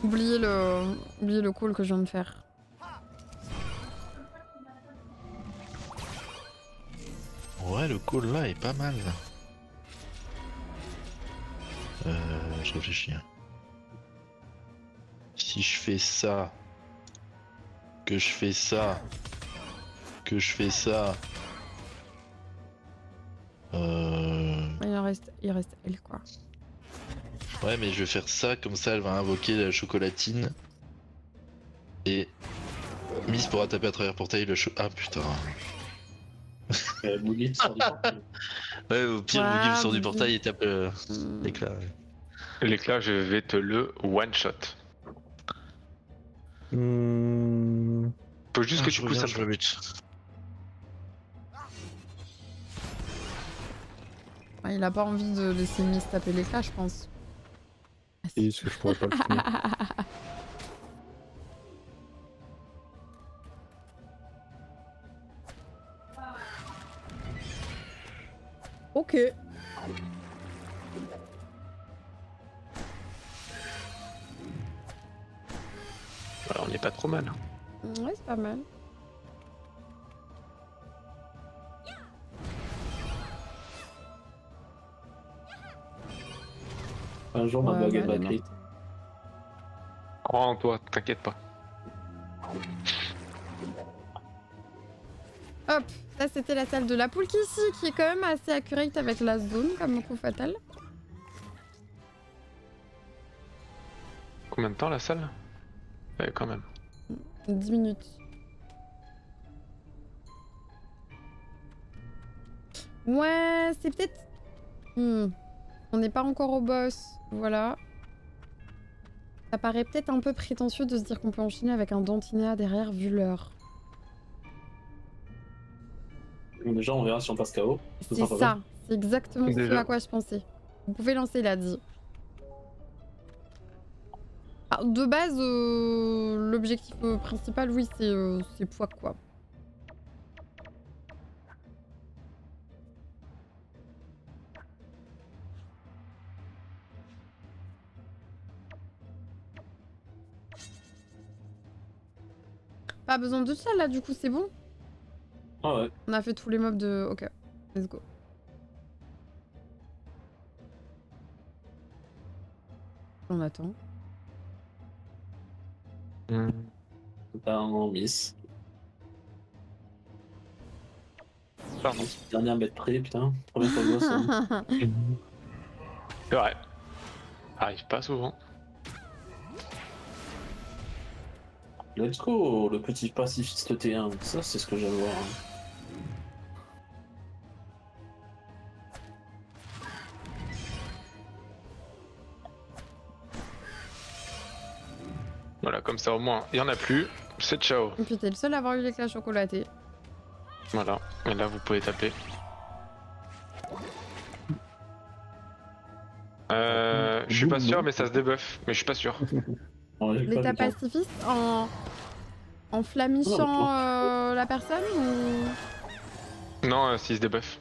Oubliez le... Oubliez le call que je viens de faire. Ouais, le call là est pas mal. Euh, je réfléchis. Si je fais ça... Que je fais ça... Que je fais ça. Euh... Il en reste, il reste elle quoi. Ouais mais je vais faire ça comme ça elle va invoquer la chocolatine et Miss pourra taper à travers portail le cho... Ah putain. euh, Boogie sort du portail. Ouais, au pire, wow, Boogie sort du portail et tape euh, l'éclat. Ouais. L'éclat, je vais te le one-shot. Mmh... Faut juste ah, que tu pousses un peu. Ouais, il a pas envie de laisser Miss taper l'éclat, je pense. Et est-ce que je pourrais pas le finir? Ok. Alors, on n'est pas trop mal. Ouais, c'est pas mal. Un jour, ma baguette va être. Crois en toi, t'inquiète pas. Hop, ça c'était la salle de la poule qui ici, qui est quand même assez accurate avec la zone comme coup fatal. Combien de temps la salle? Ouais, quand même. dix minutes. Ouais, c'est peut-être... Hmm. On n'est pas encore au boss, voilà. Ça paraît peut-être un peu prétentieux de se dire qu'on peut enchaîner avec un Dantinea derrière vu l'heure. Déjà, on verra si on passe K O. C'est ça, c'est exactement déjà ce à quoi je pensais. Vous pouvez lancer la D I. Ah, de base, euh, l'objectif euh, principal, oui, c'est euh, Pwak, quoi. Pas besoin de ça, là, du coup, c'est bon? Ah ouais. On a fait tous les mobs de... Ok, let's go. On attend. Mmh. Pardon, Miss. Pardon. Dernière bête près, putain. Première fois de ça. C'est vrai. Arrive pas souvent. Let's go, le petit pacifiste T un, ça c'est ce que j'aime voir. Voilà, comme ça au moins, il n'y en a plus, c'est ciao. Et puis t'es le seul à avoir eu l'éclat chocolaté. Voilà, et là vous pouvez taper. Euh, je suis pas sûr mais ça se débuffe, mais je suis pas sûr. L'état pacifiste en, en flamichant euh, la personne ou... Non, euh, s'il se débuffe.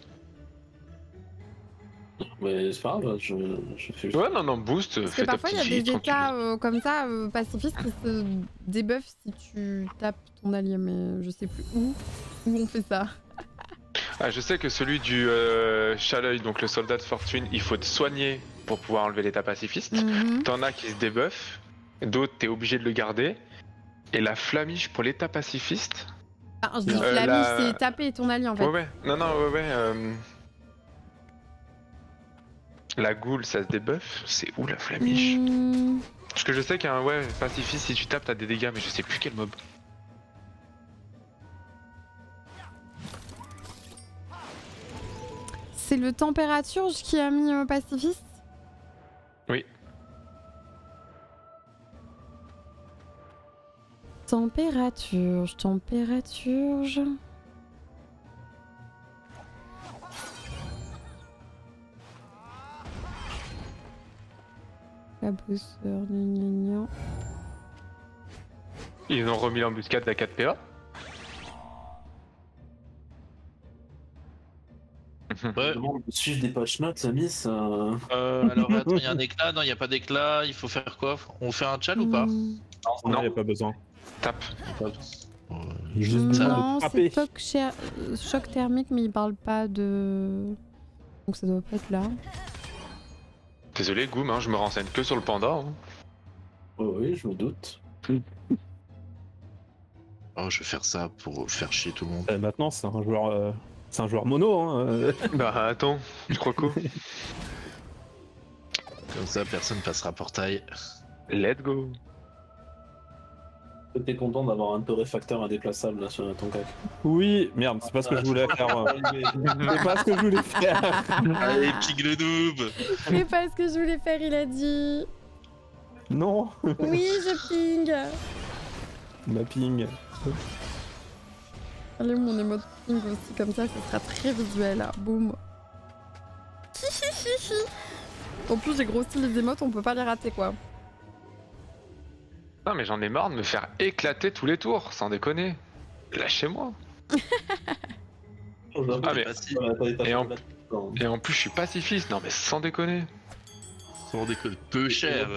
Mais c'est pas grave, je, je fais juste... Ouais, non, non, boost, parce fais que parfois il y a des états euh, comme ça, euh, pacifistes, qui se débuffent si tu tapes ton allié, mais je sais plus où, où on fait ça. Ah, je sais que celui du euh, Chaleuil, donc le soldat de fortune, il faut te soigner pour pouvoir enlever l'état pacifiste. Mm-hmm. T'en as qui se débuffent. D'autres, t'es obligé de le garder. Et la flamiche pour l'état pacifiste. Ah, je dis euh, flamiche, la... c'est taper ton allié en fait. Ouais, ouais, non, non, ouais, ouais. Euh... La goule, ça se débuffe. C'est où la flamiche? mmh... Parce que je sais qu'un ouais, pacifiste, si tu tapes, t'as des dégâts, mais je sais plus quel mob. C'est le température qui a mis euh, pacifiste? Oui. Température, température. La bousseur, gnagnagnan. Ils ont remis l'embuscade à quatre P A. Ouais. Suivre des patchmaps, ça miss. Euh... Euh, alors attends, il y a un éclat, non, il n'y a pas d'éclat, il faut faire quoi? On fait un tchal mmh. ou pas? Non, il n'y a pas besoin. Tape. Juste non, c'est choc thermique, mais il parle pas de... Donc ça doit pas être là. Désolé Goom, hein, je me renseigne que sur le panda. Hein. Oh oui, je me doute. Oh, je vais faire ça pour faire chier tout le monde. Euh, maintenant, c'est un joueur... Euh... C'est un joueur mono, hein euh... Bah attends, je crois que... Comme ça, personne passera portail. Let's go. T'es content d'avoir un torréfacteur indéplaçable là sur ton cac. Oui, merde, c'est pas ce que je voulais faire moi. C'est pas ce que je voulais faire. Allez, pigue le noob. C'est pas ce que je voulais faire, il a dit. Non. Oui, je ping. Ma ping. Allez, mon émote ping aussi, comme ça, ça sera très visuel. Hein. Boum. En plus, j'ai grossi les émotes, on peut pas les rater quoi. Non mais j'en ai marre de me faire éclater tous les tours, sans déconner. Lâchez-moi. Ah mais... et, en... et en plus je suis pacifiste, non mais sans déconner. Sans déconner, peu cher.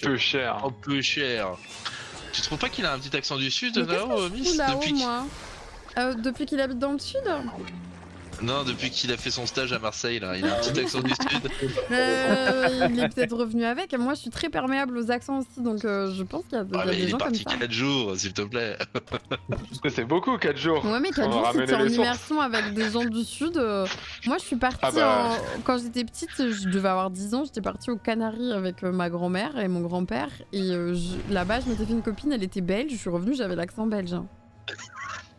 Peu cher. Oh, peu cher. Tu trouves pas qu'il a un petit accent du sud, Nao, Miss, depuis moi euh, depuis qu'il habite dans le sud? Non, depuis qu'il a fait son stage à Marseille, là, il a un petit accent du sud. Euh, il est peut-être revenu avec. Moi, je suis très perméable aux accents aussi, donc euh, je pense qu'il y a, ouais, y a des gens comme ça. Il est parti quatre jours, s'il te plaît. Parce que c'est beaucoup, quatre jours. Ouais, mais quatre jours, si t'es en immersion avec des gens du sud. Euh, moi, je suis partie, ah bah... en... quand j'étais petite, je devais avoir dix ans, j'étais partie aux Canaries avec euh, ma grand-mère et mon grand-père. Et euh, je... là-bas, je m'étais fait une copine, elle était belge, je suis revenue, j'avais l'accent belge.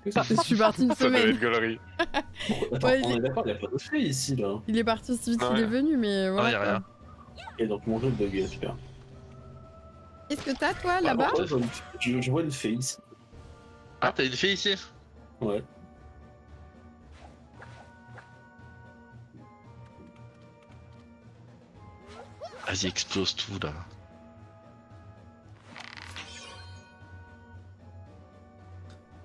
Je suis parti une semaine. Attends, ouais, on est d'accord, il n'y a pas de fait ici là. Il est parti aussi vite qu'il est venu, mais voilà. Non, il n'y a rien. Et donc mon jeu de bug, super. Qu'est-ce que t'as toi là-bas? Je vois une fée ici. Ah, t'as une fée ici? Ouais. Vas-y, explose tout là.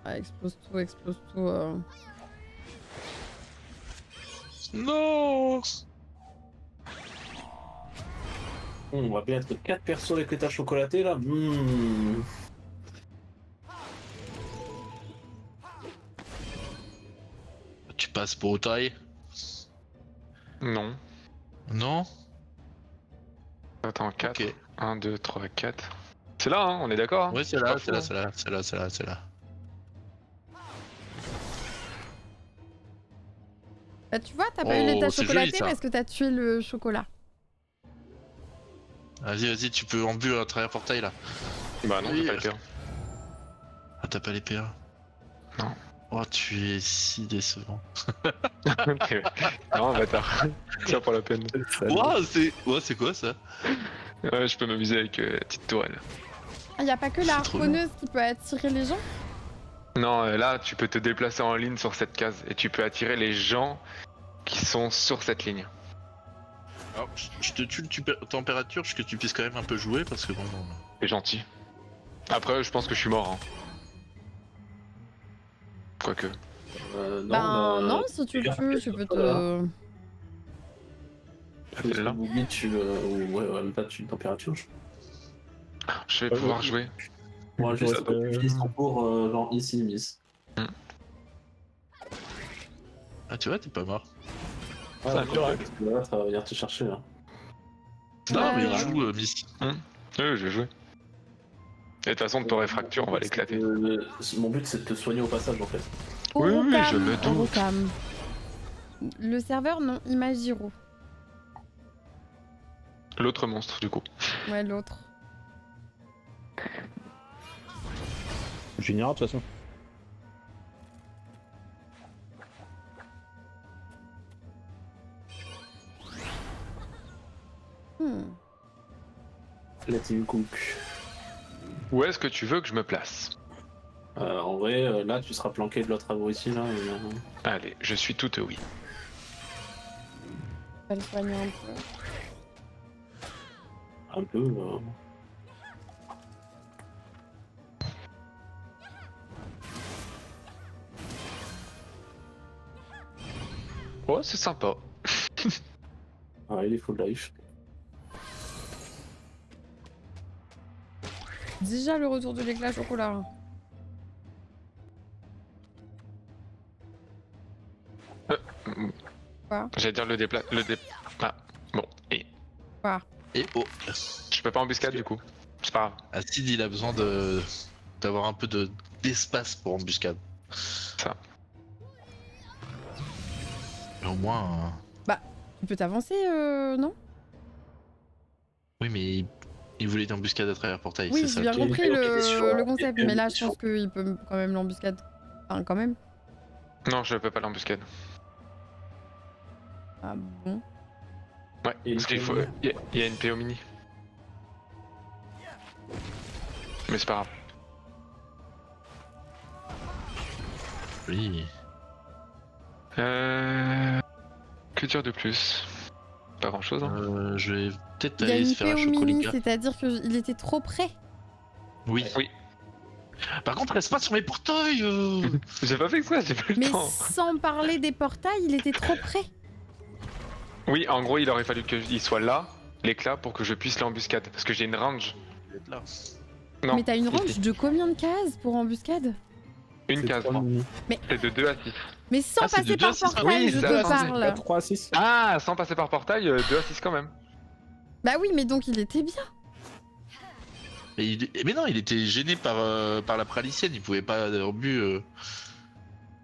Ah, explose tout, explose tout. Euh... Non. On va bien être quatre persos avec les taches chocolatées là. Mmh. Tu passes pour taille? Non. Non. Attends, quatre. Okay. un, deux, trois, quatre. C'est là, hein, on est d'accord hein. Oui, c'est là, c'est là, c'est là, c'est là, c'est là, c'est là. Bah tu vois, t'as pas oh, eu les taches chocolatées joli, parce que t'as tué le chocolat. Vas-y, vas-y, tu peux embuer à travers portail là. Bah non, oui, t'as pas les P A. Ah, t'as pas les P A? Non. Oh, tu es si décevant. Non, bâtard. Tiens, pour la peine. Waouh, c'est wow, quoi ça? Ouais, je peux m'amuser avec euh, la petite tourelle. Ah, y a pas que la harponneuse qui peut attirer les gens? Non, là tu peux te déplacer en ligne sur cette case et tu peux attirer les gens qui sont sur cette ligne. Alors, je te tue le température, que tu puisses quand même un peu jouer parce que bon. T'es gentil. Après, je pense que je suis mort. Hein. Quoique. Euh, non, bah, bah, non, si tu le tues, tu peux te. Là. Oui, tu. Euh, ouais, ouais, même pas tu température. Je vais ah, pouvoir ouais. jouer. Moi je sais pas qu'ils sont pour euh, genre ici Miss. Ah tu vois t'es pas mort. Ah d'accord, là ça va venir te chercher là. Non ouais, mais il joue euh, Miss. Hein oui je vais jouer. Et de toute façon ton réfracture on va l'éclater. Euh, mon but c'est de te soigner au passage en fait. Oh, oui oui je me doute. Le serveur non Imagiro. L'autre monstre du coup. Ouais l'autre. J'ignore de toute façon. Hmm. Là t'es une cook. Où est-ce que tu veux que je me place? euh, En vrai, euh, là tu seras planqué de l'autre abo ici là. Et là... Allez, je suis tout oui. On va le soigner un peu. Un peu. Euh... Oh, c'est sympa. Ouais, il est full life. Déjà le retour de l'éclat chocolat. Euh, Quoi J'allais dire le dépla... Le dé... Ah, bon, et... Quoi Et oh Je peux pas embuscade du coup. C'est pas grave. Acid, il a besoin de... d'avoir un peu de... d'espace pour embuscade. Ça. Mais au moins... Euh... Bah, tu peux t'avancer, euh, non? Oui, mais Il voulait une embuscade à travers portail. Oui, j'ai bien compris le, le concept, mais là je pense qu'il peut quand même l'embuscade. Enfin, quand même. Non, je peux pas l'embuscade. Ah bon? Ouais, parce qu'il faut. Il y, y a une P O mini. Mais c'est pas grave. Oui. Euh. Que dire de plus? Pas grand chose. Hein. Euh, je vais peut-être aller se faire un chocolat. C'est-à-dire qu'il était trop près. Oui. Oui. Par contre, reste pas sur mes portails. Euh... J'ai pas fait quoi, j'ai pas eu le temps. Mais sans parler des portails, il était trop près. Oui, en gros, il aurait fallu qu'il soit là, l'éclat, pour que je puisse l'embuscade. Parce que j'ai une range. Là. Non. Mais t'as une range de combien de cases pour embuscade? Une case, moi. Mais... C'est de deux à six. Mais sans ah, passer par portail, oui, je te parle. trois à six. Ah, sans passer par portail, deux à six quand même. Bah oui, mais donc il était bien. Mais, il... mais non, il était gêné par, euh, par la pralicienne, il pouvait pas avoir bu euh,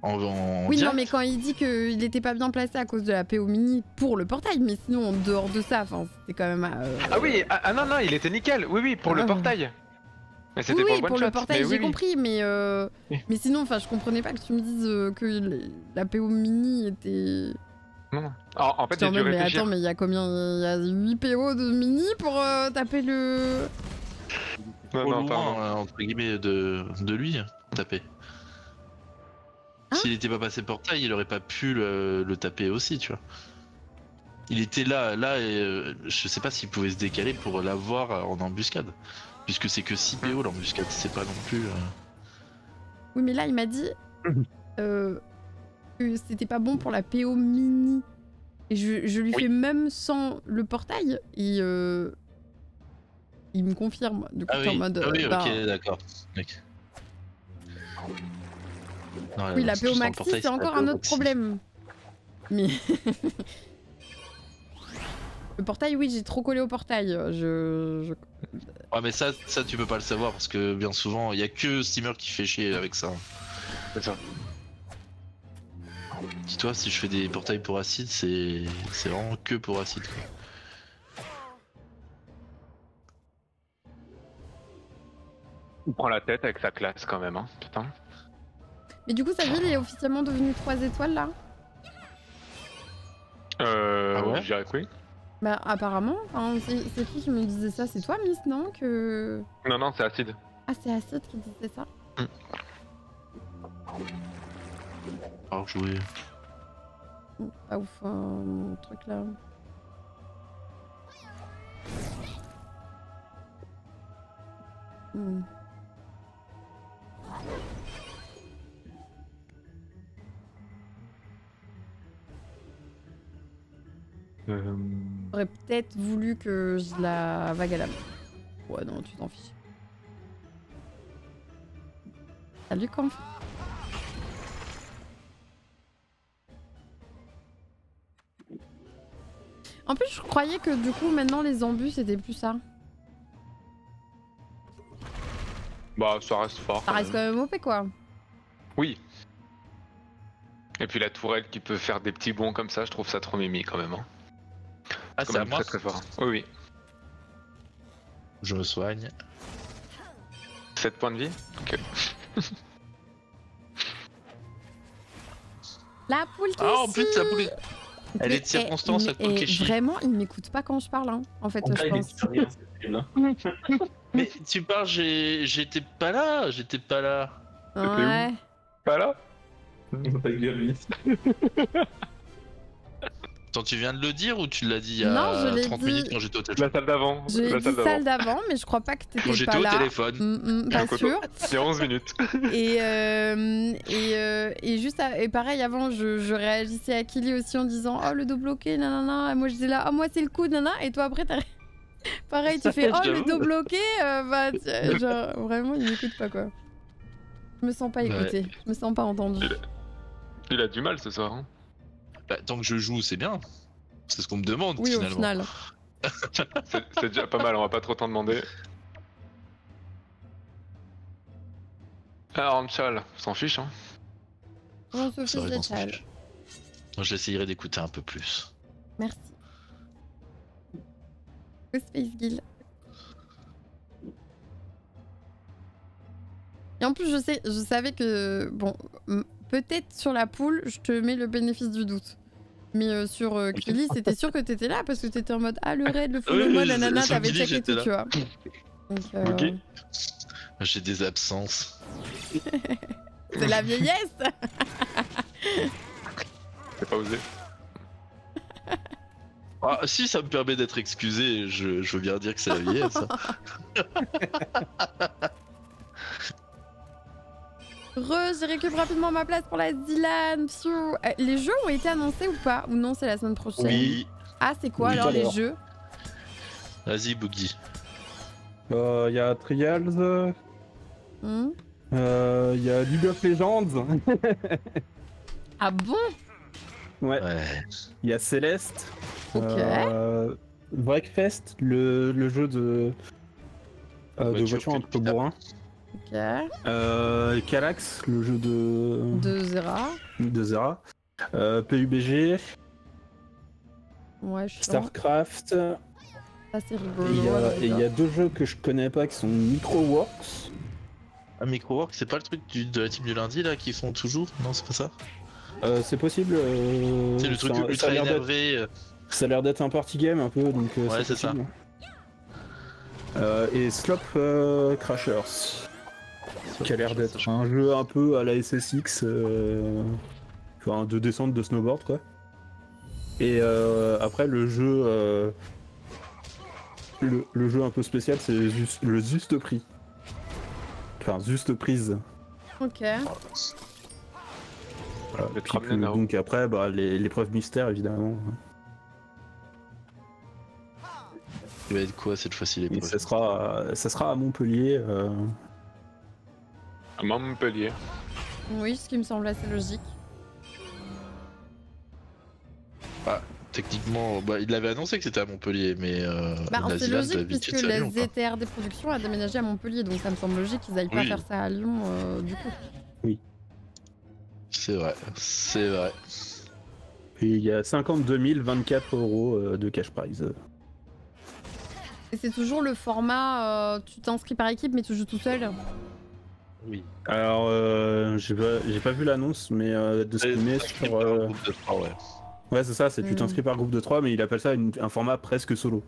en, en Oui, direct. Non, mais quand il dit qu'il était pas bien placé à cause de la P O mini pour le portail, mais sinon, en dehors de ça, c'était quand même... Euh, ah oui, euh... ah non, non, il était nickel, oui, oui, pour ah, le portail. Mais c'était oui, pour, pour le portail, j'ai oui, compris, oui. mais euh, oui. mais sinon, enfin, je comprenais pas que tu me dises euh, que la P O mini était. Non. Oh, en fait, j'ai dû réfléchir. Mais attends, mais il y a combien? Il y a huit P O de mini pour euh, taper le. Non, non, loin, pardon. Euh, entre guillemets de de lui taper. Hein? S'il était pas passé portail, il aurait pas pu le, le taper aussi, tu vois. Il était là, là, et euh, je sais pas s'il pouvait se décaler pour l'avoir en embuscade. Puisque c'est que six P O l'embuscade, c'est pas non plus... Euh... Oui mais là il m'a dit euh, que c'était pas bon pour la P O mini. Et je, je lui oui. fais même sans le portail et euh, il me confirme. Du coup ah oui. en mode... Ah oui euh, bah, ok d'accord. Okay. Non, oui non, la P O maxi c'est encore un autre maxi. Problème. Mais... Le portail, oui, j'ai trop collé au portail. Je... je... Ouais, mais ça, ça, tu peux pas le savoir parce que bien souvent, il y a que Steamer qui fait chier avec ça. C'est ça. Dis-toi, si je fais des portails pour Acid, c'est vraiment que pour Acid. Il prend la tête avec sa classe quand même, hein, putain. Mais du coup, sa ville est officiellement devenue trois étoiles là? Euh. Ah ouais, je dirais que oui. Bah apparemment, hein, c'est qui qui me disait ça? C'est toi Miss, non que... Non, non, c'est Acid. Ah, c'est Acid qui disait ça. Ah, mm. joué. Ah ouf, euh, mon truc là. Mm. J'aurais peut-être voulu que je la vague à la main. Ouais, non, tu t'en fiches. Salut, Conf. En plus, je croyais que du coup, maintenant, les embus, c'était plus ça. Bah, ça reste fort. Ça reste quand même O P, quoi. Oui. Et puis la tourelle qui peut faire des petits bonds comme ça, je trouve ça trop mimi quand même. Hein. Ah c'est à moi très, très fort. Oui oui. Je me soigne. sept points de vie. Ok. La poule qui... Oh putain la poule est... Elle est de circonstance cette poule qui... Vraiment il m'écoute pas quand je parle hein. En fait en je pense. Mais tu parles, j'étais pas là, j'étais pas là. Ouais. Pas là. Attends, tu viens de le dire ou tu l'as dit il y a non, je trente minutes quand j'étais au téléphone? La salle d'avant. J'ai la salle d'avant, mais je crois pas que t'étais pas là. J'étais au téléphone. Mm-mm, pas sûr. C'est onze minutes. Et, euh, et, euh, et juste, à, et pareil, avant, je, je réagissais à Killy aussi en disant oh le dos bloqué, nanana. Et moi je disais là, oh moi c'est le coup, nanana. Et toi après, t'as... pareil, tu fais oh le dos bloqué. Euh, bah, tu... Genre, vraiment, il m'écoute pas quoi. Je me sens pas écouté, ouais. Je me sens pas entendu. Il a du mal ce soir. Hein. Bah, tant que je joue, c'est bien. C'est ce qu'on me demande oui, finalement. Au final. C'est déjà pas mal, on va pas trop t'en demander. Ah, Ramchal, on s'en fiche. Hein. On se fiche des challes. J'essayerai d'écouter un peu plus. Merci. Au Space Guild. Et en plus, je sais, je savais que... Bon, peut-être sur la poule, je te mets le bénéfice du doute. Mais euh, sur euh, Killy, c'était sûr que t'étais là, parce que t'étais en mode « Ah, le raid, le full mode, nanana, t'avais checké tout, tu vois. » euh... Ok. J'ai des absences. C'est la vieillesse. J'ai pas osé. Ah, si ça me permet d'être excusé, je, je veux bien dire que c'est la vieillesse. Heureuse, j'ai récupéré rapidement ma place pour la Zilane. Les jeux ont été annoncés ou pas? Ou non, c'est la semaine prochaine? Oui. Ah, c'est quoi oui, alors les jeux? Vas-y, Boogie. Il euh, y a Trials. Il hmm euh, y a League of Legends. Ah bon? Ouais. Il ouais. y a Celeste. Ok. Euh, Breakfast, le, le jeu de, euh, de voiture entre bourrins. Ok. Euh, Calax, le jeu de... De Zera. De Zera. Euh, P U B G. Ouais, je StarCraft. Sens. Ça c'est rigolo. Et il y a deux jeux que je connais pas qui sont Microworks. Ah, Microworks, c'est pas le truc du, de la team du lundi là qu'ils font toujours? Non, c'est pas ça? Euh, c'est possible. Euh... C'est le truc ça, ultra ça énervé. Ça a l'air d'être un party game un peu, donc euh, ouais, c'est ça. Euh, et Slop euh, Crashers, qui a l'air d'être un jeu un peu à la S S X, euh... enfin de descente de snowboard quoi. Et euh, après le jeu, euh... le, le jeu un peu spécial, c'est le Juste Prix. Enfin Juste Prise. Ok. Voilà. Le puis, le, donc après, bah, les, les preuves mystères évidemment. Ça va être quoi cette fois-ci les preuves? Ça sera, ça sera à Montpellier. Euh... À Montpellier. Oui, ce qui me semble assez logique. Bah, techniquement, bah, il l'avait annoncé que c'était à Montpellier, mais. Euh, bah, c'est logique puisque les Z T R des productions a déménagé à Montpellier, donc ça me semble logique qu'ils aillent oui. pas faire ça à Lyon euh, du coup. Oui. C'est vrai, c'est vrai. Et il y a cinquante-deux mille vingt-quatre euros de cash prize. Et c'est toujours le format, euh, tu t'inscris par équipe mais tu joues tout seul? Oui. Alors, euh, j'ai pas, pas vu l'annonce, mais euh, de ce qu'on est sur... Euh... Groupe de trois, ouais, ouais c'est ça, c'est mmh. tu t'inscris par groupe de trois, mais il appelle ça une, un format presque solo.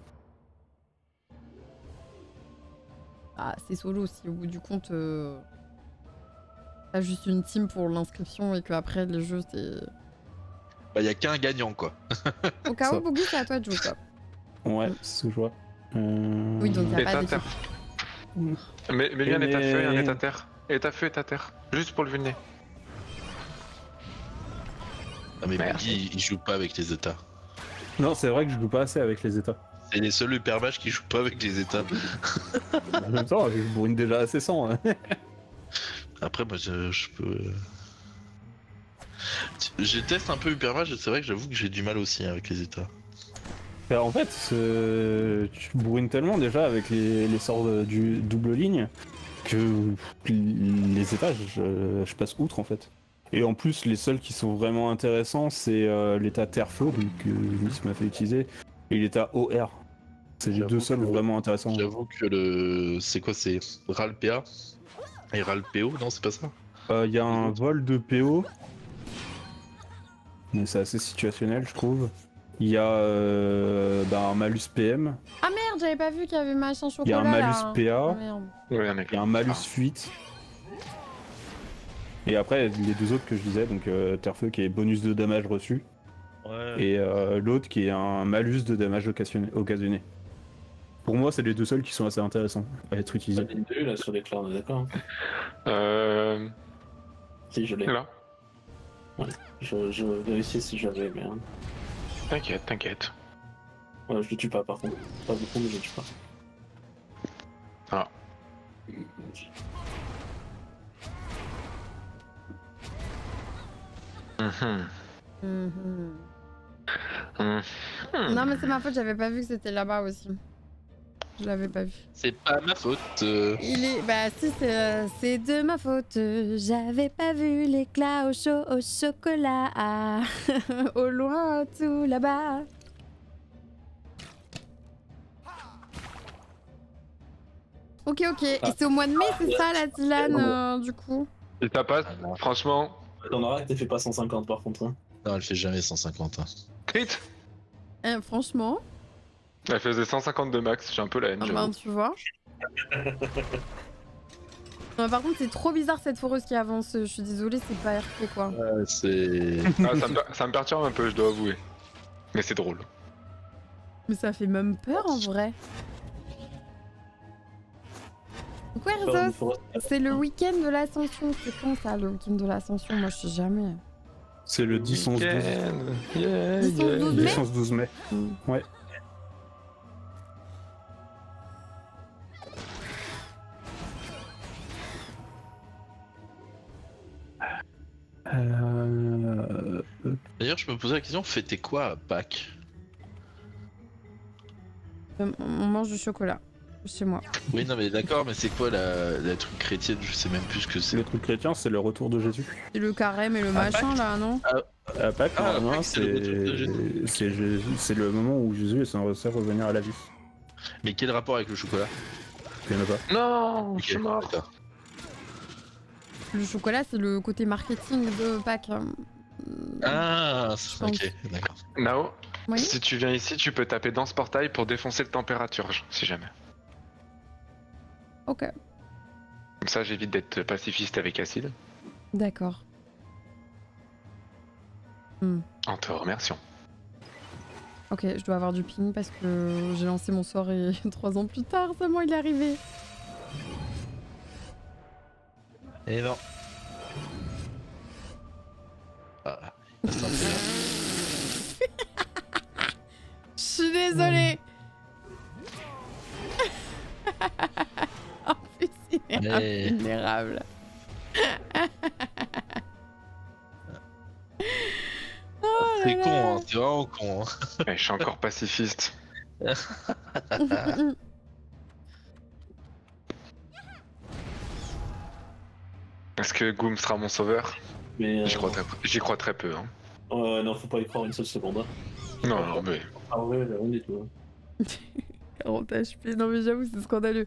Ah, c'est solo si au bout du compte... Euh... T'as juste une team pour l'inscription et qu'après les jeux c'est... Bah y'a qu'un gagnant quoi. Au cas où Boogie c'est à toi de jouer quoi. Ouais, c'est joie. Euh... Oui donc y'a pas d'équipe. Mais, mais bien et est à feu et un est à terre. Et à feu et à terre. Juste pour le vulner. Ah mais Boogie il joue pas avec les états. Non c'est vrai que je joue pas assez avec les états. C'est les seuls hypermages qui jouent pas avec les états. En même temps je bourrine déjà assez sans. Hein. Après, moi, je, je peux... Je teste un peu Hypermage et c'est vrai que j'avoue que j'ai du mal aussi avec les états. Bah, en fait, tu bourrines tellement déjà avec les, les sorts de, du double ligne que les états, je, je passe outre en fait. Et en plus, les seuls qui sont vraiment intéressants, c'est euh, l'état Terre-Feu que Miss m'a fait utiliser et l'état O R. C'est les deux seuls vraiment intéressants. J'avoue que le... C'est quoi, c'est R A L P A ? Il râle P O, non c'est pas ça? Il euh, y a un vol de P O, mais c'est assez situationnel je trouve. Il y a euh, bah, un malus P M. Ah merde, j'avais pas vu qu'il y avait machin chocolat. Il y a un malus là. P A, il ouais, y a un malus fuite. Et après les deux autres que je disais, donc euh, Terre-Feu qui est bonus de dommage reçu, ouais. et euh, l'autre qui est un malus de dommage occasionné. occasionné. Pour moi, c'est les deux seuls qui sont assez intéressants à être utilisés. Il y en a deux là sur les clans, d'accord. Euh. Si je l'ai. Là. Ouais, je, je vérifiais si j'avais, mais. Hein. T'inquiète, t'inquiète. Ouais, je le tue pas par contre. Pas beaucoup, mais je le tue pas. Ah. Mmh. Mmh. Mmh. Non, mais c'est ma faute, j'avais pas vu que c'était là-bas aussi. Je l'avais pas vu. C'est pas ma faute. Il est... Bah si, c'est de ma faute. J'avais pas vu l'éclat au chaud au chocolat. Au loin, tout là-bas. Ok, ok. Et c'est au mois de mai, c'est ça la Zilane, euh, du coup? Et t'as pas, franchement. T'en auras que t'as fait pas cent cinquante par contre. Hein. Non, elle fait jamais cent cinquante. Hein. Crit eh, franchement. Elle faisait cent cinquante de max, j'ai un peu la haine. Ah bah, tu vois. Non, par contre, c'est trop bizarre cette foreuse qui avance. Je suis désolée, c'est pas R P quoi. Euh, c'est. Ah, ça, me, ça me perturbe un peu, je dois avouer. Mais c'est drôle. Mais ça fait même peur en vrai. C'est le week-end de l'ascension, c'est quand ça le week-end de l'ascension? Moi je sais jamais. C'est le dix, onze, douze. Yeah, dix, onze, douze mai. Mmh. Ouais. Euh... D'ailleurs je me posais la question, fêtez quoi à Pâques? euh, On mange du chocolat. Chez moi. Oui, non, mais d'accord, mais c'est quoi la, la truc chrétienne? Je sais même plus ce que c'est. Le truc chrétien, c'est le retour de Jésus. C'est le carême et le machin, là, non? À Pâques, normalement, c'est le moment où Jésus est censé revenir à la vie. Mais quel rapport avec le chocolat? Je ne sais pas. Non, okay, je suis mort. Le chocolat, c'est le côté marketing de Pâques. Ah, ok, d'accord. Nao, oui, si tu viens ici, tu peux taper dans ce portail pour défoncer le température, si jamais. Ok. Comme ça, j'évite d'être pacifiste avec Acid. D'accord. Hmm. En te remerciant. Ok, je dois avoir du ping parce que j'ai lancé mon sort et trois ans plus tard seulement il est arrivé. Et non. Ah. Je suis désolée. En plus, il est mais... vulnérable. Oh, c'est con, hein, c'est vraiment con. Hein. Mais je suis encore pacifiste. Est-ce que Goom sera mon sauveur? euh... J'y crois, très... crois très peu. Hein. Euh, non, faut pas y croire une seule seconde. Non, non, mais. Ah ouais, on est tout. quarante H P, non, mais j'avoue, c'est scandaleux.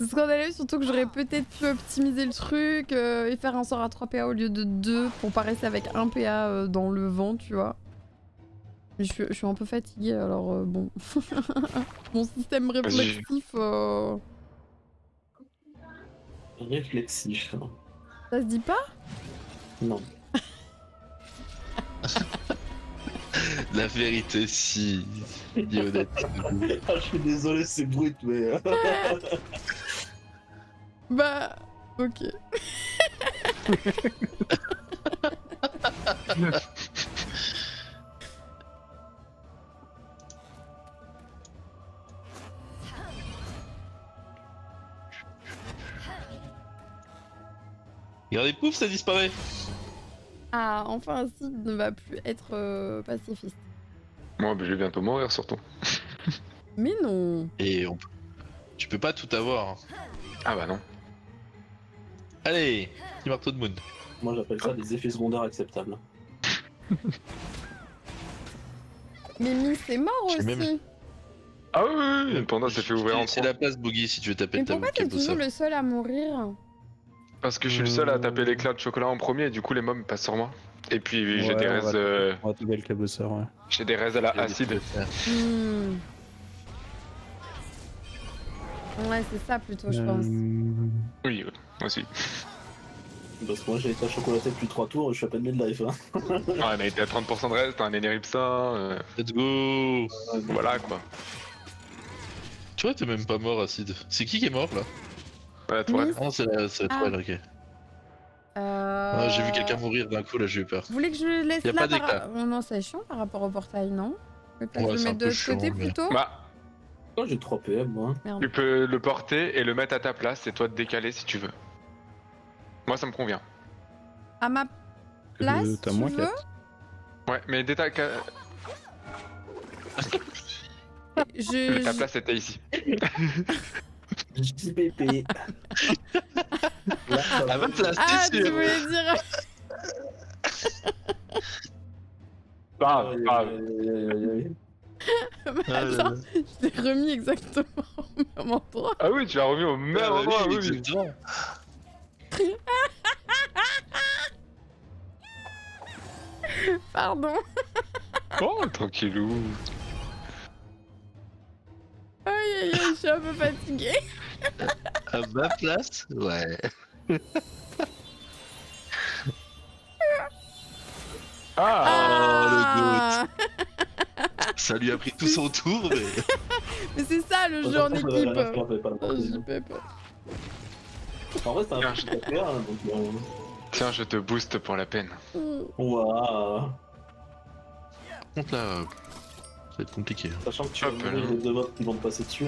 C'est scandaleux, surtout que j'aurais peut-être pu optimiser le truc euh, et faire un sort à trois P A au lieu de deux pour pas rester avec un P A euh, dans le vent, tu vois. Mais je, je suis un peu fatiguée, alors euh, bon. Mon système réflexif. Euh... Réflexif. Hein. Ça se dit pas? Non. La vérité, si. Ah, je suis désolé, c'est brut, mais. Bah, ok. Regardez, pouf, ça disparaît. Ah, enfin, Sid ne va plus être euh, pacifiste. Moi, je vais bientôt mourir, surtout. Mais non. Et on... tu peux pas tout avoir. Ah bah non. Allez, petit marteau de moon. Moi, j'appelle ça des effets secondaires acceptables. Mais Miss est mort aussi. Même... Ah oui, oui, oui. Panda s'est fait ouvrir en C'est la place, Boogie, si tu veux taper le tabou. Mais pourquoi t'es toujours le seul à mourir? Parce que je suis le seul à taper l'éclat de chocolat en premier et du coup les mobs passent sur moi. Et puis j'ai des raises... On va trouver le cabosseur, ouais. J'ai des raises à la acide. Ouais, c'est ça plutôt, je pense. Oui, aussi. Parce que moi j'ai été à chocolater depuis trois tours, je suis à peine mis de life. Ouais, mais t'es à trente pour cent de reste, t'as un éneripsin. Let's go. Voilà quoi. Tu vois, t'es même pas mort, acide. C'est qui qui est mort là? Ah, c'est la, la ah. toile, ok. Euh... J'ai vu quelqu'un mourir d'un coup, là j'ai eu peur. Vous voulez que je le laisse là par... oh, non, c'est chiant par rapport au portail, non? Je vais ouais, le mettre de l'autre côté mais... plutôt. Bah. Oh, j'ai trois P M moi. Merde. Tu peux le porter et le mettre à ta place, c'est toi de décaler si tu veux. Moi ça me convient. À ma place, euh, tu moins veux? Ouais, mais détail... je... Mais ta place était ici. J B P. La bonne place, c'est sûr. Ah, tu voulais dire. Bah, bah. Attends, je t'ai remis exactement au même endroit. Ah oui, tu l'as remis au même ah endroit, oui, oui, oui. Pardon. Oh, tranquillou. Aïe aïe aïe, je suis un peu fatiguée. À ma place, ouais. Ah, ah le doute. Ça lui a pris tout son tour, mais... mais c'est ça le jeu en équipe. En vrai, c'est un jeu de faire, donc... Tiens, je te booste pour la peine. Waouh. Compte là, ça va être compliqué. Sachant que tu as les deux maps qui vont te passer dessus.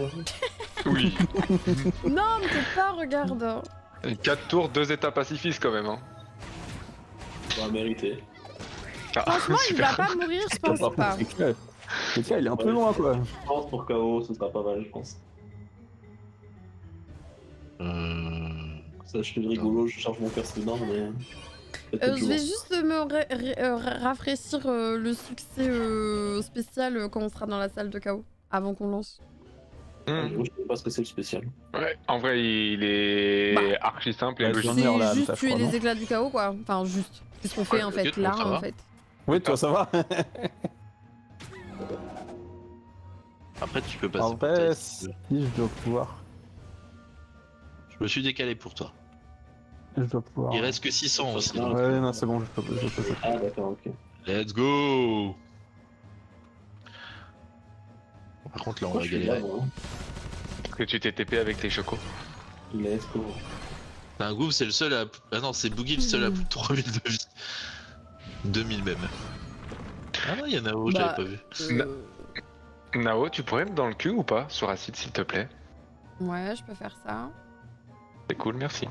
Oui. Non, mais t'es pas, regarde. quatre tours, deux états pacifistes quand même. Hein. On va mériter. Franchement, ah, il va pas mourir, je pense pas. Le gars, il est un ouais, peu loin quoi. Je pense pour K O, ce sera pas mal, je pense. Euh... Ça, je suis rigolo, je charge mon casque dedans, mais... Euh, je vais juste me rafraîchir euh, le succès euh, spécial euh, quand on sera dans la salle de K O, avant qu'on lance. Mmh. Moi, je sais pas ce que c'est le spécial. Ouais, en vrai, il est bah, archi simple et ouais, logique. C'est juste tuer les éclats du K O, quoi. Enfin, juste. C'est ce qu'on fait, ouais, en fait, là, en fait. Oui, toi, ça va. Après, tu peux passer... En fait, si je dois pouvoir... Je me suis décalé pour toi. Je dois pouvoir... Il reste que six cents aussi. Ah, ouais, non, c'est bon, je peux, je peux. Ah, d'accord, ok. Let's go. Par contre, là, on va galérer. Parce que tu t'es T P avec tes chocos. Let's go. Un Goom, c'est le seul à... Ah non, c'est Boogie le seul à plus de trois mille de vie. deux mille même. Ah non, il y en a Nao, j'avais pas vu. Nao, tu pourrais me dans le cul ou pas, sur Acid, s'il te plaît? Ouais, je peux faire ça. C'est cool, merci.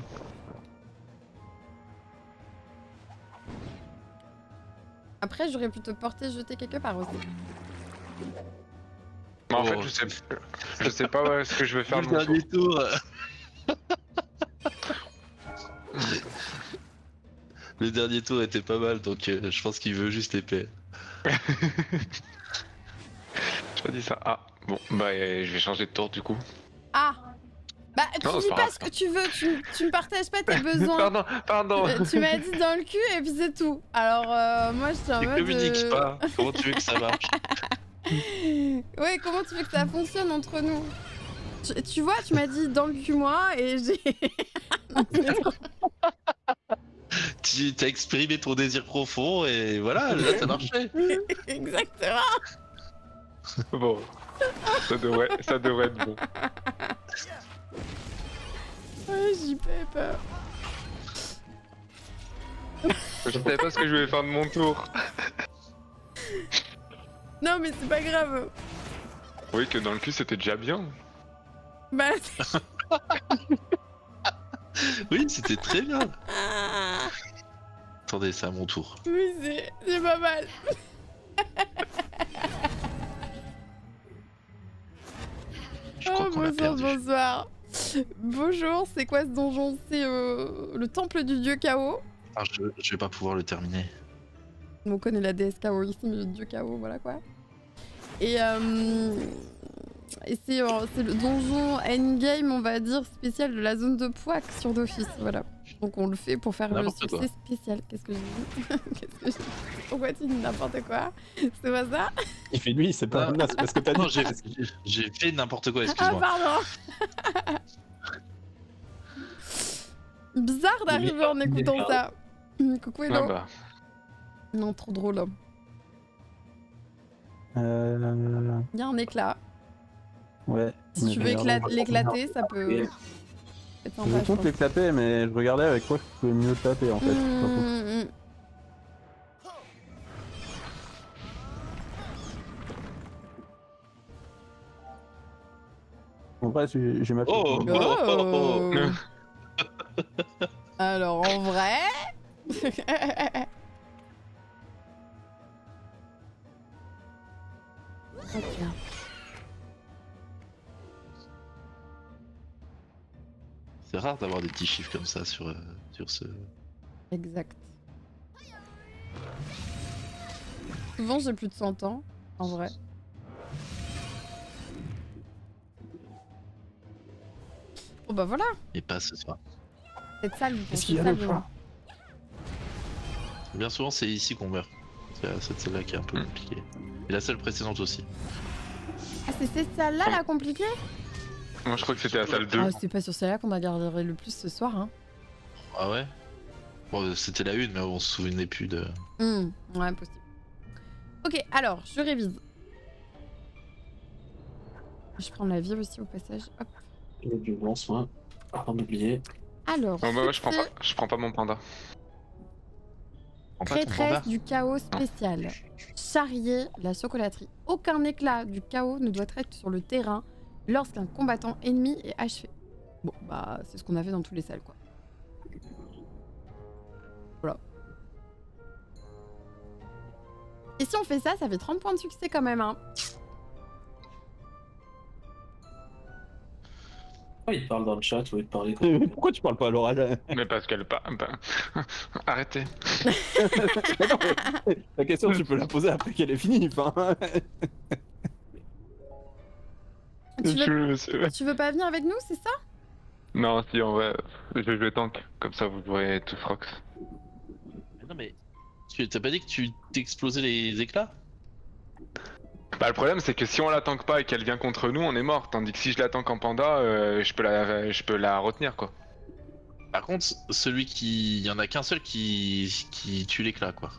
Après, j'aurais plutôt porté jeter quelque part aussi. Bon, en oh. fait, je sais, je sais pas ouais, ce que je veux faire. Mon dernier tour. Le dernier tour était pas mal, donc euh, je pense qu'il veut juste l'épée. Je dis ça. Ah, bon, bah euh, je vais changer de tour du coup. Ah. Bah tu non, dis pas, pas ce que tu veux, tu, tu me partages pas tes besoins. Pardon, pardon. Tu, tu m'as dit dans le cul et puis c'est tout. Alors euh, moi je suis en mode... Tu communiques pas, comment tu veux que ça marche? Ouais, comment tu veux que ça fonctionne entre nous? Tu, tu vois, tu m'as dit dans le cul moi et j'ai... Tu t'as exprimé ton désir profond et voilà, là ça marchait. Exactement. Bon, ça devrait, ça devrait être bon. Ouais, j'y fais peur. Je savais pas ce que je voulais faire de mon tour. Non mais c'est pas grave. Oui, que dans le cul c'était déjà bien. Bah... Oui, c'était très bien. Attendez, c'est à mon tour. Oui, c'est pas mal. Je crois oh, qu'on a perdu. Bonsoir. Bonjour, c'est quoi ce donjon? C'est euh, le temple du dieu K O. Ah, je, je vais pas pouvoir le terminer. On connaît la déesse K O ici, mais le dieu K O, voilà quoi. Et, euh, et c'est euh, le donjon endgame, on va dire, spécial de la zone de Pwak sur Dofus, voilà. Donc on le fait pour faire le succès quoi. Spécial. Qu'est-ce que je dis? Qu'est-ce que je... Pourquoi tu dis n'importe quoi? C'est pas ça? Il fait lui, c'est pas... Non, c'est parce que t'as dit... Non, j'ai fait n'importe quoi, excuse-moi. Ah, pardon. Bizarre d'arriver en écoutant ça. Coucou Hello. Ah bah. Non, trop drôle. Euh... Il y a un éclat. Ouais. Si tu veux écla... l'éclater, ça peut... Je vais compte les taper, mais je regardais avec quoi je pouvais mieux taper en fait. Mmh, mmh. En vrai, j'ai ma oh, oh, oh, oh. Alors en vrai. Okay. C'est rare d'avoir des petits chiffres comme ça sur, euh, sur ce... Exact. Souvent j'ai plus de cent ans, en vrai. Oh bah voilà. Et pas ce soir. C'est ça le bon. Qu'est-ce qu'il y a le point? Bien souvent c'est ici qu'on meurt. C'est celle-là qui est un peu compliquée. Et la seule précédente aussi. Ah c'est cette salle-là la compliquée? Moi je crois que c'était la salle deux. Ah c'est pas sur celle-là qu'on a gardé le plus ce soir hein. Ah ouais? Bon c'était la une mais on se souvenait plus de... Mmh, ouais possible. Ok alors je révise. Je prends la vie aussi au passage. Hop. Il y a du blanc soin. Pardon d'oublier. Alors... Non bah ouais je prends pas, je prends pas mon panda. Prêtresse du chaos spécial. Charrier la chocolaterie. Aucun éclat du chaos ne doit être sur le terrain lorsqu'un combattant ennemi est achevé. Bon bah c'est ce qu'on a fait dans toutes les salles quoi. Voilà. Et si on fait ça, ça fait trente points de succès quand même hein. Pourquoi il parle dans le chat ou il parle comme... Mais pourquoi tu parles pas à l'oral? Mais parce qu'elle parle... Arrêtez. La question tu peux la poser après qu'elle est finie. Enfin... tu, veux... Je... tu veux pas venir avec nous c'est ça? Non si on va... Je vais jouer tank, comme ça vous pourrez tous rox. Non mais... Tu t'as pas dit que tu t'explosais les éclats? Bah le problème c'est que si on la tank pas et qu'elle vient contre nous on est mort, tandis que si je la tank en panda euh, je peux la je peux la retenir quoi. Par contre celui qui... il y en a qu'un seul qui, qui tue l'éclat quoi.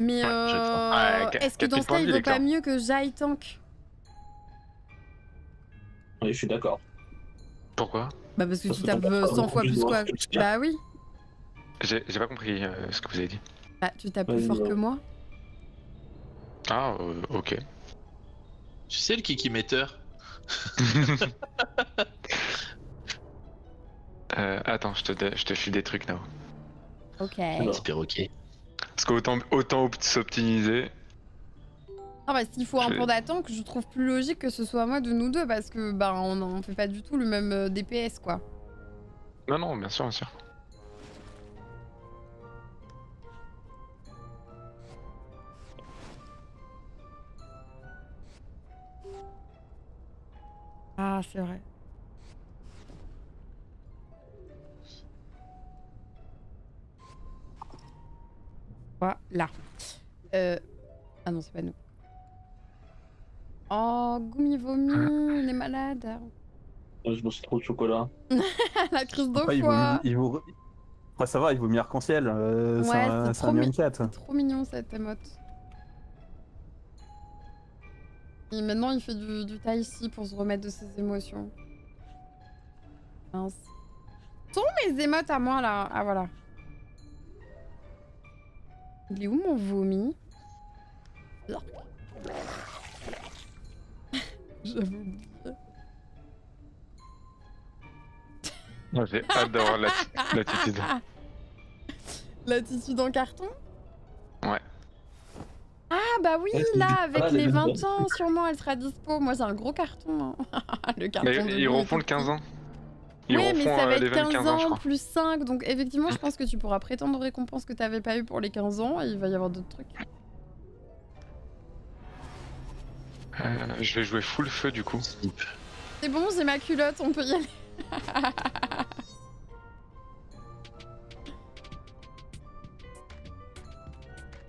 Mais ouais, euh... ah, est-ce que dans ce cas il vaut pas mieux que j'aille tank? Oui je suis d'accord. Pourquoi? Bah parce que parce tu tapes cent fois plus quoi. Bah oui. J'ai pas compris euh, ce que vous avez dit. Bah tu tapes plus fort que moi. Ah euh, ok. Tu sais le kikimetteur? euh, Attends, je te, je te file des trucs, Nao. Ok. J'espère ok. Parce qu'autant autant s'optimiser... Ah bah s'il faut un panda tank, je trouve plus logique que ce soit moi de nous deux, parce que bah on en fait pas du tout le même D P S, quoi. Non, non, bien sûr, bien sûr. Ah, c'est vrai. Voilà. Euh... Ah non, c'est pas nous. Oh, Goumi vomi, on est malade. Je mange trop de chocolat. La crise de foie. Il vaut... Enfin, ça va, il vaut mieux arc-en-ciel. Euh, ouais, c'est trop, mi trop mignon cette émote. Et maintenant il fait du, du tai chi pour se remettre de ses émotions. Mince. Sont mes émotes à moi là? Ah voilà. Il est où mon vomi? J'avais oublié. Moi j'ai adoré l'attitude. L'attitude en carton? Ouais. Ah bah oui, là, avec les vingt ans, sûrement elle sera dispo. Moi, c'est un gros carton. Hein. Le carton mais ils refont le quinze ans. Ils oui, mais ça va être quinze ans plus cinq. Donc effectivement, je pense que tu pourras prétendre aux récompenses que t'avais pas eu pour les quinze ans. Et il va y avoir d'autres trucs. Euh, je vais jouer full feu du coup. C'est bon, j'ai ma culotte, on peut y aller.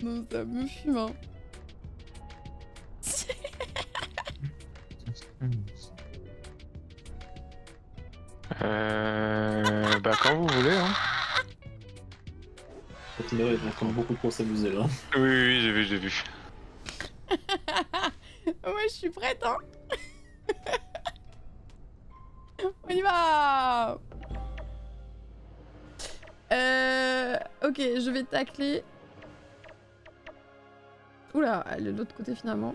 Non, ça me fume, hein. Euh... Bah quand vous voulez hein. Continuez, il y a encore beaucoup pour s'amuser là. Oui oui, oui j'ai vu, j'ai vu. Ouais je suis prête hein. On y va. Euh... Ok, je vais tacler. Oula, elle est de l'autre côté finalement.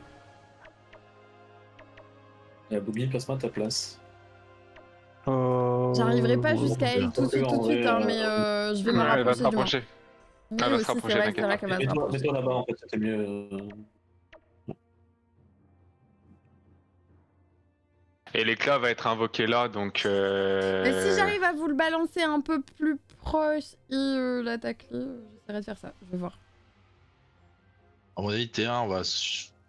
Et Boogie, place-moi ta place. Euh... J'arriverai pas jusqu'à elle tout de suite, tout de suite, hein, mais euh, je vais me rapprocher. Elle va se rapprocher. Elle va se rapprocher, t'inquiète pas. Mets-toi là-bas, en fait, c'était mieux. Et l'éclat va être invoqué là, donc. Euh... Mais si j'arrive à vous le balancer un peu plus proche et euh, l'attaquer, j'essaierai de faire ça. Je vais voir. À mon avis, T un, on va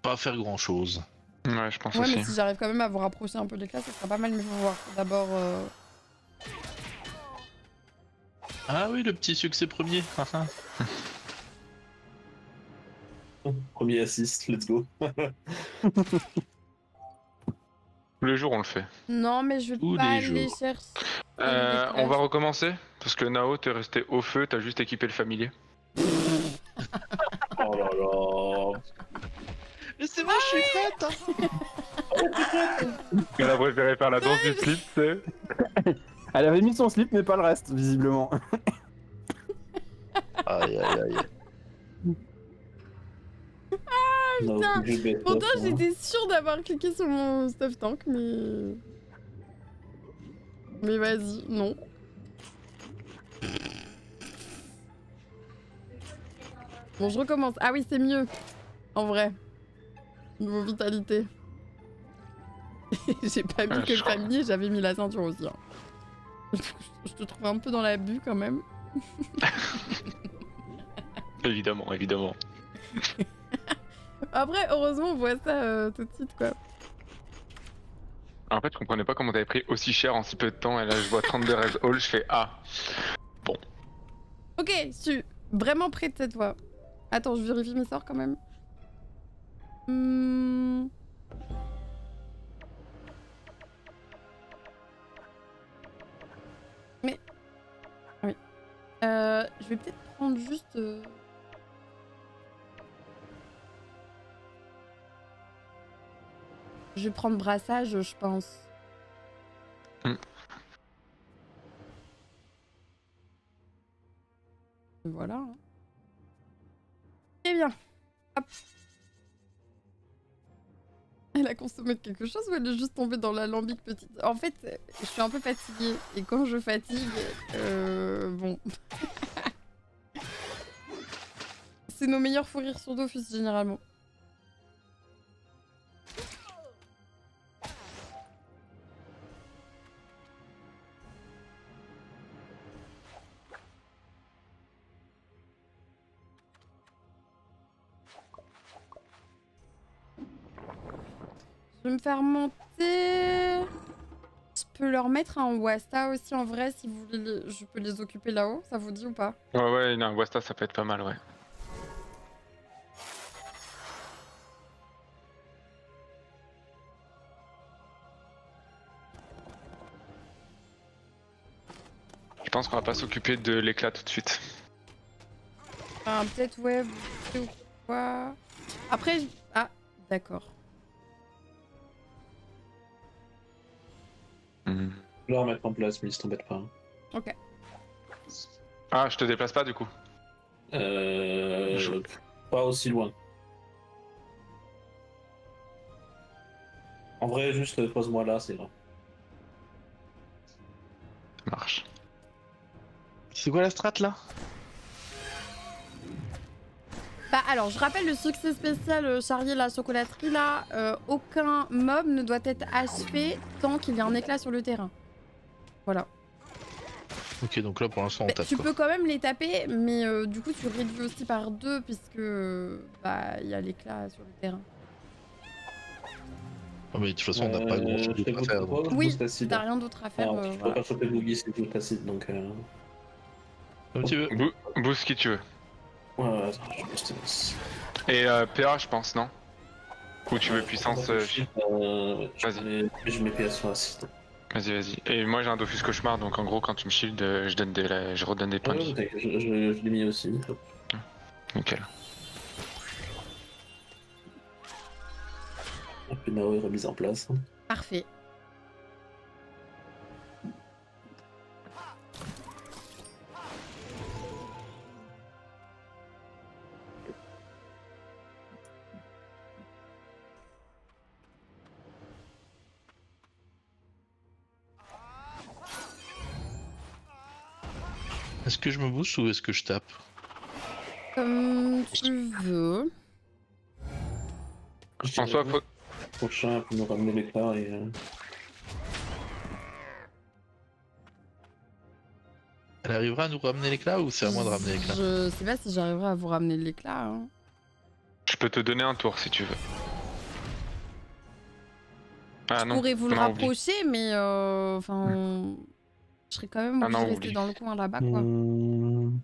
pas faire grand chose. Ouais, je pense ouais, aussi. Ouais, mais si j'arrive quand même à vous rapprocher un peu de l'éclat, ça sera pas mal, mais faut voir. D'abord. Euh... Ah oui, le petit succès premier. Premier assist, let's go. Tous les jours on le fait. Non mais je veux Tous pas aller chercher. Euh, on va recommencer parce que Nao, t'es resté au feu, t'as juste équipé le familier. Oh là là. Mais c'est moi, je suis prête. Elle a préféré faire la danse du slip, c'est... Elle avait mis son slip mais pas le reste, visiblement. Aïe aïe aïe. Ah putain, pourtant j'étais sûre d'avoir cliqué sur mon stuff tank, mais... Mais vas-y, non. Bon, je recommence. Ah oui, c'est mieux, en vrai. Niveau vitalité. J'ai pas mis que le familier, j'avais mis la ceinture aussi. Hein. Je te trouve un peu dans l'abus quand même. Évidemment, évidemment. Après, heureusement, on voit ça euh, tout de suite, quoi. En fait, je comprenais pas comment t'avais pris aussi cher en si peu de temps. Et là, je vois trente-deux Red Hall, je fais ah. Bon. Ok, je suis vraiment prête cette fois. Attends, je vérifie mes sorts quand même. Hmm... Mais... Oui. Euh, je vais peut-être prendre juste... Euh... Je vais prendre brassage, je pense. Mm. Voilà. Très bien. Hop. Elle a consommé quelque chose ou elle est juste tombée dans l'alambic petite? En fait, je suis un peu fatiguée. Et quand je fatigue, euh, bon... C'est nos meilleurs fous rires sur Dofus, généralement. Je vais me faire monter... Je peux leur mettre un Wasta aussi en vrai, si vous voulez les... Je peux les occuper là-haut, ça vous dit ou pas? Ouais ouais, non, un Wasta ça peut être pas mal, ouais. Je pense qu'on va pas s'occuper de l'éclat tout de suite. Enfin, peut-être ouais, ou quoi... Après... Je... Ah, d'accord. Mmh. Je vais la remettre en place, Miss, t'embête pas. Ok. Ah, je te déplace pas du coup? Euh. Je... Pas aussi loin. En vrai, juste pose-moi là, c'est vrai. Ça marche. C'est quoi la strat là? Bah alors, je rappelle le succès spécial euh, charrier la chocolaterie là, euh, aucun mob ne doit être achevé tant qu'il y a un éclat sur le terrain. Voilà. Ok, donc là pour l'instant on bah, tape. Tu quoi. peux quand même les taper, mais euh, du coup tu réduis aussi par deux puisque euh, bah il y a l'éclat sur le terrain. Oh, mais de toute façon on n'a euh, pas grand chose d'autre à faire. Quoi, oui, t'as rien d'autre à faire. Alors, euh, tu voilà. peux pas choper Boogie, c'est tout acide donc. Euh... Comme tu veux. Bo boost qui tu veux. Ouais, attends, je Et euh, P A, je pense, non? Ou tu veux euh, puissance euh, euh, Vas-y. Je mets P A sur Acid. Vas-y, vas-y. Et moi j'ai un Dofus Cauchemar, donc en gros, quand tu me shield, je, donne des, là, je redonne des points ah, de vie. Je, je, je, je l'ai mis aussi. Nickel. La P N A O est remise en place. Parfait. Est-ce que je me bouge ou est-ce que je tape? Comme tu veux. En soi, faut... Prochain, pour nous ramener les parts et... Elle arrivera à nous ramener l'éclat ou c'est à moi de ramener l'éclat? Je sais pas si j'arriverai à vous ramener l'éclat. Hein. Je peux te donner un tour si tu veux. Ah, je non. pourrais vous non, le rapprocher, oublie. mais... Euh... Enfin... Hmm. Je serais quand même obligé de rester dans le coin là-bas, quoi. Mmh...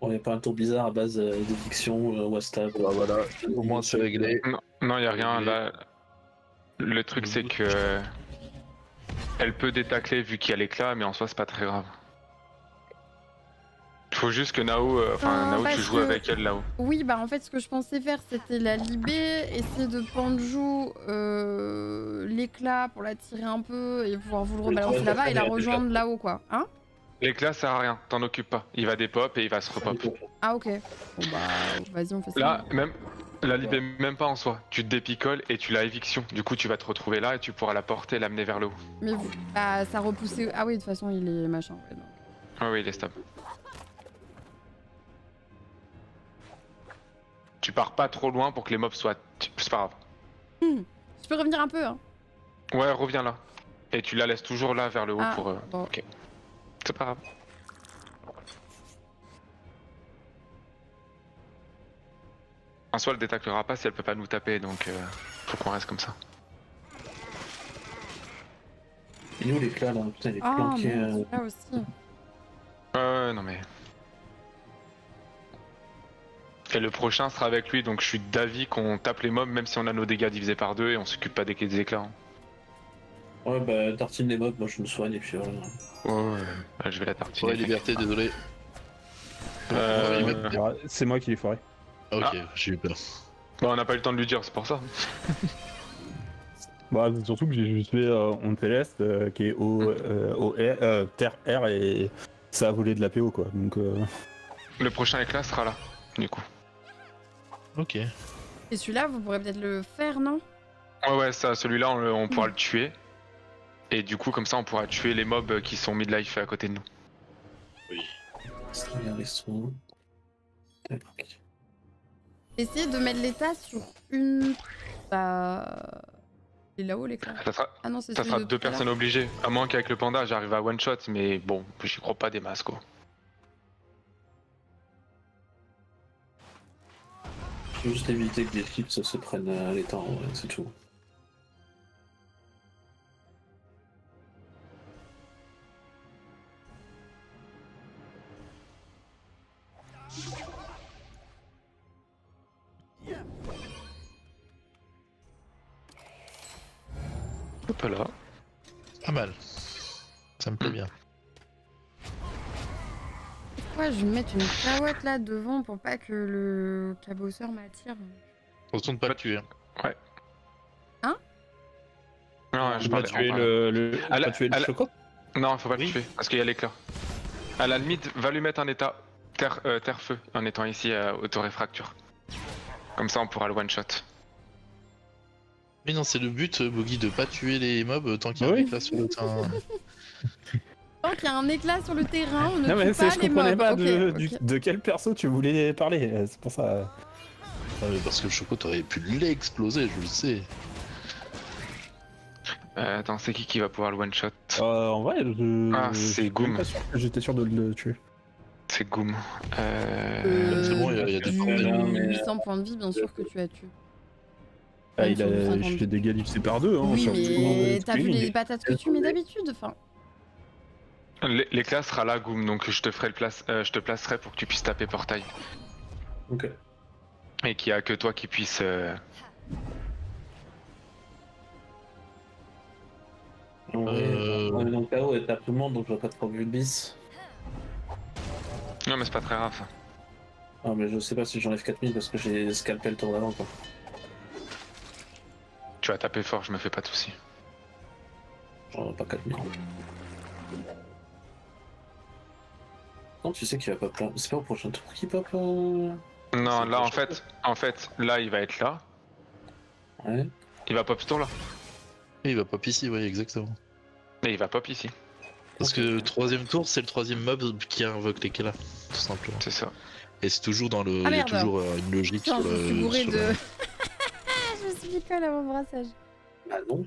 On n'est pas un tour bizarre à base de fiction euh, ou à stab. Bah, voilà, au moins c'est réglé. Non, non, y a rien là. Le truc c'est que elle peut détacler vu qu'il y a l'éclat, mais en soi c'est pas très grave. Faut juste que Nao, enfin euh, Nao, tu joues que... avec elle là-haut. Oui, bah en fait ce que je pensais faire c'était la libérer, essayer de panjou euh, l'éclat pour la tirer un peu et pouvoir vous le rebalancer là-bas et la rejoindre là-haut quoi, hein. L'éclat ça sert à rien, t'en occupe pas, il va dépop et il va se repop. Ah ok, bon bah vas-y on fait ça. Là, même, la libère même pas en soi, tu te dépicoles et tu la éviction, du coup tu vas te retrouver là et tu pourras la porter et l'amener vers le haut. Mais vous... bah ça repoussait, ah oui de toute façon il est machin. Ouais, donc... Ah oui il est stable. Tu pars pas trop loin pour que les mobs soient... C'est pas grave. Hmm. Je peux revenir un peu hein. Ouais, reviens là. Et tu la laisses toujours là, vers le haut ah, pour... Euh... Bon. Ok. C'est pas grave. En soi, elle détaclera pas si elle peut pas nous taper, donc euh, faut qu'on reste comme ça. Il est où l'éclat là? Putain, il est oh, planqué... Euh... Là aussi. Euh, non mais... Et le prochain sera avec lui, donc je suis d'avis qu'on tape les mobs même si on a nos dégâts divisés par deux et on s'occupe pas des, des éclats. Hein. Ouais bah tartine les mobs, moi je me soigne et puis voilà. Ouais, ouais, je vais la tartiner. Ouais liberté, désolé. Euh... C'est moi qui l'ai foiré. Ok, ah. J'ai eu peur. Bah on n'a pas eu le temps de lui dire, c'est pour ça. Bah surtout que j'ai juste fait euh, on Celeste euh, qui est au, euh, au R, euh, terre R et ça a volé de la P O quoi. Donc, euh... le prochain éclat sera là, du coup. Ok. Et celui-là, vous pourrez peut-être le faire, non? Ouais, ouais, ça, celui-là, on, on pourra mmh. le tuer. Et du coup, comme ça, on pourra tuer les mobs qui sont midlife à côté de nous. Oui. Essayez de mettre l'état sur une. Bah. Il est là-haut, l'écran. Ça sera, ah non, ça sera de deux personnes là. Obligées. À moins qu'avec le panda, j'arrive à one-shot, mais bon, j'y crois pas des masses, quoi. Juste éviter que des clips se prennent à l'étang, ouais, c'est tout. Hop là. Pas mal. Ça me plaît bien. Pourquoi je vais mettre une carotte là devant pour pas que le cabosseur m'attire? On se tourne pas à tuer. Ouais. Hein? Non, je peux pas tuer le, le... À la... tuer le à la... choco. Non, faut pas oui. le tuer parce qu'il y a l'éclat. À la limite, va lui mettre un état terre, euh, terre feu en étant ici euh, autoréfracture. Comme ça, on pourra le one shot. Mais non, c'est le but, Boogie, de pas tuer les mobs tant qu'il y a oui. l'éclat sur le terrain. Il y a un éclat sur le terrain, on ne non, mais pas je les comprenais mobs. Pas okay, de, okay. Du, de quel perso tu voulais parler, c'est pour ça... Ah, mais parce que le Choco, t'aurais pu l'exploser, je le sais. Euh, attends, c'est qui qui va pouvoir le one-shot? euh, En vrai, je... Ah, c'est Goom. J'étais sûr de le tuer. C'est Goom. Euh... euh... C'est bon, il y a, il y a des points de vie. huit cents points de vie, bien sûr que tu as tué. Ah, il a... Je t'ai dégalisé par deux, hein. Oui, mais t'as vu les patates que tu mets d'habitude, enfin... L'éclat sera là, Goom, donc je te ferai le place, euh, je te placerai pour que tu puisses taper portail. Ok. Et qu'il n'y a que toi qui puisse... Euh... On est dans le chaos et tape tout le monde, donc je vois pas trop de bis. Non mais c'est pas très grave ça. Non mais je sais pas si j'enlève quatre mille parce que j'ai scalpé le tour d'avant quoi. Tu vas taper fort, je me fais pas de soucis. J'en ai pas quatre mille. Non, tu sais qu'il va pop là. C'est pas au prochain tour qu'il pop là. Non, là en fait, en fait, là il va être là. Ouais. Il va pop ce tour là. Et il va pop ici, oui, exactement. Mais il va pop ici. Parce que le troisième tour, c'est le troisième mob qui invoque les Kela, tout simplement. C'est ça. Et c'est toujours dans le. Ah, il y a toujours euh, une logique. Putain, sur je le... suis bourré de. Le... je me suis picole à mon brassage. Bah non.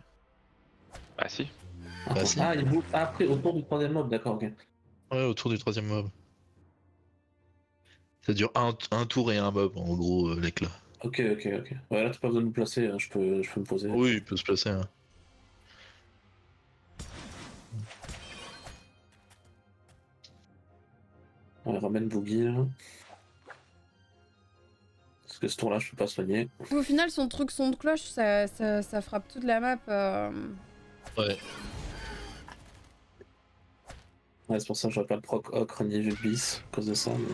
Bah si. Ah, bah, si. Ah, il bouge après, autour du troisième mob, d'accord, ok. Ouais, autour du troisième mob. Ça dure un, un tour et un mob en gros, euh, l'éclat. Ok, ok, ok. Ouais, là, t'as pas besoin de me placer, hein. je, peux, je peux me poser. Oui, il peut se placer. Hein. On ramène Boogie, là. Parce que ce tour-là, je peux pas soigner. Au final, son truc son de cloche, ça, ça, ça frappe toute la map. Euh... Ouais. Ouais, c'est pour ça que j'aurais pas de proc ocre ni vu bis à cause de ça. Mais...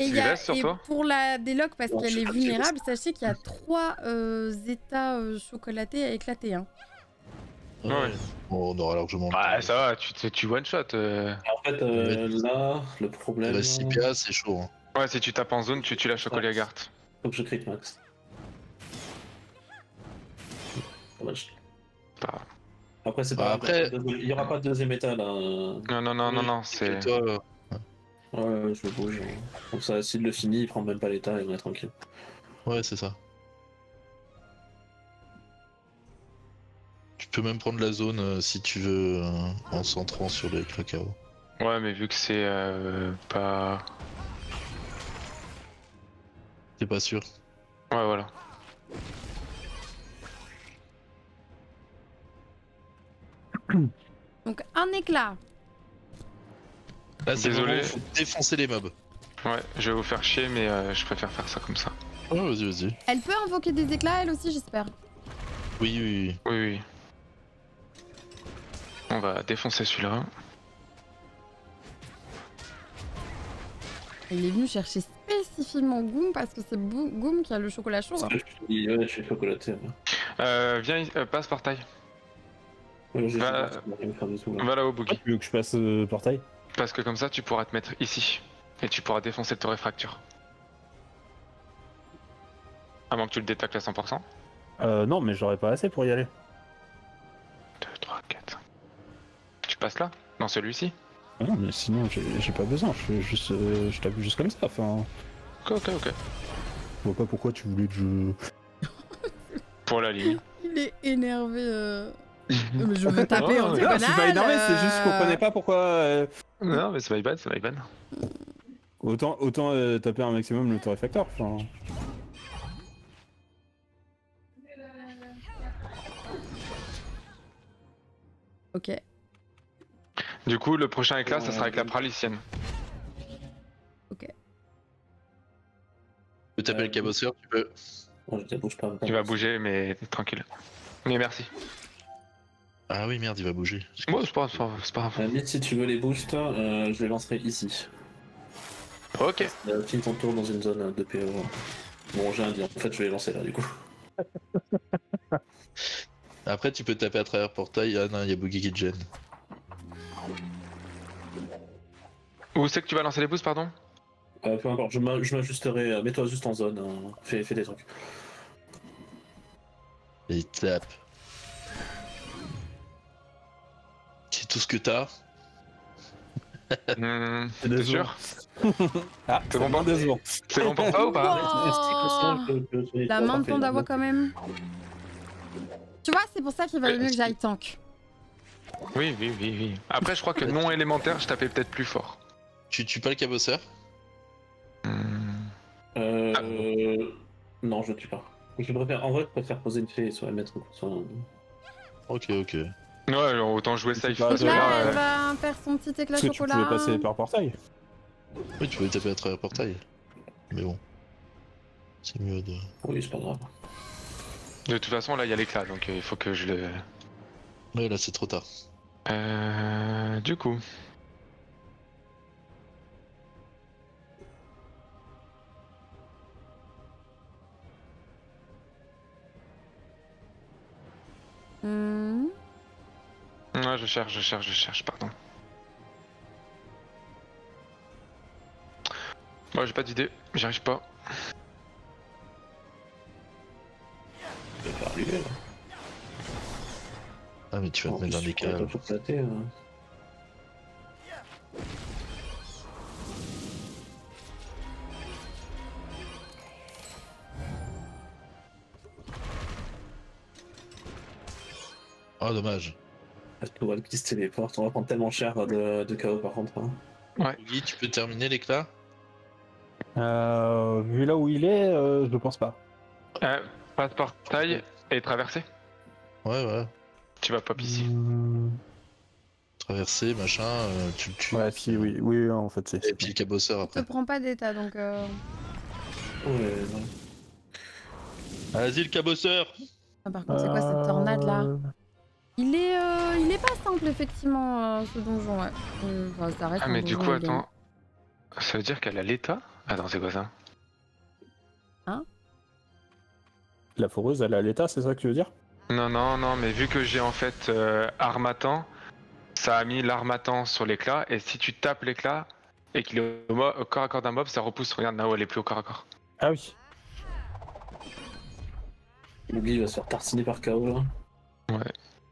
Et, y a, et pour la déloc, parce qu'elle est vulnérable, sachez qu'il y a trois euh, états euh, chocolatés à éclater. Hein. Ouais. Ouais. Bon, on aura largement. Ah, ça va, tu, tu one shot. Euh... En fait, euh, ouais. là, le problème. Le C P A, c'est chaud. Hein. Ouais, si tu tapes en zone, tu tues la chocolat garde. Faut que je crit max. Dommage. Ah. Après, c'est pas. Ah, après, il y aura pas de deuxième état là. Non, non, non, oui, non, non, c'est. Ouais, je bouge. Comme ça, s'il le finit, il prend même pas l'état et on est tranquille. Ouais, c'est ça. Tu peux même prendre la zone euh, si tu veux euh, en centrant sur le K O. Ouais, mais vu que c'est euh, pas. T'es pas sûr. Ouais, voilà. Donc, un éclat. Là, désolé, faut défoncer les mobs. Ouais, je vais vous faire chier, mais euh, je préfère faire ça comme ça. Ouais, oh, vas-y, vas-y. Elle peut invoquer des éclats, elle aussi, j'espère. Oui, oui, oui. Oui, oui. On va défoncer celui-là. Il est venu chercher spécifiquement Goom parce que c'est Goom qui a le chocolat chaud. Hein. Ouais, je suis chocolaté. Ouais. Euh, viens, euh, passe portail. Ouais, va... va là-haut, Boogie. Tu veux que je passe euh, portail? Parce que comme ça, tu pourras te mettre ici et tu pourras défoncer ton réfracture. À moins que tu le détacles à cent pour cent. Euh, non, mais j'aurais pas assez pour y aller. deux, trois, quatre. Tu passes là? Dans celui-ci? Ah non, mais sinon, j'ai pas besoin. Je fais juste, euh, je t'appuie juste comme ça. Enfin. Ok, ok, ok. Je vois pas pourquoi tu voulais que je. Pour la ligne. Il est énervé. Euh... mais je veux taper en diagonale. Je suis pas énervé, c'est juste qu'on connaît pas pourquoi. Euh... Non, mais c'est my bad, c'est my bad. Autant, autant euh, taper un maximum le torréfacteur. Enfin... Ok. Du coup, le prochain éclat, ça sera avec la pralicienne. Ok. Tu t'appelles euh... cabosseur, tu peux. Bon, je bouge pas. Tu vas bouger, mais tranquille. Mais merci. Ah oui, merde, il va bouger. Moi, c'est pas grave, c'est pas grave. Euh, si tu veux les boosts, euh, je les lancerai ici. Ok. Euh, finis ton tour dans une zone de P O. Bon, j'ai un dire. En fait, je vais les lancer là, du coup. Après, tu peux taper à travers portail. Ah non, il y a Boogie qui te gêne. Où c'est que tu vas lancer les boosts, pardon? euh, Peu importe, je m'ajusterai. Mets-toi juste en zone. Hein. Fais, fais des trucs. Et tape. C'est tout ce que t'as. Mmh, t'es sûr? Ah, c'est bon, bon, bon. C'est bon pour toi ou pas? Wow, la main de panda voix quand même. Tu vois, c'est pour ça qu'il valait mieux que j'aille tank. Oui, oui, oui, oui. Après, je crois que non élémentaire, je tapais peut-être plus fort. Tu tues pas le cabosseur? mmh. Euh... Ah. Non, je le tue pas. Je préfère... En vrai, je préfère poser une fée sur la mettre sur un... Ok, ok. Ouais, autant jouer safe. Là, elle va faire son petit éclat chocolat. Tu pouvais passer par portail. Oui, tu pouvais taper à travers portail. Mais bon. C'est mieux de... Oui, c'est pas grave. De toute façon, là, il y a l'éclat, donc il faut que je le... Ouais, là, c'est trop tard. Euh... Du coup... Mmh. Ouais, je cherche, je cherche, je cherche, pardon. Moi, ouais, j'ai pas d'idée, j'y arrive pas. Je vais faire lui, là. Ah, mais tu vas te mettre dans des cas. Ah, dommage. Parce que Walk qui se téléporte, on va prendre tellement cher de, de K O par contre. Hein. Ouais. Guy, tu peux terminer l'éclat? Euh, vu là où il est, euh, je ne pense pas. Euh, passe portail et traverser. Ouais, ouais. Tu vas pop ici. Mmh. Traverser, machin, euh, tu le tues. Ouais, si, oui, oui, en fait, c'est. Et puis le cabosseur après. Tu prends pas d'état donc. Euh... Ouais, non. Vas-y, le cabosseur! Ah, par contre, c'est quoi cette tornade là? Il est, euh, il est pas simple, effectivement, euh, ce donjon, ouais. Enfin, ça reste ah, mais du coup, attends. Ça veut dire qu'elle a l'état? Attends, c'est quoi ça? Hein? La foreuse, elle a l'état, c'est ça que tu veux dire? Non, non, non, mais vu que j'ai en fait euh, armatan, ça a mis l'armatan sur l'éclat, et si tu tapes l'éclat et qu'il est au, au corps à corps d'un mob, ça repousse. Regarde, Nao, elle est plus au corps à corps. Ah oui. Boogie va se faire tartiner par K O là. Ouais.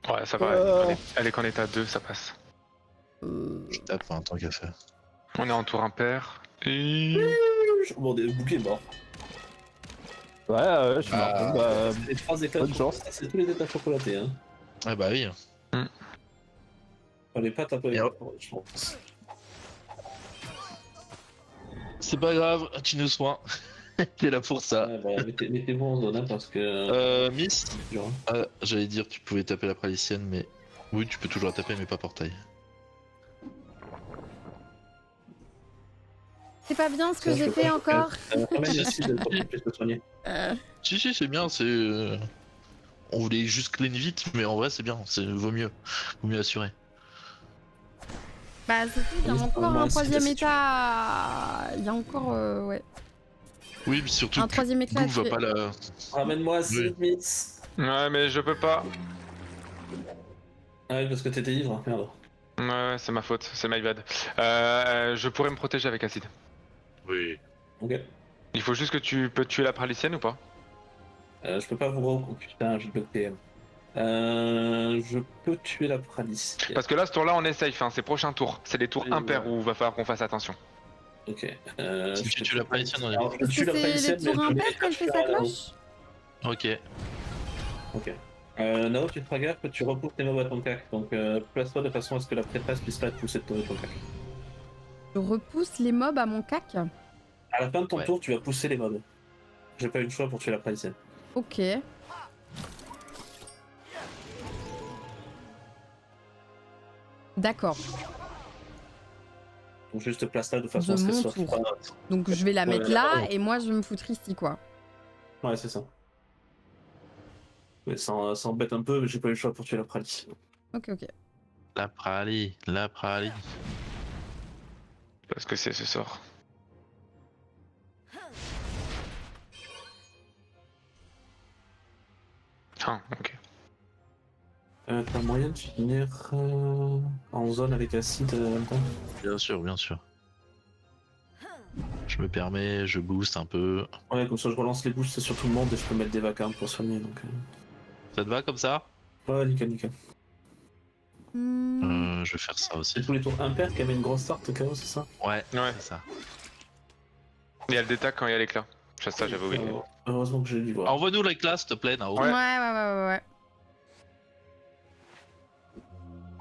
Ouais, ça va, euh... elle est qu'en état deux, ça passe. Je tape un tant qu'à faire. On est en tour impair. Et... Bon, des bouquets morts. Ouais, ouais, je suis mort. Ah, bah, les trois états bonne chance. C'est tous les états chocolatés. Hein. Ah bah oui. Mm. On les pâtes un peu, je pense. C'est pas grave, tu nous soins. T'es là pour ça. Ah bah, mettez-moi en zone, hein, parce que... Euh, Miss ah, j'allais dire tu pouvais taper la praticienne, mais... Oui, tu peux toujours la taper, mais pas portail. C'est pas bien ce que j'ai fait encore. Si, si, c'est bien, c'est... On voulait juste clean vite, mais en vrai, c'est bien, c'est vaut mieux. Vaut mieux assurer. Bah, c'est tout, il y a encore un troisième état... Il y a encore, ouais. Oui, mais surtout un troisième éclat, tu... va pas la... Ramène-moi Acid, oui. Miss. Ouais, mais je peux pas. Ah oui, parce que t'étais ivre, merde. Ouais, ouais, c'est ma faute, c'est my bad. Euh, je pourrais me protéger avec Acid. Oui. Ok. Il faut juste que tu peux tuer la pralicienne ou pas? euh, Je peux pas vous rendre, putain, j'ai bloqué. Euh, je peux tuer la pralicienne. Parce que là, ce tour-là, on est safe, hein, c'est prochain tour. C'est les tours impairs où il va falloir qu'on fasse attention. Ok. Euh, si je tue la palicienne, on est là. Je tue la palicienne, mais je mets quand je fais sa cloche. Ok. Ok. Euh, Nao, tu te feras gaffe que tu repousses tes mobs à ton cac. Donc euh, place-toi de façon à ce que la préface puisse pas te pousser de ton cac. Je repousse les mobs à mon cac? À la fin de ton ouais. tour, tu vas pousser les mobs. J'ai pas eu le choix pour tuer la palicienne. Ok. D'accord. Donc juste place là de façon à ce qu'elle soit pas... Donc je vais la mettre là et moi je vais me foutre ici quoi. Ouais c'est ça. Mais ça, ça embête un peu mais j'ai pas eu le choix pour tuer la Prali. Ok ok. La Prali, la Prali. Parce que c'est ce sort. Ah ok. Euh, t'as moyen de finir euh, en zone avec Acid euh, en même temps? Bien sûr, bien sûr. Je me permets, je booste un peu. Ouais, comme ça je relance les boosts sur tout le monde et je peux mettre des vacarmes pour soigner donc. Euh... Ça te va comme ça? Ouais, nickel, nickel. Mmh. Euh, je vais faire ça aussi. C'est tous les tours impair qui avait une grosse start au cas où, c'est ça? Ouais, ouais, c'est ça. Il y a le détac quand il y a l'éclat. Ça, ça j'avais oublié. Euh, heureusement que j'ai dû voir. Envoie-nous l'éclat, s'il te plaît, Nao. Ouais, ouais, ouais, ouais. ouais.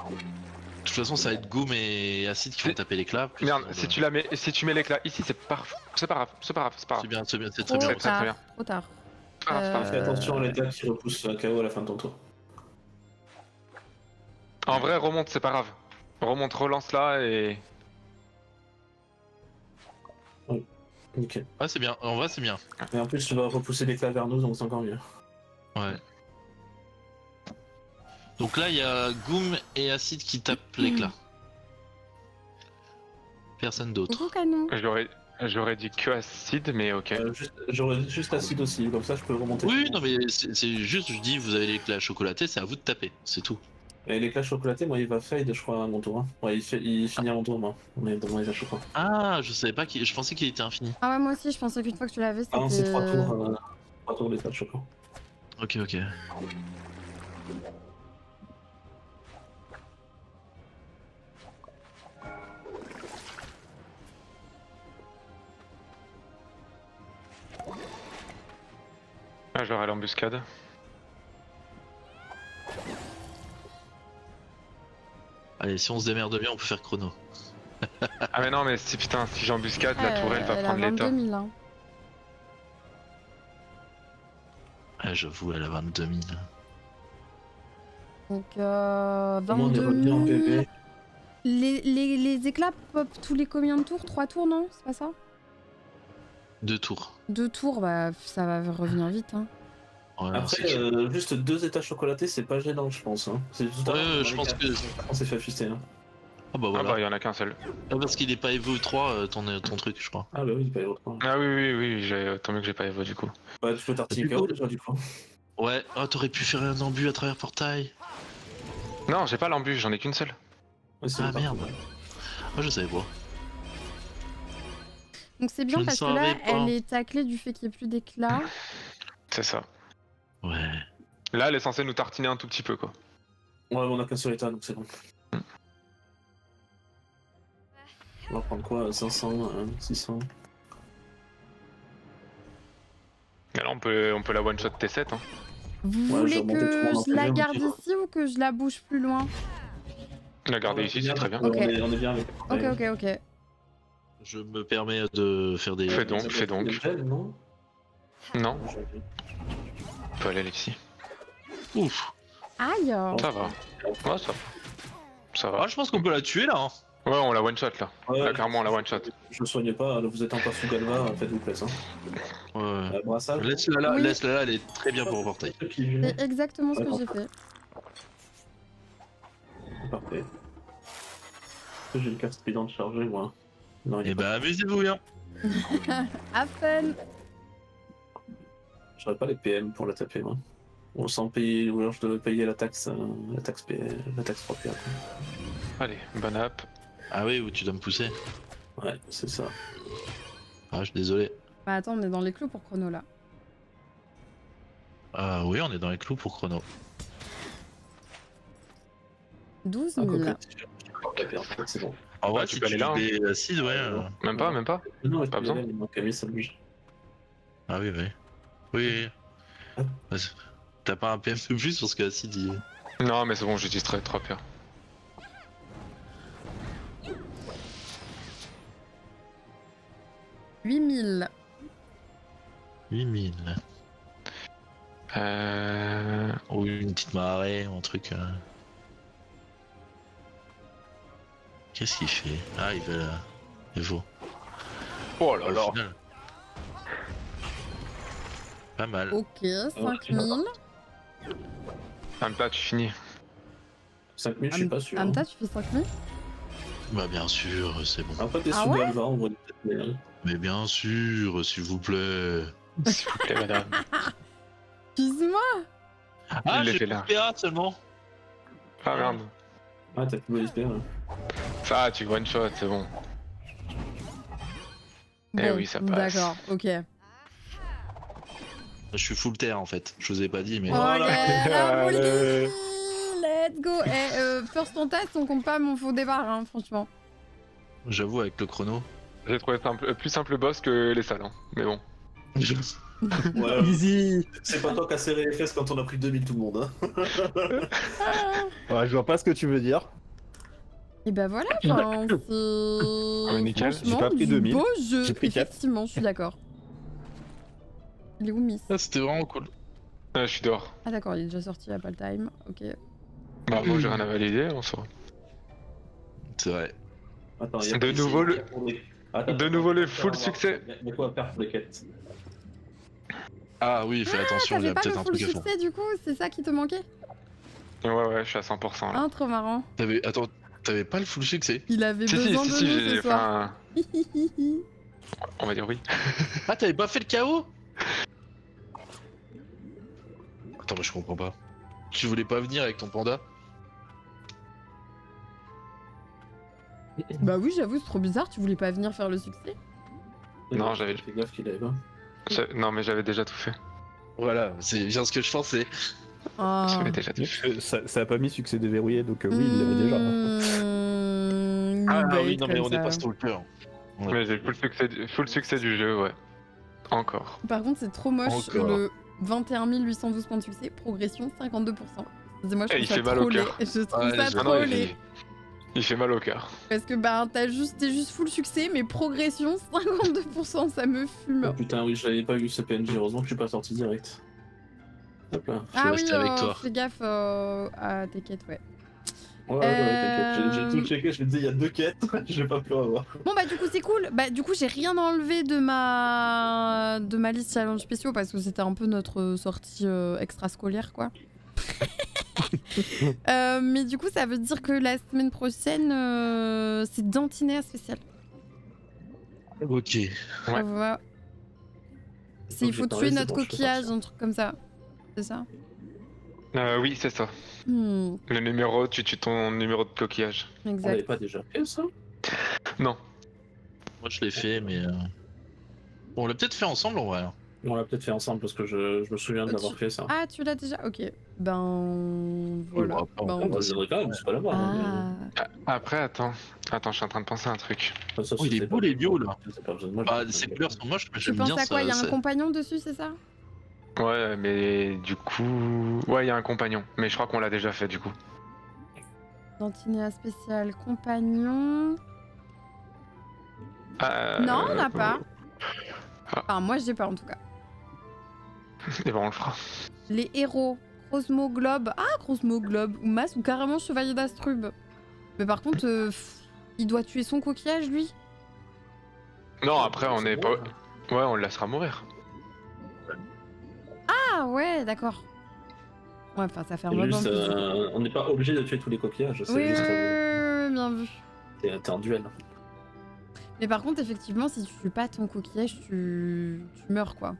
De toute façon ça va être Goom et Acid qui vont taper l'éclat. Merde, si tu la mets, si tu mets l'éclat ici c'est parfait. C'est pas grave, c'est pas grave, c'est pas grave. C'est bien, c'est bien, c'est très bien. C'est très bien. Trop tard. Fais attention à l'éclat qui repousse K O à la fin de ton tour. En vrai remonte, c'est pas grave. Remonte, relance là et... Ok. Ah c'est bien, en vrai c'est bien. Et en plus tu vas repousser l'éclat vers nous donc c'est encore mieux. Ouais. Donc là, il y a Goom et Acid qui tapent l'éclat. Personne d'autre. J'aurais dit que Acid, mais ok. Euh, J'aurais dit juste Acid aussi, comme ça je peux remonter. Oui, non mais c'est juste, je dis, vous avez l'éclat chocolaté, c'est à vous de taper, c'est tout. Et l'éclat chocolaté, moi il va fade, je crois, à mon tour. Hein. Ouais, il, fait, il finit à mon tour, moi. On est dans mon état chocolat. Ah, je savais pas, je pensais qu'il était infini. Ah ouais, moi aussi, je pensais qu'une fois que tu l'avais, c'était... Ah non, c'est trois tours, euh, trois tours l'état chocolat. Ok, ok. Ah, j'aurai l'embuscade. Allez, si on se démerde bien, on peut faire chrono. Ah mais non, mais si putain, si j'embuscade, ah, la tourelle va prendre l'état. Hein. Ah j'avoue, elle a vingt-deux mille. Donc euh... vingt-deux mille... Les, les, les éclats pop tous les combien de tours? Trois tours, non? C'est pas ça? Deux tours. Deux tours, bah ça va revenir vite. Hein. Ouais, après, euh, juste deux états chocolatés, c'est pas gênant, je pense. Hein. C'est juste ouais, euh, je pense que on s'est fait afficher. Hein. Ah bah voilà. Ah bah il y en a qu'un seul. Ah, parce qu'il est pas Evo trois, ton, ton truc, je crois. Ah bah oui, il est pas Evo trois. Ah oui, oui, oui, oui, tant mieux que j'ai pas Evo du coup. Bah tu peux t'artiller K O déjà du coup. Ouais, ah oh, t'aurais pu faire un embus à travers portail. Non, j'ai pas l'embus, j'en ai qu'une seule. Ouais, ah merde. Moi ouais. Oh, je savais pas. Donc c'est bien je parce que là, pas. Elle est taclée du fait qu'il n'y ait plus d'éclat. C'est ça. Ouais. Là, elle est censée nous tartiner un tout petit peu, quoi. Ouais, on a qu'un seul état, donc c'est bon. Mm. On va prendre quoi? Cinq cents, six cents. Alors on peut, on peut la one-shot T sept, hein. Vous ouais, voulez que je la garde ici ou que je la bouge plus loin? La garder ici, c'est très bien. Okay. On, est, on est bien avec. Ok, ok, ok. Je me permets de faire des... Fais donc, fais donc. Gels, non, non. On peut aller, Alexis. Ouf. Aïe. Ça va. Ouais, ça va. Ça va. Ah, je pense qu'on peut la tuer, là. Hein. Ouais, on la one-shot, là. Ouais, là, clairement, on la one-shot. Je me soignais pas, là, vous êtes encore sous Galva, faites-vous plaisir. Hein. Ouais. Euh, laisse-la là, oui. Laisse-la là, elle est très bien pour reporter. C'est exactement ce que j'ai fait. Parfait. J'ai une carte speedante chargée, moi. Non, et bah amusez-vous bien. À fun. J'aurais pas les P M pour la taper moi. On s'en paye, ou alors je devais payer la taxe, euh, la taxe P M, la taxe trois P. Allez, bonne app. Ah oui, ou tu dois me pousser. Ouais, c'est ça. Ah, je suis désolé. Bah attends, on est dans les clous pour chrono là. Ah euh, oui, on est dans les clous pour chrono. douze mille. Ah, c'est bon. En vrai, ah, tu, tu peux aller là. Des... Acid, ouais, euh... Même pas, même pas. Non, pas besoin. Ah oui, oui. Oui. Ah. Bah, t'as pas un P M de plus parce que Acid il... Non, mais c'est bon, j'utilise trois P. huit mille. huit mille. Euh... Ou une petite marée ou un truc. Euh... Qu'est-ce qu'il fait? Ah, il va là. Il vaut. Oh là là. Pas mal. Ok, cinq mille. Amta, tu finis. cinq mille, je suis pas sûr. Amta, tu fais cinq mille? Bah, bien sûr, c'est bon. Après, t'es sous Galva, on voit peut-être bien. Mais bien sûr, s'il vous plaît. S'il vous plaît, madame. Excuse-moi. Ah, j'ai le P A seulement. Ah, merde. Ah, t'as plus l'I S P A. Ça, tu one shot, c'est bon. bon. Eh oui, ça passe. D'accord, ok. Je suis full terre en fait, je vous ai pas dit, mais. Oh yeah, la Boogie. Let's go. Eh, euh, first on test, on compte pas mon faux départ, hein, franchement. J'avoue, avec le chrono. J'ai trouvé simple, plus simple boss que les salons, mais bon. Je... Ouais, easy. C'est pas toi qui a serré les fesses quand on a pris deux mille tout le monde. Hein. Ouais, je vois pas ce que tu veux dire. Et bah voilà, enfin, c'est... Nickel, j'ai pas pris deux mille. J'ai pris quatre. Effectivement, je suis d'accord. Il est où, Miss? Ah, c'était vraiment cool. Ah, je suis dehors. Ah d'accord, il est déjà sorti, il a pas le time, ok. Bah moi j'ai rien à valider, on sort. C'est vrai. Attends, y a de nouveau le... Attends, de nouveau le full succès. Il y a quoi à faire pour les quêtes? Ah oui, fais ah, attention, il y a peut-être un truc à faire. T'avais pas le full succès du coup, c'est ça qui te manquait? Ouais ouais, je suis à cent pour cent là. Ah, trop marrant. T'avais... Attends... T'avais pas le full succès? Il avait si, besoin si, de si, nous si, ce soir. Enfin... On va dire oui. Ah, t'avais pas fait le K O? Attends, mais je comprends pas. Tu voulais pas venir avec ton panda? Bah oui, j'avoue, c'est trop bizarre, tu voulais pas venir faire le succès? Non, j'avais... Fais gaffe qu'il avait pas. Non, mais j'avais déjà tout fait. Voilà, c'est bien ce que je pensais. Oh. Déjà ça, ça a pas mis succès déverrouillé donc euh, oui, il l'avait déjà. Mmh... Ah, ah oui, non mais on ça. Est pas stalker. Ouais. Mais j'ai full succès, full succès du jeu, ouais. Encore. Par contre, c'est trop moche. Encore. Le vingt et un mille huit cent douze points de succès, progression cinquante-deux pour cent. Moi, je trouve ça, il fait mal au cœur. Je trouve ouais, ça trop laid. Il fait mal au cœur. Parce que bah t'as juste, t'es juste full succès, mais progression cinquante-deux pour cent, ça me fume. Oh putain oui, j'avais pas vu ce P N J, heureusement que je suis pas sorti direct. Hop là, je ah oui, avec euh, toi. Fais gaffe euh, à tes quêtes, ouais. Ouais, ouais, euh... t'inquiète, j'ai tout checké, je me disais il y a deux quêtes, je vais pas plus avoir. Bon bah du coup c'est cool, bah du coup j'ai rien enlevé de ma de ma liste challenge spéciaux parce que c'était un peu notre sortie euh, extrascolaire quoi. euh, mais du coup ça veut dire que la semaine prochaine euh, c'est Dantinéa spécial. Ok, ouais. Voilà. C'est il faut tuer notre coquillage, un truc comme ça, c'est ça? Euh, oui, c'est ça. Hmm. Le numéro, tu tues ton numéro de coquillage. Exact. On l'avait pas déjà fait ça? Non. Moi je l'ai fait, mais. Euh... Bon, on l'a peut-être fait ensemble en vrai. On l'a peut-être fait ensemble parce que je, je me souviens d'avoir tu... fait ça. Ah, tu l'as déjà? Ok. Ben. Voilà. Ouais, bah, ben, on, on va quand même, c'est pas là-bas. Ah. Hein, mais... Après, attends. Attends, je suis en train de penser à un truc. Ah, ça, oh, il est beau les bio là. Bah, ces couleurs sont moches, mais j'aime bien ça. Tu penses à quoi? Il y a un compagnon dessus, c'est ça? Ouais, mais du coup... Ouais, il y a un compagnon, mais je crois qu'on l'a déjà fait du coup. Dantinéa spécial, compagnon... Euh... Non, on n'a pas. Ah. Enfin, moi je dis pas en tout cas. Et ben on le fera. Les héros, Crosmo Globe... Ah, Crosmo Globe, ou Mas, ou carrément Chevalier d'Astrube. Mais par contre, euh, pff, il doit tuer son coquillage, lui. Non, après on est pas... Ouais, on le laissera mourir. Ah ouais, d'accord. Ouais, enfin ça fait un juste, euh, on n'est pas obligé de tuer tous les coquillages. Oui, juste, euh, bien vu. C'est un duel. Mais par contre, effectivement, si tu tues pas ton coquillage, tu, tu meurs quoi.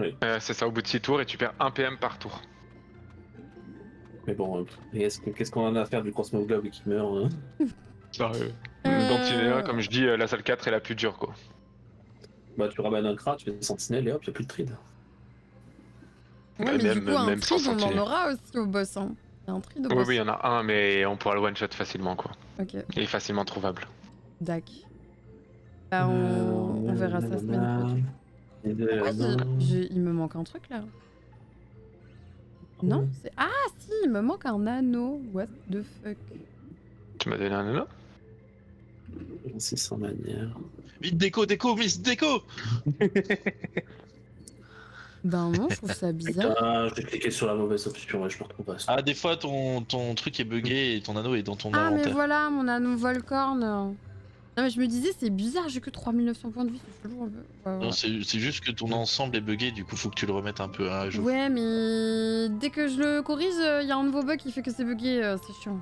Oui. Euh, c'est ça, au bout de six tours et tu perds un P M par tour. Mais bon, qu'est-ce euh, qu'on qu qu en a à faire du Crosmo Globe qui meurt hein? Sérieux. Euh... Dantinéa, comme je dis, la salle quatre est la plus dure quoi. Bah tu ramènes un crat, tu fais des sentinelles et hop, y'a plus de tride. Ouais, ouais, mais même, du coup, un tride, on en aura aussi au boss, hein. Il y a un tride au boss. Oui, oui, il y en a un, mais on pourra le one-shot facilement, quoi. Ok. Et facilement trouvable. Dac. Bah, on, on verra ça semaine prochaine. Pourquoi il me manque un truc, là? Non c'est... Ah, si, il me manque un anneau. What the fuck? Tu m'as donné un anneau? C'est sans manière. Vite, déco, déco, Miss, déco. Ben non, je trouve ça bizarre. Ah, j'ai cliqué sur la mauvaise option et je me retrouve pas. Ah, des fois ton, ton truc est bugué et ton anneau est dans ton inventaire. Ah, mais voilà, mon anneau Volcorn. Non, mais je me disais, c'est bizarre, j'ai que trois mille neuf cents points de vie, c'est toujours un peu. Ouais, ouais. Non, c'est juste que ton ensemble est bugué, du coup, faut que tu le remettes un peu à jour. Ouais, mais dès que je le corrige, il y a un nouveau bug qui fait que c'est bugué, c'est chiant.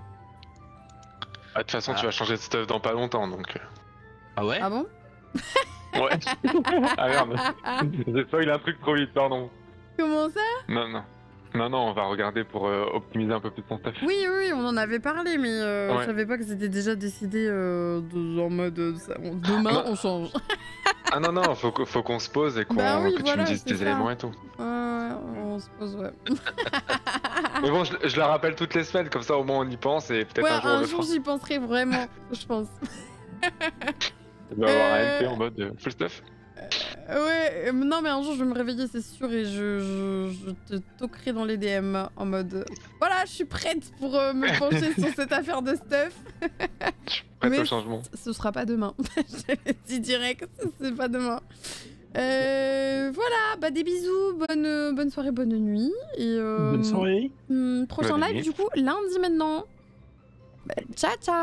Ah, de toute façon, ah. Tu vas changer de stuff dans pas longtemps donc. Ah ouais? Ah bon? Ouais. Ah merde. J'ai spoilé un truc trop vite, pardon. Comment ça? Non, non. Non, non, on va regarder pour euh, optimiser un peu plus ton staff. Oui, oui, on en avait parlé, mais euh, ouais. Je savais pas que c'était déjà décidé euh, de, en mode euh, ça, on, demain on change. Ah non, non, faut, faut qu'on se pose et qu'on, bah oui, que voilà, tu me dises tes ça. Éléments et tout. Euh, on se pose, ouais. Mais bon, je, je la rappelle toutes les semaines, comme ça au moins on y pense et peut-être ouais, un jour. Un jour j'y penserai vraiment, je pense. Tu dois avoir euh... un L P en mode euh, full stuff. Euh, ouais, euh, non mais un jour je vais me réveiller c'est sûr et je, je, je te toquerai dans les D M en mode voilà je suis prête pour euh, me pencher sur cette affaire de stuff. Je suis prête mais au changement. Ce sera pas demain, j'avais dit direct, c'est pas demain. Euh, voilà, bah des bisous, bonne, bonne soirée, bonne nuit. Et, euh, bonne soirée. Hum, prochain bonne live nuit. Du coup lundi maintenant. Bah, ciao ciao.